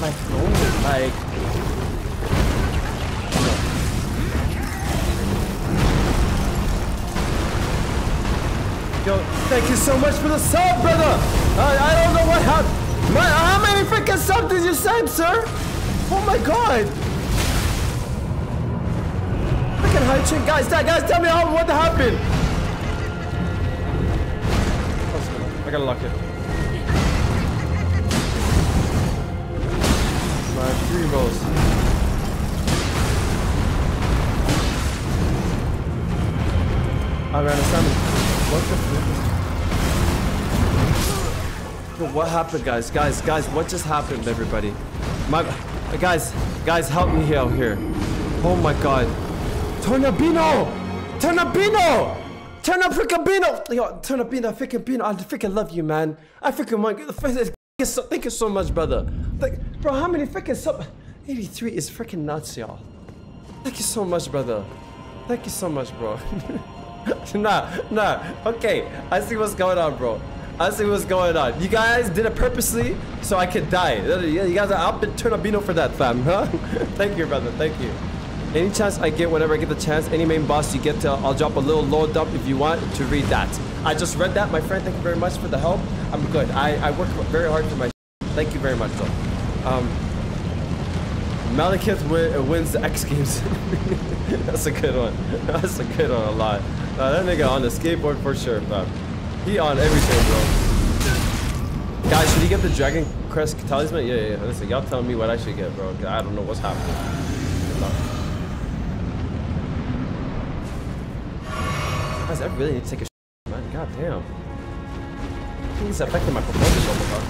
My phone is like... Yo, thank you so much for the sub, brother! I don't know what happened. How many freaking subs did you send, sir? Oh my god. Freaking high chick. Guys, tell me what happened. I gotta lock it. My three balls. I ran a sandwich. What the flip? Yo, what happened, guys? Guys, what just happened, everybody? Guys, help me out here. Oh my god. Tornabino! Yo, Tornabino, freaking Bino, I freaking love you, man. I freaking want thank you so much, brother. Bro, how many freaking sub? 83 is freaking nuts, y'all. Thank you so much, brother. Thank you so much, bro. Nah. Okay, I see what's going on, bro. I see what's going on. You guys did it purposely so I could die. You guys are out in Tornabino for that, fam, huh? Thank you, brother. Thank you. Any chance I get, whenever I get the chance, any main boss you get to, I'll drop a little load up if you want to read that. I just read that, my friend. Thank you very much for the help. I'm good. I worked very hard for my Thank you very much, though. Maliketh wins the X Games. That's a good one. That's a good one, a lot. That nigga on the skateboard for sure, bro. He on everything, bro. Guys, should he get the Dragon Crest Talisman? Yeah. Listen, y'all tell me what I should get, bro. I don't know what's happening. Guys, I really need to take a shit, man. God damn. He's affecting my performance overall.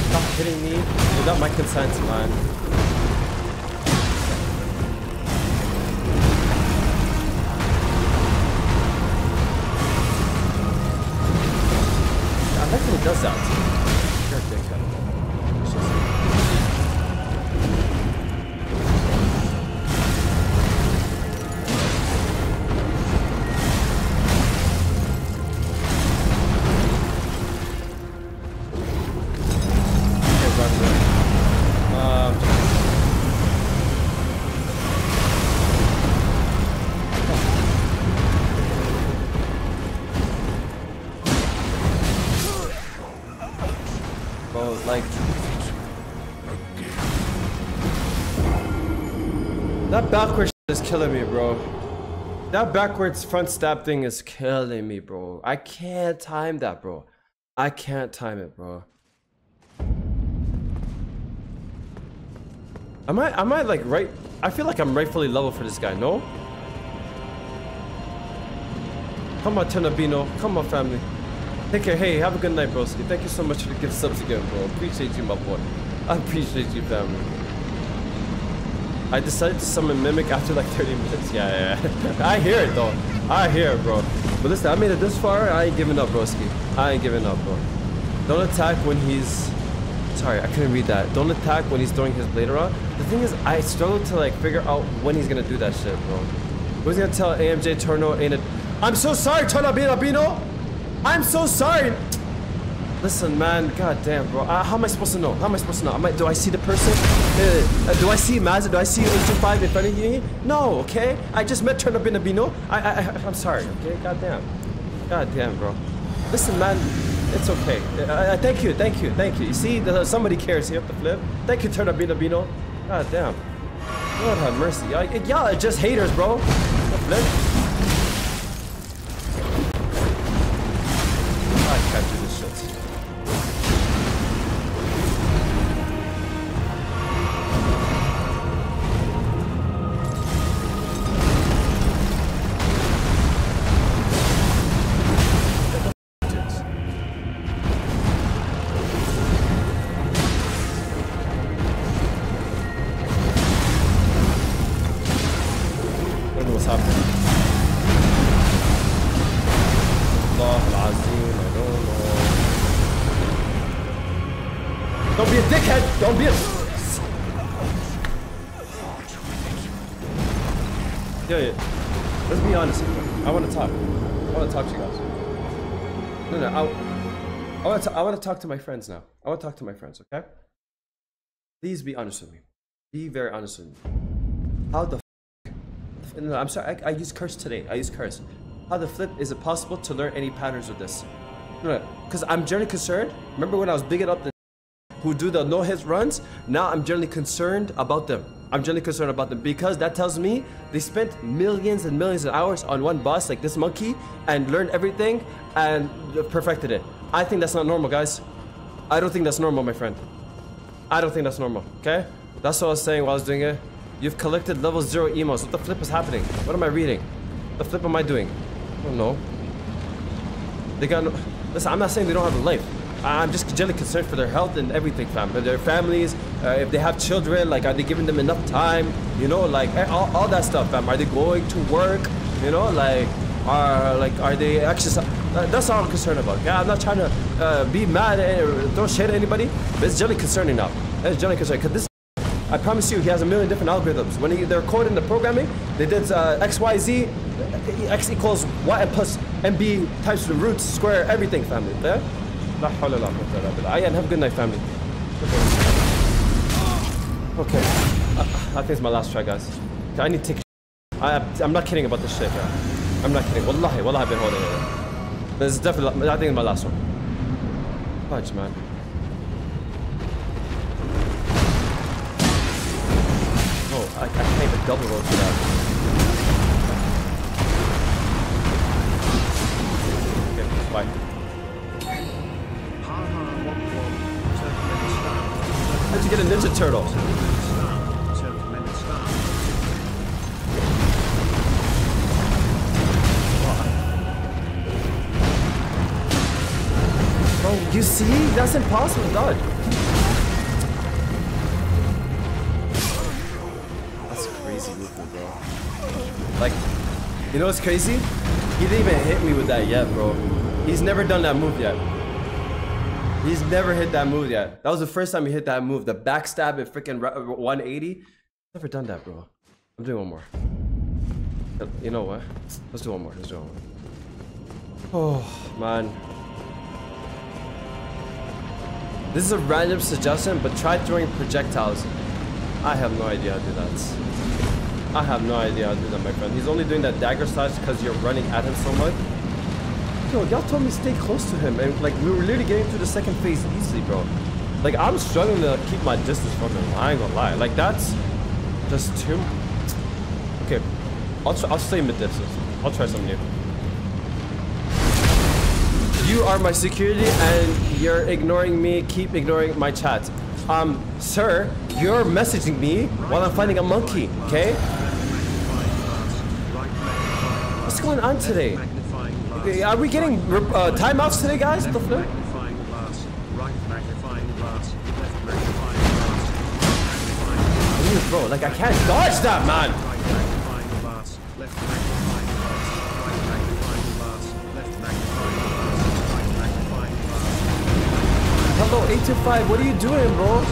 Stop hitting me without my consent, man. I like when he does that. Sure, backwards is killing me, bro. That backwards front stab thing is killing me, bro. I can't time that, bro. I can't time it, bro. Am I like right? I feel like I'm rightfully level for this guy, no? Come on, Tornabino. Come on, family. Take care. Hey, have a good night, bro. Thank you so much for the gift subs again, bro. Appreciate you, my boy. I appreciate you, family. I decided to summon Mimic after like 30 minutes. Yeah. I hear it, though. I hear it, bro. But listen, I made it this far. I ain't giving up, broski. I ain't giving up, bro. Don't attack when he's... Sorry, I couldn't read that. Don't attack when he's throwing his blade around. The thing is, I struggle to like figure out when he's going to do that shit, bro. Who's going to tell AMJ Torno ain't it? I'm so sorry, Tornabino. I'm so sorry. Listen, man, goddamn, bro. How am I supposed to know? How am I supposed to know? Do I see the person? Do I see Mazda? Do I see 825 in front of you? No, okay? I just met Tornabino. I'm sorry, okay? Goddamn. Goddamn, bro. Listen, man, it's okay. Thank you. You see, somebody cares here at the flip. Thank you, Tornabino. Goddamn. Lord have mercy. Y'all are just haters, bro. The flip. I want to talk to my friends now. I want to talk to my friends, okay? Please be honest with me. Be very honest with me. How the f... No, I'm sorry. I used curse today. I used curse. How the flip is it possible to learn any patterns with this? Because I'm generally concerned. Remember when I was bigging up the who do the no-hit runs? Now I'm generally concerned about them. I'm generally concerned about them because that tells me they spent millions and millions of hours on one boss like this monkey and learned everything and perfected it. I think that's not normal, guys. I don't think that's normal, my friend. I don't think that's normal, okay? That's what I was saying while I was doing it. You've collected level 0 emos. What the flip is happening? What am I reading? What the flip am I doing? I don't know. They got no... Listen, I'm not saying they don't have a life. I'm just generally concerned for their health and everything, fam. Their families, if they have children, like, are they giving them enough time? You know, like, all that stuff, fam. Are they going to work? You know, like, are they exercising? That's all I'm concerned about. Yeah, I'm not trying to be mad or throw shade at anybody, but it's generally concerning now. It's generally concerning, because this, I promise you, he has a million different algorithms. When they're coding the programming, they did X, Y, Z, X equals Y plus MB times the roots, square, everything, family. Yeah? La hawla la quwwata illa billah. And have a good night, family. Okay. I think it's my last try, guys. I need to take I'm not kidding about this shit, bro. I'm not kidding. Wallahi, I've been holding it. This is definitely, I think it's my last one. Fudge, man. Oh, I can't even double roll for that. How'd you get a Ninja Turtle? Bro, you see? That's impossible, dog. That's crazy looking, bro. Like, you know what's crazy? He didn't even hit me with that yet, bro. He's never done that move yet. He's never hit that move yet. That was the first time he hit that move. The backstab at freaking 180. Never done that, bro. I'm doing one more. You know what? Let's do one more. Let's do one more. Oh, man. This is a random suggestion, but try throwing projectiles. I have no idea how to do that. I have no idea how to do that, my friend. He's only doing that dagger slash because you're running at him so much. Yo, y'all told me stay close to him, and like we were literally getting through the second phase easily, bro. Like I'm struggling to keep my distance from him. I ain't gonna lie. Like that's just too. Okay, I'll stay mid distance. I'll try something new. You are my security, and you're ignoring me. Keep ignoring my chats. Sir, you're messaging me while I'm fighting a monkey. Okay. What's going on today? Are we getting timeouts today, guys? Left magnifying glass, right magnifying glass, left magnifying glass. Dude, bro, like I can't dodge that, man. Right magnifying glass, left magnifying glass, right magnifying glass, left magnifying glass, right magnifying glass. Hello, 825. What are you doing, bro?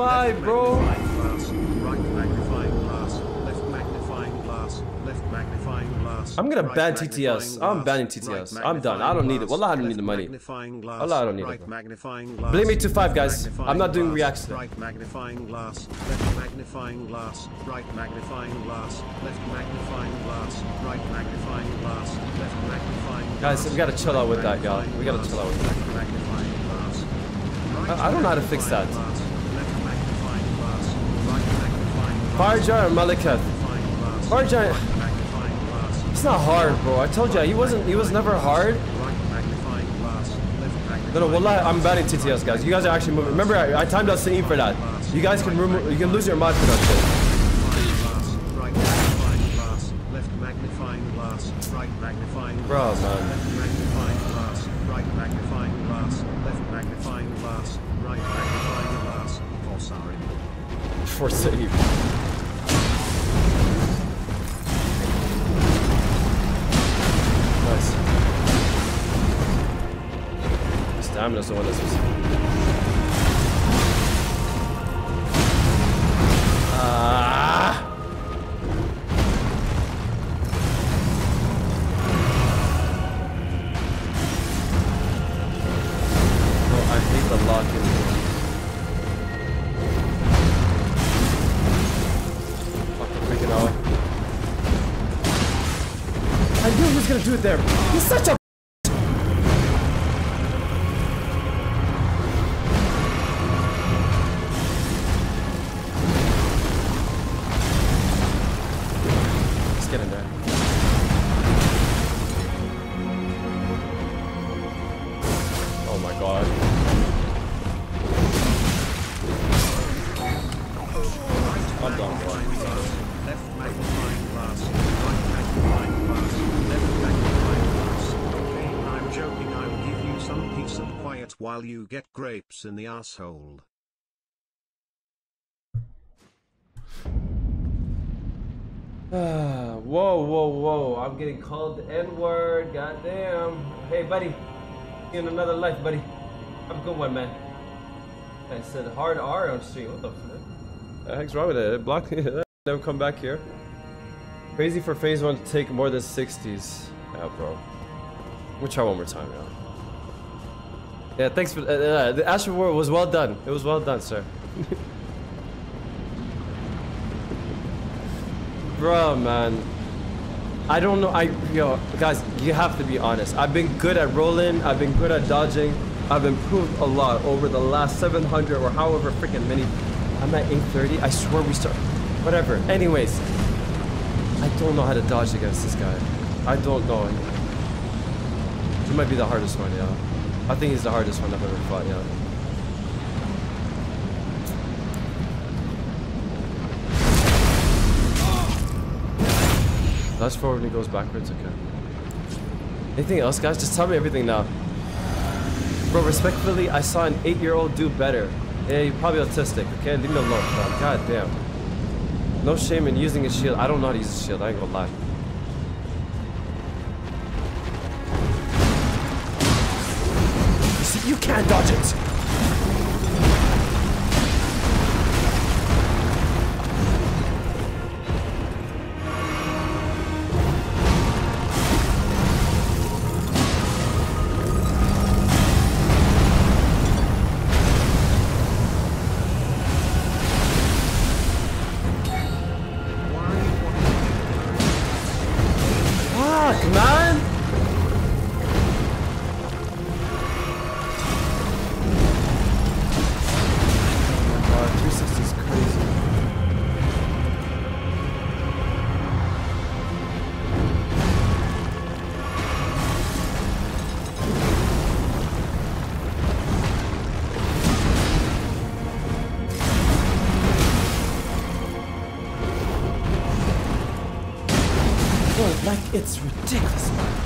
Five, bro. Right magnifying glass, left magnifying glass, left magnifying glass. I'm gonna ban TTS. I'm banning TTS. I'm done. I don't need it. Wallah, I don't need the money. Wallah, I don't need it. Blame me to 5, guys. I'm not doing reacts. Right magnifying glass, left magnifying glass, right magnifying glass, left magnifying glass, right magnifying glass, left magnifying glass. Guys, we gotta chill out with that, y'all. We gotta chill out with that. I don't know how to fix that. Fire Giant or Maliketh? Fire Giant. It's not hard, bro. I told you, he was never hard. No, wallah, I'm banning TTS, guys. You guys are actually moving. Remember, I timed out Saeed for that. You guys can remove, you can lose your mod for that shit. Bro, man. For save. Nice. Stamina's the one that's missing. lock in here. Fucking freaking out. I knew he was gonna do it there. He's such a while you get grapes in the asshole. Whoa, whoa, whoa. I'm getting called the N-word. Goddamn. Hey, buddy. In another life, buddy. Have a good one, man. I said hard R on stream. What the fuck? What the heck's wrong with it? It blocked me. Never come back here. Crazy for phase one to take more than 60s. Yeah, bro. We'll try one more time, y'all. Yeah, thanks for the Ash Reward was well done. It was well done, sir. Bruh, man. I don't know. Yo, guys, you have to be honest. I've been good at rolling. I've been good at dodging. I've improved a lot over the last 700 or however freaking many. I'm at 830. I swear we start. Whatever. Anyways, I don't know how to dodge against this guy. I don't know. It might be the hardest one, yeah. I think he's the hardest one I've ever fought, yeah. Flash forward and he goes backwards, okay. Anything else, guys? Just tell me everything now. Bro, respectfully, I saw an 8-year-old do better. Yeah, you're probably autistic, okay? Leave me alone, bro. God damn. No shame in using a shield. I don't know how to use a shield, I ain't gonna lie. You can't dodge it! Fuck, man! It's ridiculous, man.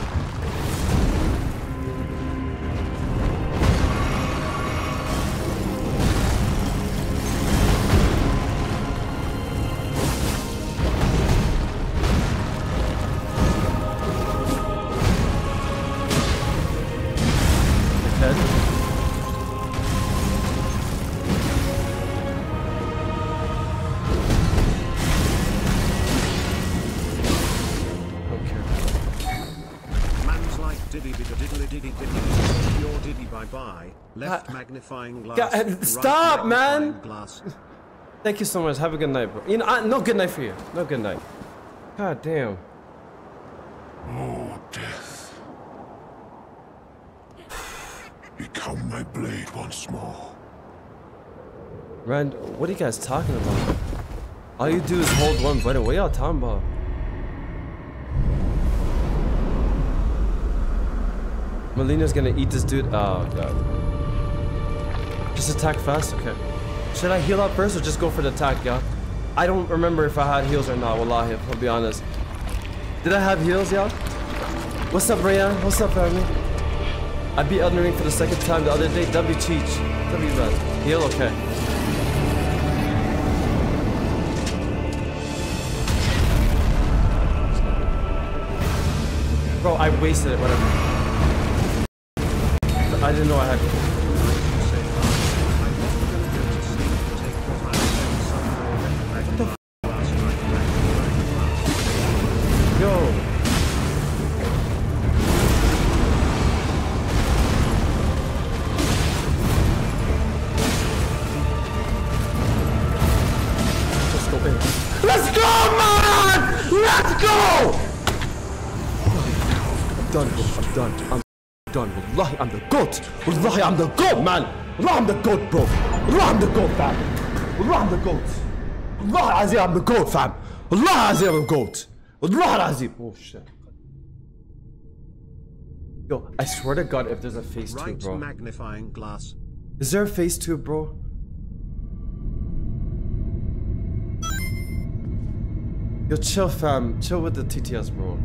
Left magnifying glass. God, stop, right man! Glass. Thank you so much. Have a good night, bro. You know, no good night for you. No good night. God damn. More death. Become my blade once more. Rand, what are you guys talking about? All you do is hold one button. What y'all talking about? Melina's gonna eat this dude. Oh, God. Just attack fast? Okay. Should I heal up first or just go for the attack, y'all? I don't remember if I had heals or not, wallahi, I'll be honest. Did I have heals, y'all? What's up, Rayan? What's up, family? I beat Elden Ring for the second time the other day. W Cheech. W man. Heal? Okay. Bro, I wasted it, whatever. I didn't know I had heals. No! I'm done, bro. I'm done. I'm done. Wallahi, I'm the GOAT. Wallahi, I'm the GOAT, man. Wallahi, I'm the GOAT, bro. Wallahi, I'm the GOAT, fam. Wallahi, I'm the GOAT. Wallahi, Azim, I'm the GOAT, fam. Wallahi, Azim, I'm the GOAT. Wallahi, Azim. Oh, shit. Yo, I swear to God, if there's a phase two, bro. Magnifying glass. Is there a phase two, bro? Yo, chill, fam. Chill with the TTS, bro.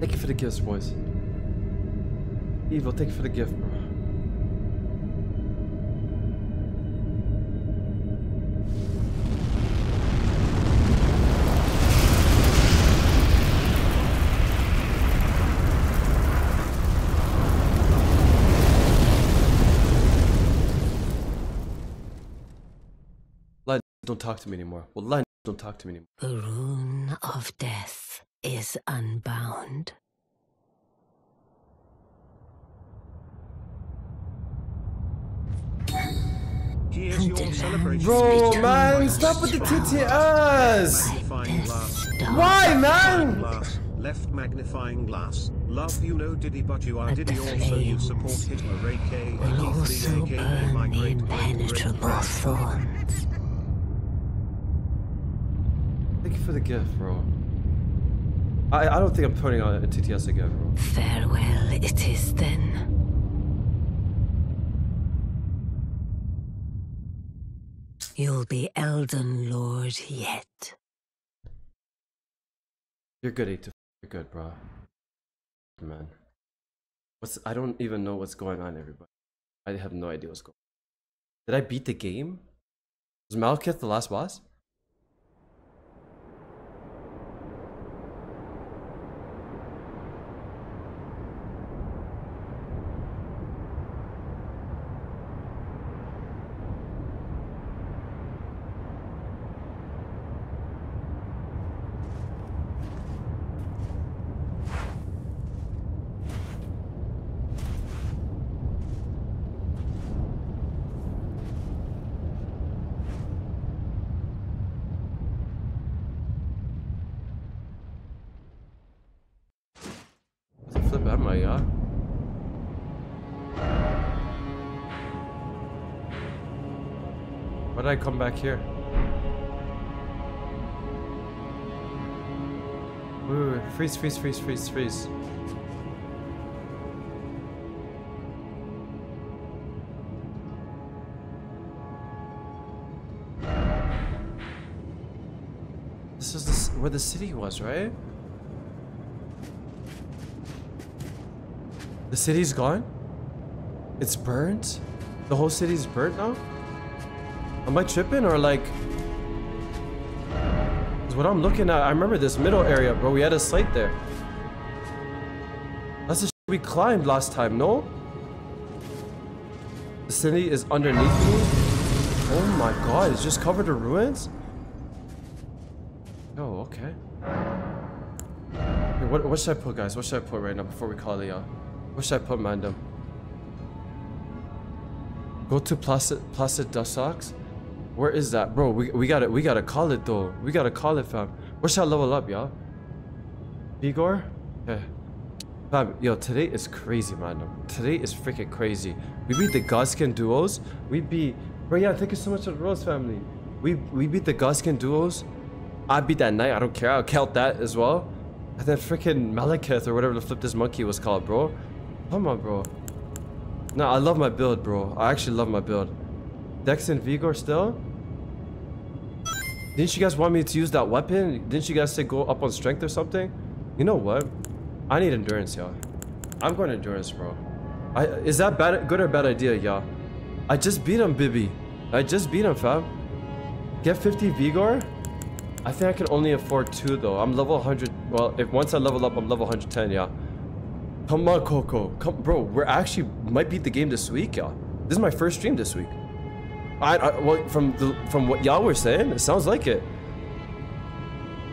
Thank you for the gifts, boys. Evil, thank you for the gift, bro. Don't talk to me anymore. Wallahi, don't talk to me anymore. The rune of death is unbound. Here's your celebration. Bro, man, stop with the TTS! Why, man? Left magnifying glass. Love you know Diddy, but you are Diddy also. You support Hitler, aka my great impenetrable thorns. Thank you for the gift, bro. I don't think I'm turning on a TTS again, bro. Farewell, it is then. You'll be Elden Lord yet. You're good, Atif. You're good, bro. Man. I don't even know what's going on, everybody. I have no idea what's going on. Did I beat the game? Was Maliketh the last boss? I come back here. Wait, wait, wait. Freeze, freeze, freeze, freeze, freeze. This is where the city was, right? The city's gone? It's burnt? The whole city's burnt now? Am I tripping or like... Cause what I'm looking at, I remember this middle area, bro. We had a slate there. That's the shit we climbed last time, no? The city is underneath me. Oh my god, it's just covered in ruins? Oh, okay. Hey, what should I put, guys? What should I put right now before we call it out? What should I put, Mando? Go to Placidusax. Where is that, bro? We gotta call it though. We gotta call it, fam. Where should I level up, y'all? Vigor? Okay. Fam, yo, today is crazy, man. Today is freaking crazy. We beat the Godskin Duos. We beat, bro. Yeah, thank you so much for the Rose family. We beat the Godskin Duos. I beat that knight. I don't care. I'll count that as well. And then freaking Maliketh or whatever the flip this monkey was called, bro. Come on, bro. No, I love my build, bro. I actually love my build. Dex and Vigor still? Didn't you guys want me to use that weapon? Didn't you guys say go up on strength or something? You know what? I need endurance, y'all. I'm going endurance, bro. Is that bad, good or bad idea, y'all? I just beat him, Bibi. I just beat him, fam. Get 50 Vigor? I think I can only afford 2, though. I'm level 100. Well, if once I level up, I'm level 110, y'all. Come on, Coco. Come, bro. We're actually might beat the game this week, y'all. This is my first stream this week. Well, from what y'all were saying, it sounds like it.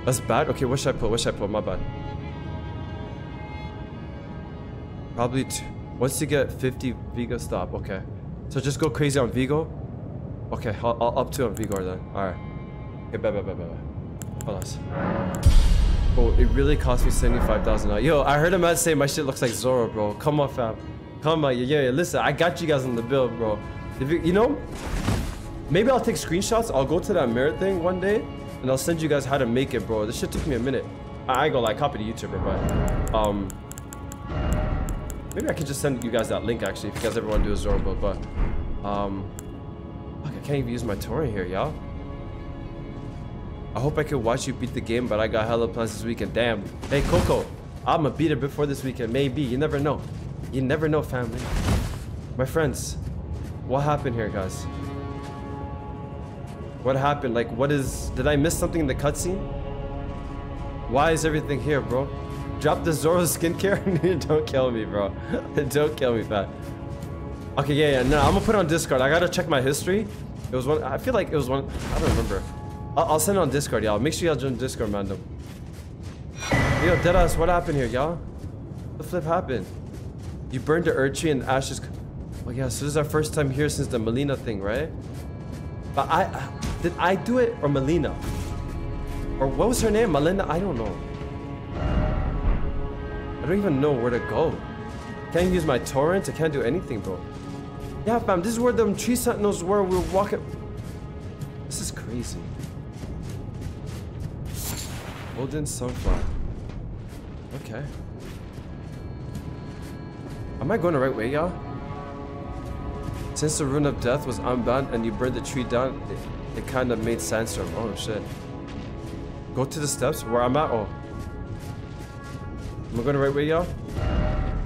That's bad. Okay, what should I put? What should I put? My bad. Probably once you get 50 Vigo, stop. Okay, so just go crazy on Vigo. Okay, I'll up to on Vigo then. All right. Okay, bye. Hold on. Oh, it really cost me $75,000. Yo, I heard a man say my shit looks like Zoro, bro. Come on, fam. Come on, yeah. Listen, I got you guys on the bill, bro. If you know, maybe I'll take screenshots. I'll go to that mirror thing one day, and I'll send you guys how to make it, bro. This shit took me a minute. I ain't gonna lie, copy the YouTuber, but maybe I can just send you guys that link actually if you guys ever want to do a Zoro build, but fuck, I can't even use my torrent here, y'all. I hope I can watch you beat the game, but I got hella plans this weekend. Damn. Hey Coco, I'ma beat it before this weekend, maybe. You never know. You never know, family. My friends, what happened here, guys? What happened? Like, what is... Did I miss something in the cutscene? Why is everything here, bro? Drop the Zoro skincare? Don't kill me, bro. Don't kill me, fat. Okay, yeah. No, I'm gonna put it on Discord. I gotta check my history. It was one... I feel like it was one... I don't remember. I'll send it on Discord, y'all. Make sure y'all join Discord, Mando. Yo, deadass, what happened here, y'all? What the flip happened? You burned the Urchi and ashes... Oh, yeah, so this is our first time here since the Melina thing, right? But I... Did I do it or Melina? Or what was her name? Melina? I don't know. I don't even know where to go. Can't use my torrent. I can't do anything, bro. Yeah, fam. This is where them tree sentinels were. We were walking. This is crazy. Golden sunflower. Okay. Am I going the right way, y'all? Since the Rune of Death was unbound and you burned the tree down, it kind of made sandstorm. Oh shit. Go to the steps where I'm at. Oh. Am I going the right way, y'all?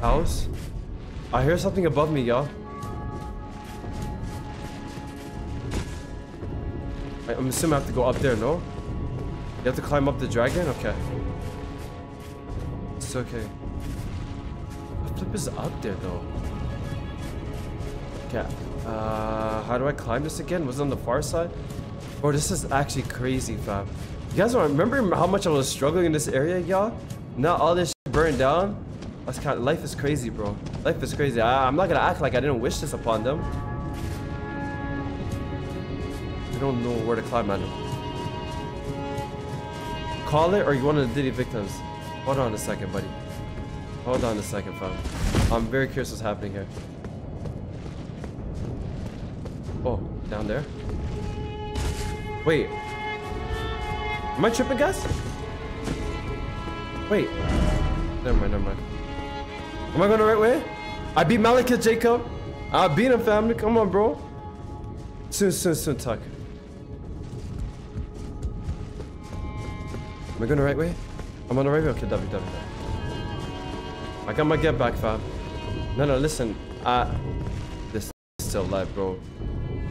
House? I hear something above me, y'all. I'm assuming I have to go up there, no? You have to climb up the dragon? Okay. It's okay. What flip is up there, though? Okay. How do I climb this again? Was it on the far side? Bro, this is actually crazy, fam. You guys remember how much I was struggling in this area, y'all? Now all this shit burned down? That's kind of, life is crazy, bro. Life is crazy. I'm not gonna act like I didn't wish this upon them. I don't know where to climb, man. Call it or you want to ditty victims? Hold on a second, buddy. Hold on a second, fam. I'm very curious what's happening here. Oh, down there? Wait. Am I tripping, guys? Wait. Never mind. Am I going the right way? I beat Maliketh, Jacob. I beat him, family. Come on, bro. Soon, Tuck. Am I going the right way? I'm on the right way? Okay, W. I got my get back, fam. No, listen. This is still alive, bro.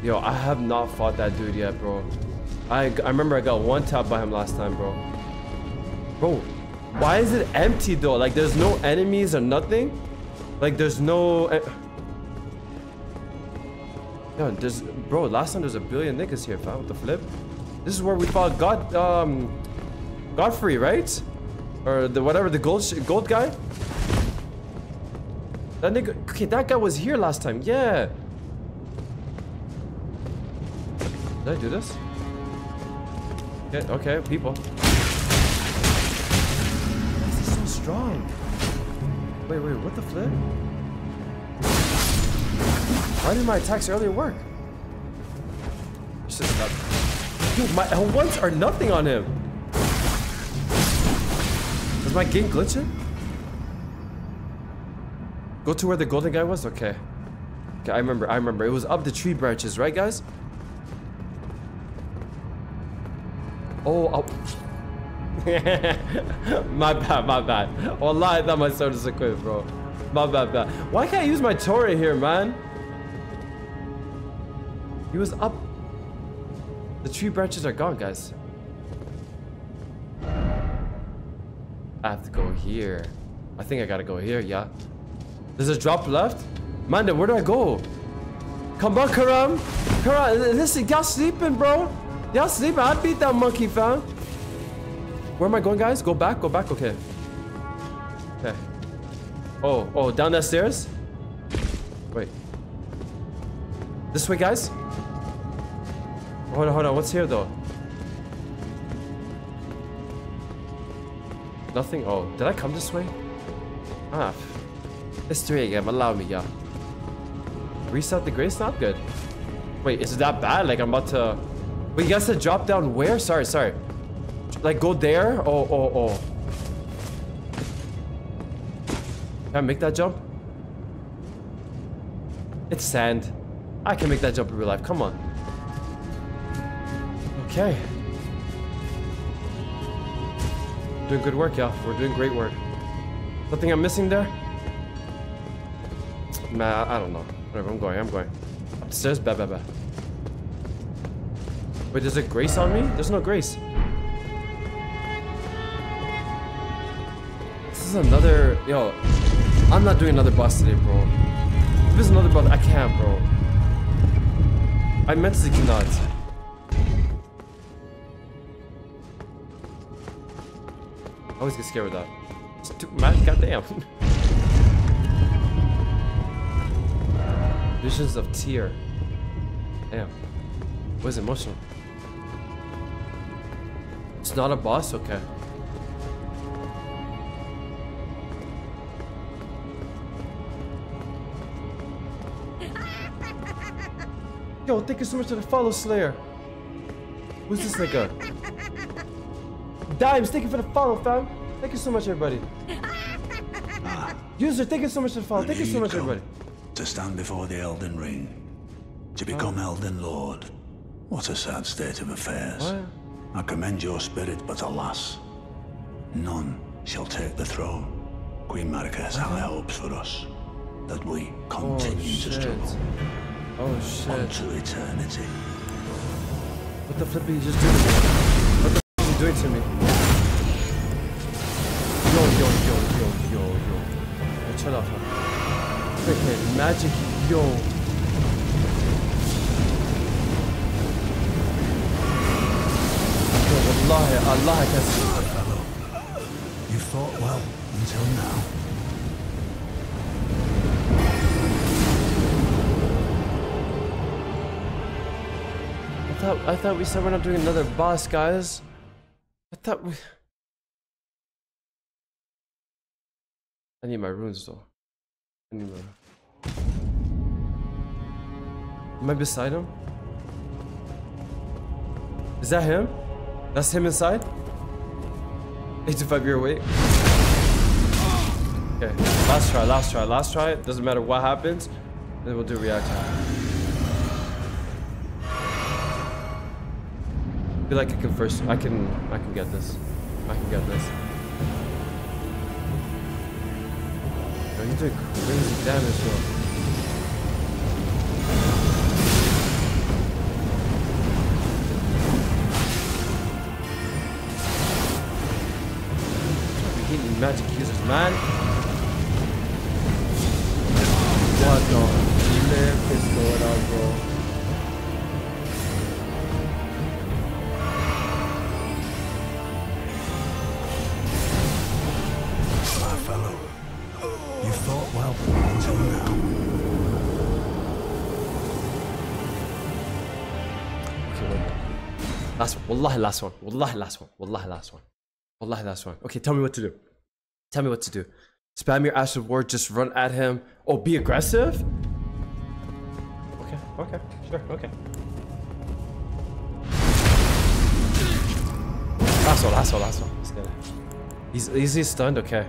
Yo, I have not fought that dude yet, bro. I remember I got one tap by him last time, bro. Bro, why is it empty, though? Like, there's no enemies or nothing? Like, there's no... Yo, there's... Bro, last time there's a billion niggas here, fam, with the flip. This is where we fought God... Godfrey, right? Or the whatever, the gold guy? That nigga... Okay, that guy was here last time, yeah! Did I do this? Okay, people. Why is this so strong? Wait, what the flip? Why did my attacks earlier work? Dude, my L1s are nothing on him. Is my game glitching? Go to where the golden guy was? Okay, I remember. It was up the tree branches, right, guys? Oh. My bad. Wallahi, I thought my sword was equipped, bro. My bad. Why can't I use my torrent here, man? He was up. The tree branches are gone, guys. I have to go here. I think I gotta go here, yeah. There's a drop left? Manda, where do I go? Come on, Karam. Listen, y'all sleeping, bro. Y'all sleeping. I beat that monkey, fam. Where am I going, guys? Go back. Okay. Oh, down that stairs? Wait. This way, guys? Hold on. What's here, though? Nothing? Oh, did I come this way? Ah. It's 3 a.m. Allow me, yeah. Reset the grace? Not good. Wait, is it that bad? Like, I'm about to... Wait, you guys said drop down where? Sorry, sorry. Like, go there? Oh, oh, oh. Can I make that jump? It's sand. I can make that jump in real life. Come on. Okay. Doing good work, yeah. We're doing great work. Nothing I'm missing there? Nah, I don't know. Whatever, I'm going, I'm going. Upstairs, bad, bad, bad. Wait, there's a grace on me? There's no grace. This is another... Yo, I'm not doing another boss today, bro. If there's another boss, I can't, bro. I mentally cannot. I always get scared with that. It's too mad, goddamn. Visions of tear. Damn. Was emotional. It's not a boss? Okay. Yo, thank you so much for the follow, Slayer. Who's this nigga? Dimes, thank you for the follow, fam. Thank you so much, everybody. User, thank you so much for the follow. Thank you so much, everybody. To stand before the Elden Ring. To become Elden Lord. What a sad state of affairs. What? I commend your spirit, but alas, none shall take the throne. Queen Maliketh has high hopes for us, that we continue to struggle. Oh shit. Unto eternity. What the flip are you just doing to me? What the f*** are you doing to me? Yo, yo, yo, yo, yo, yo. Yo, chill out, man. Freaking magic, yo. Allah, I guess. You fought well until now. I thought we said we're not doing another boss, guys. I thought we... I need my runes, though. I need my... Am I beside him? Is that him? That's him inside? 8 to 5 year wait. Okay, last try, last try, last try. Doesn't matter what happens, then we'll do react time. I feel like I can first I can get this. I can get this. Yo, you did crazy damage though. Magic users, man. What the flip is going on, bro? My fellow, you thought well until now. Okay, wait. Last one. Wallahi, last one. Wallahi, last one. Wallahi, last one. Wallahi, last one. Okay, tell me what to do. Tell me what to do. Spam your Ash of War, just run at him. Oh, be aggressive? Okay, okay, sure, okay. Last one, last one, last one. Let's get it. He's stunned, okay.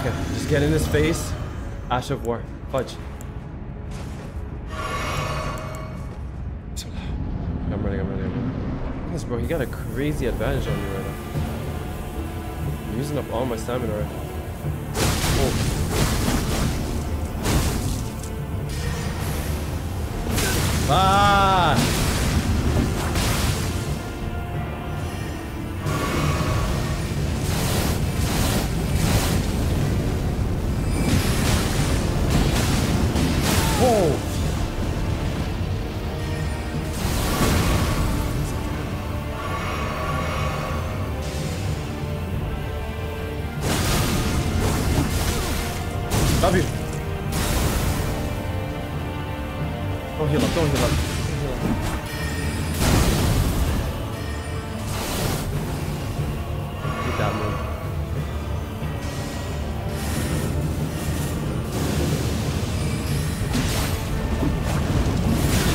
Okay, just get in his face. Ash of War, fudge. I'm running, I'm running, I'm running. Yes, bro, he got a crazy advantage on me right now. I'm using up all my stamina right now. Oh. Ah! Oh! Love you. Don't heal up, don't heal up. Don't heal up. Get that move.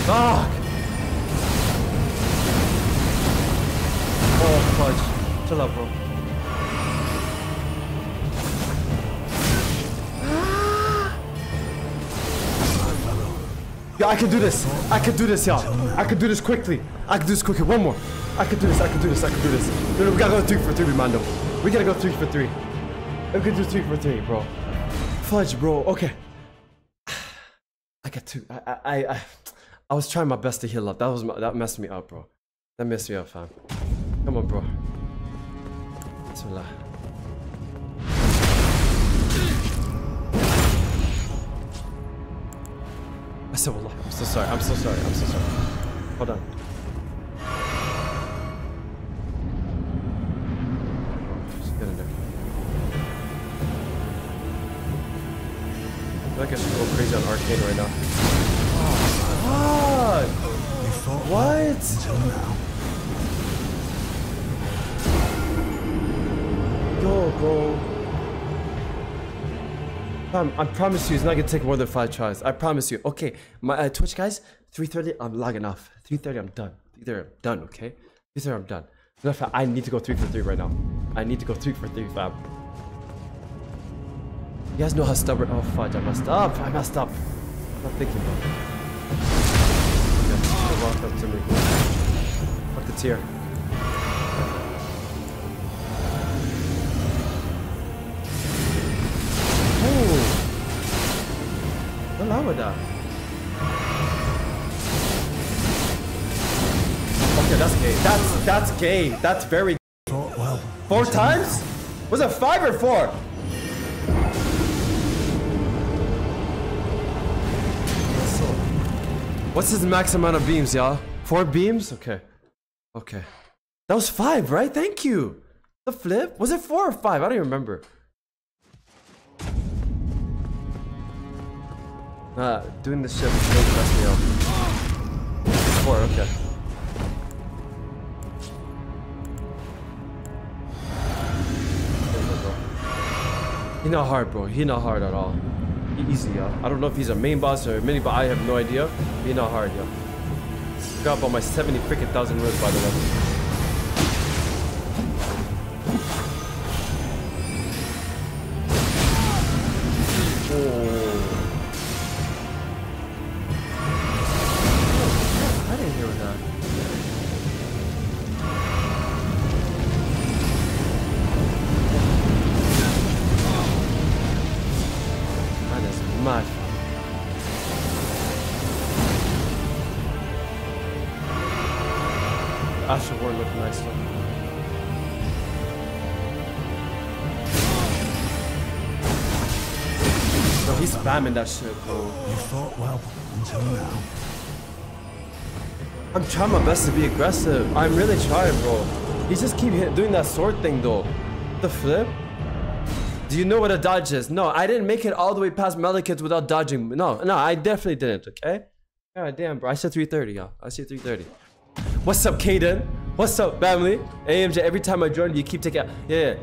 Fuck! Oh, fudge. Chill out, bro. Yeah, I can do this. I can do this, yeah. I can do this quickly. I can do this quickly. One more. I can do this. I can do this. I can do this. Dude, we gotta go 3 for 3, Mando. We gotta go 3 for 3. We can do 3 for 3, bro. Fudge, bro. Okay. I got two. I was trying my best to heal up. That messed me up, bro. That messed me up, fam. Come on, bro. Bismillah. Bismillah. I'm so sorry. I'm so sorry. I'm so sorry. Hold on. Just get in there. I feel like I should go crazy on arcade right now. Oh, God. What? Yo, bro. I promise you, it's not gonna take more than 5 tries. I promise you. Okay, my Twitch guys, 3:30, I'm logging off. 3:30, I'm done. 3:30, I'm done. Okay. 3:30, I'm done. I need to go 3 for 3 right now. I need to go 3 for 3, fam. You guys know how stubborn. Oh, fudge! I messed up. I messed up. I'm not thinking about it. They walked up to me. Fuck the tear. Oh! Don't allow that. Okay, that's gay. That's gay. That's very gay. Well, 4 times? Was it 5 or 4? What's his max amount of beams, y'all? 4 beams? Okay. Okay. That was 5, right? Thank you. The flip? Was it 4 or 5? I don't even remember. Doing this shit is really messing me up. 4, okay. He's not hard, bro. He's not hard at all. Easy, yeah. I don't know if he's a main boss or a mini, but I have no idea. Be not hard, yeah. Forgot about my 70 freaking thousand words, by the way. Oh. I didn't hear that. Mad. The Astro War looked nice though. So he's spamming that shit, bro. You fought well until now. I'm trying my best to be aggressive. I'm really trying, bro. He just keep doing that sword thing though. The flip? Do you know what a dodge is? No, I didn't make it all the way past Maliketh without dodging. No, I definitely didn't, okay? God damn, bro. I said 3:30, y'all. I said 3:30. What's up, Kaden? What's up, family? AMJ, every time I join, you keep taking out. Yeah.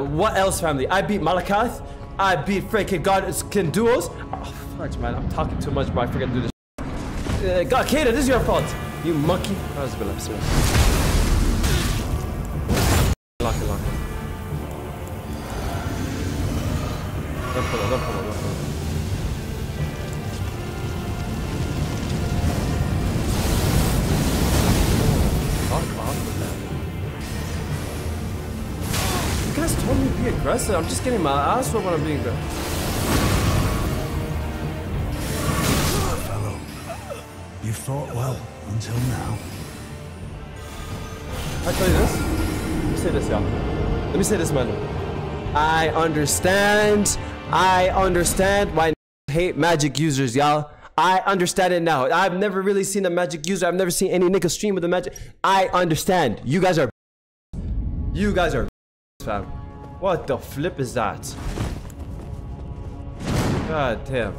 What else, family? I beat Maliketh. I beat freaking Godskin Duos. Oh, fuck, man. I'm talking too much, bro. I forgot to do this. God, Kaden, this is your fault. You monkey. I was a bit upset. Lock it. Don't pull. You guys told me to be aggressive. I'm just getting my ass whooped when I'm being aggressive. Fellow, you fought well until now. I tell you this. Let me say this, y'all. Let me say this, man. I understand. I understand why hate magic users, y'all. I understand it now. I've never really seen a magic user. I've never seen any nigga stream with a magic. I understand. You guys are fam. What the flip is that? God damn.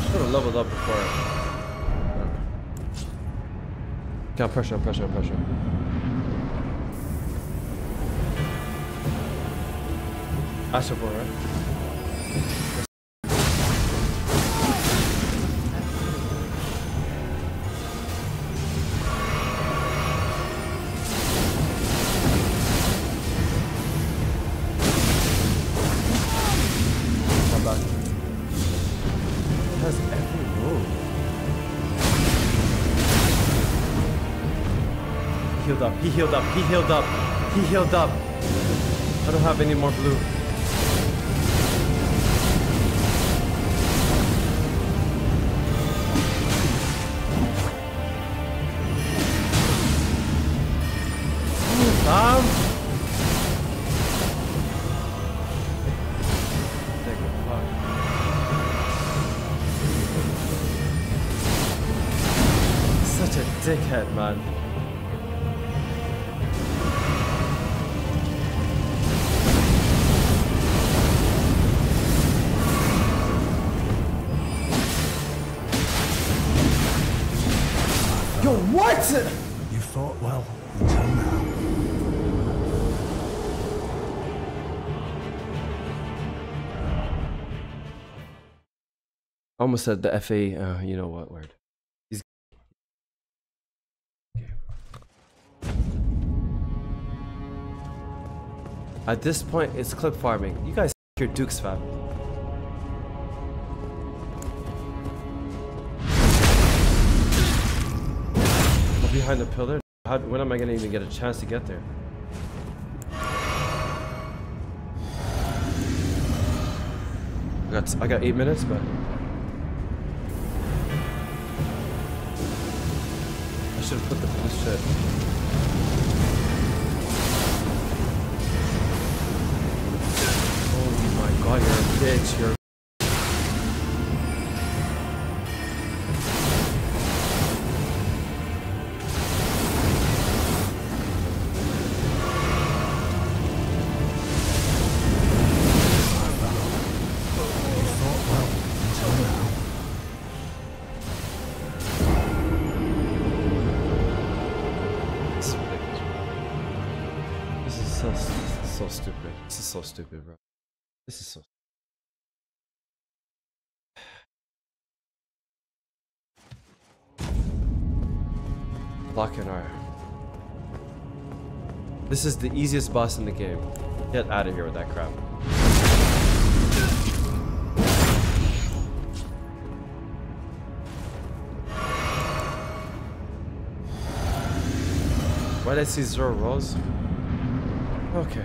Should have leveled up before. Got pressure. Asabora. He healed up, he healed up, he healed up. I don't have any more blue. Such a dickhead, man. You fought well until now. Almost said the FA, you know what word. He's... At this point, it's clip farming. You guys your dukes fam. Behind the pillar? How, when am I gonna even get a chance to get there? I got 8 minutes, but I should have put the plus shit. Oh my god, you're a bitch, you're. So stupid, bro. This is so. Lock in R. This is the easiest boss in the game. Get out of here with that crap. Why did I see zero rolls? Okay.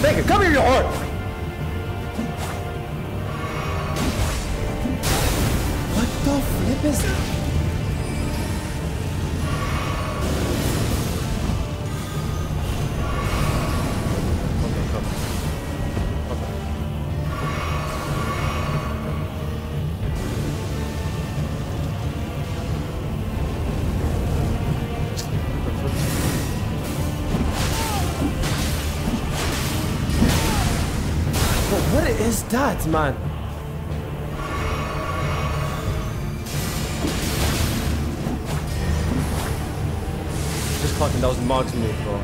Thank you. Come here, you whore! What the flip is that? Okay, come on. Okay. What is that, man? Just fucking, that was Mog's move, bro.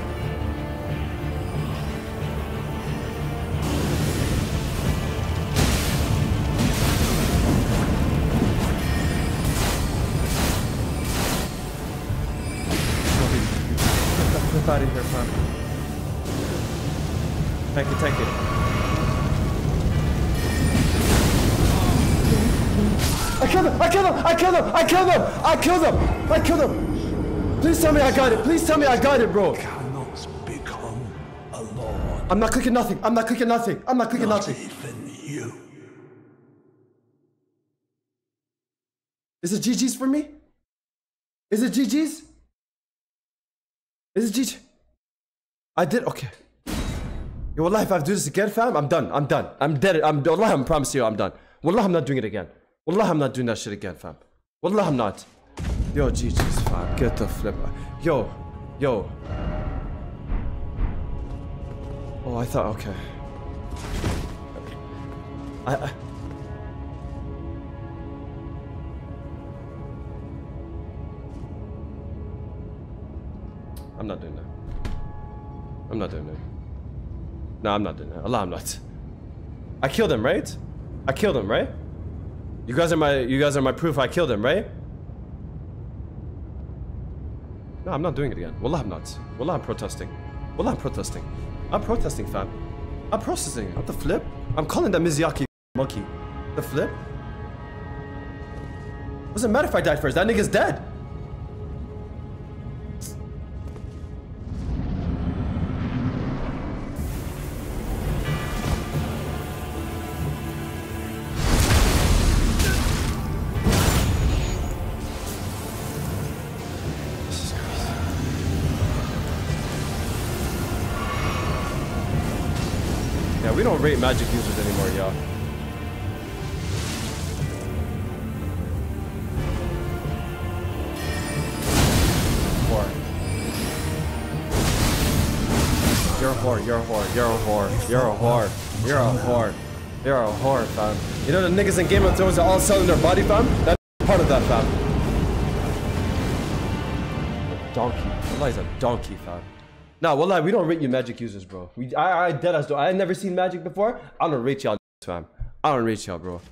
Get out of here, man. Take it. I killed him! Please tell me I got it! Please tell me I got it, bro! Cannot become a lord. I'm not clicking nothing! I'm not clicking nothing! Even you. Is it GG's for me? Is it GG's? I did, okay. Yo, wallah, if I do this again, fam, I'm done. I'm done. I'm dead. Wallah, I promise you, I'm done. Wallah, I'm not doing it again. Wallah, I'm not doing that shit again, fam. Wallah, I'm not. Yo, GG's, fam. Get the flip. Yo. Yo. Oh, I thought, okay. I I'm not doing that. I'm not doing that. No, I'm not doing that. Allah, I'm not. I killed him, right? I killed him, right? You guys are my proof I killed him, right? No, I'm not doing it again. Wallah, I'm not. Wallah, I'm protesting. Wallah, I'm protesting. I'm protesting, fam. I'm protesting. What the flip? I'm calling that Mizuyaki monkey. The flip? Doesn't matter if I died first. That nigga's dead. We don't rate magic users anymore, y'all. Whore. You're a whore, you're a whore, you're a whore, you're a whore, you're a whore, you're a whore, fam. You know the niggas in Game of Thrones are all selling their body, fam? That's part of that, fam. A donkey. Allah is a donkey, fam. Nah, wallah, we don't rate you magic users, bro. I dead as though I had never seen magic before. I don't rate y'all, fam. I don't rate y'all, bro.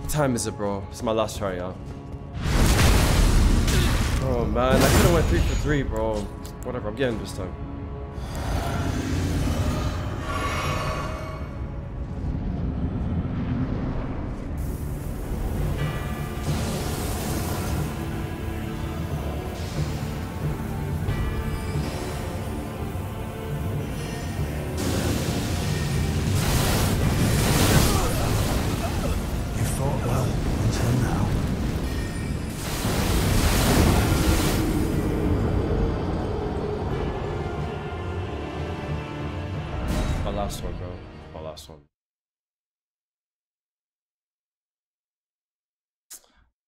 What time is it, bro? It's my last try, y'all. Oh man, I could have went 3 for 3, bro. Whatever, I'm getting this time.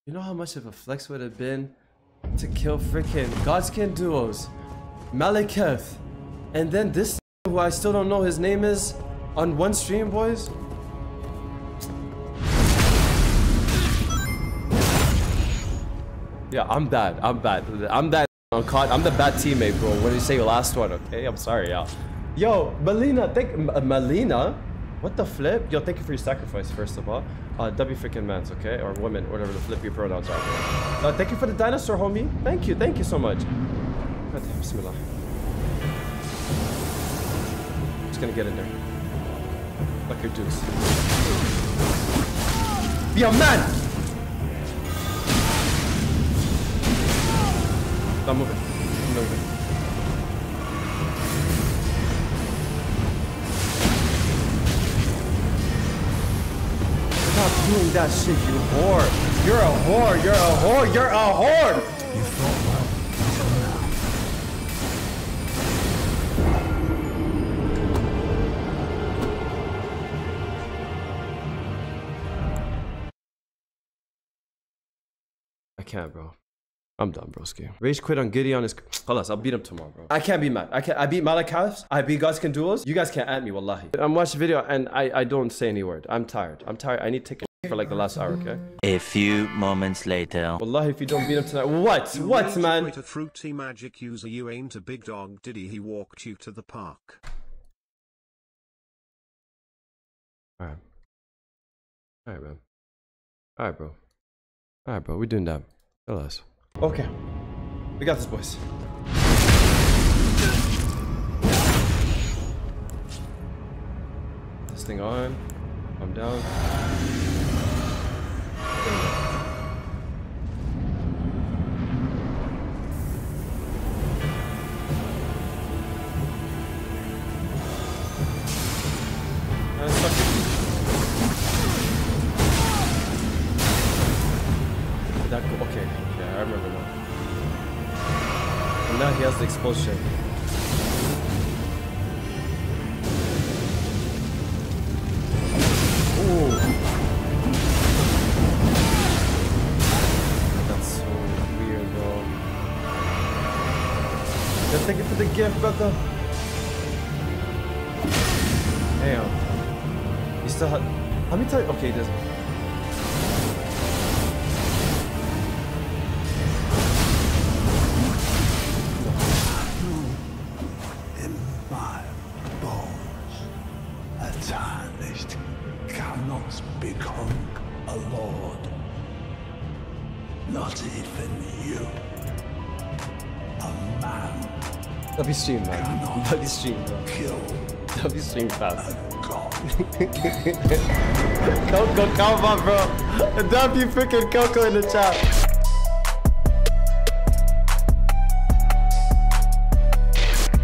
You know how much of a flex would have been to kill freaking Godskin Duos, Maliketh, and then this who I still don't know his name is on one stream, boys? Yeah, I'm bad. I'm bad. I'm that caught. I'm the bad teammate, bro. What did you say last one? Okay, I'm sorry, y'all. Yo, Melina, Melina? What the flip? Yo, thank you for your sacrifice, first of all. W freaking mans, okay? Or women, whatever the flip your pronouns are. Thank you for the dinosaur, homie. Thank you so much. God damn, Bismillah. Just gonna get in there. Fuck your dukes. Be a man! I'm moving. I'm moving. Stop doing that shit, you whore. You're a whore. You're a whore. You're a whore. You fought well. I can't, bro. I'm done, broski. Rage quit on Giddy on his... Halas, I'll beat him tomorrow, bro. I can't be mad. I beat Malakavs. I beat Godskin Duos. You guys can't at me, wallahi. I'm watching video and I don't say any word. I'm tired. I'm tired. I need to take a for like the last hour, okay? A few moments later. Wallahi, if you don't beat him tonight... What? You what, man? A fruity magic user, you ain't a big dog, did he? He walked you to the park. Alright. Alright, man. Alright, bro. Alright, bro. We're doing that. Halas. Okay, we got this, boys. This thing on, I'm down. And stuck. Did that go? Okay. I remember now. Now he has the expulsion. That's so weird, bro. Let's take it to the gift, brother. Damn. You still had. How many times? Okay, there's. Stream, man. Bloody stream, bro. Bloody stream fast. Coco, come on, bro. Don't be freaking Coco in the chat.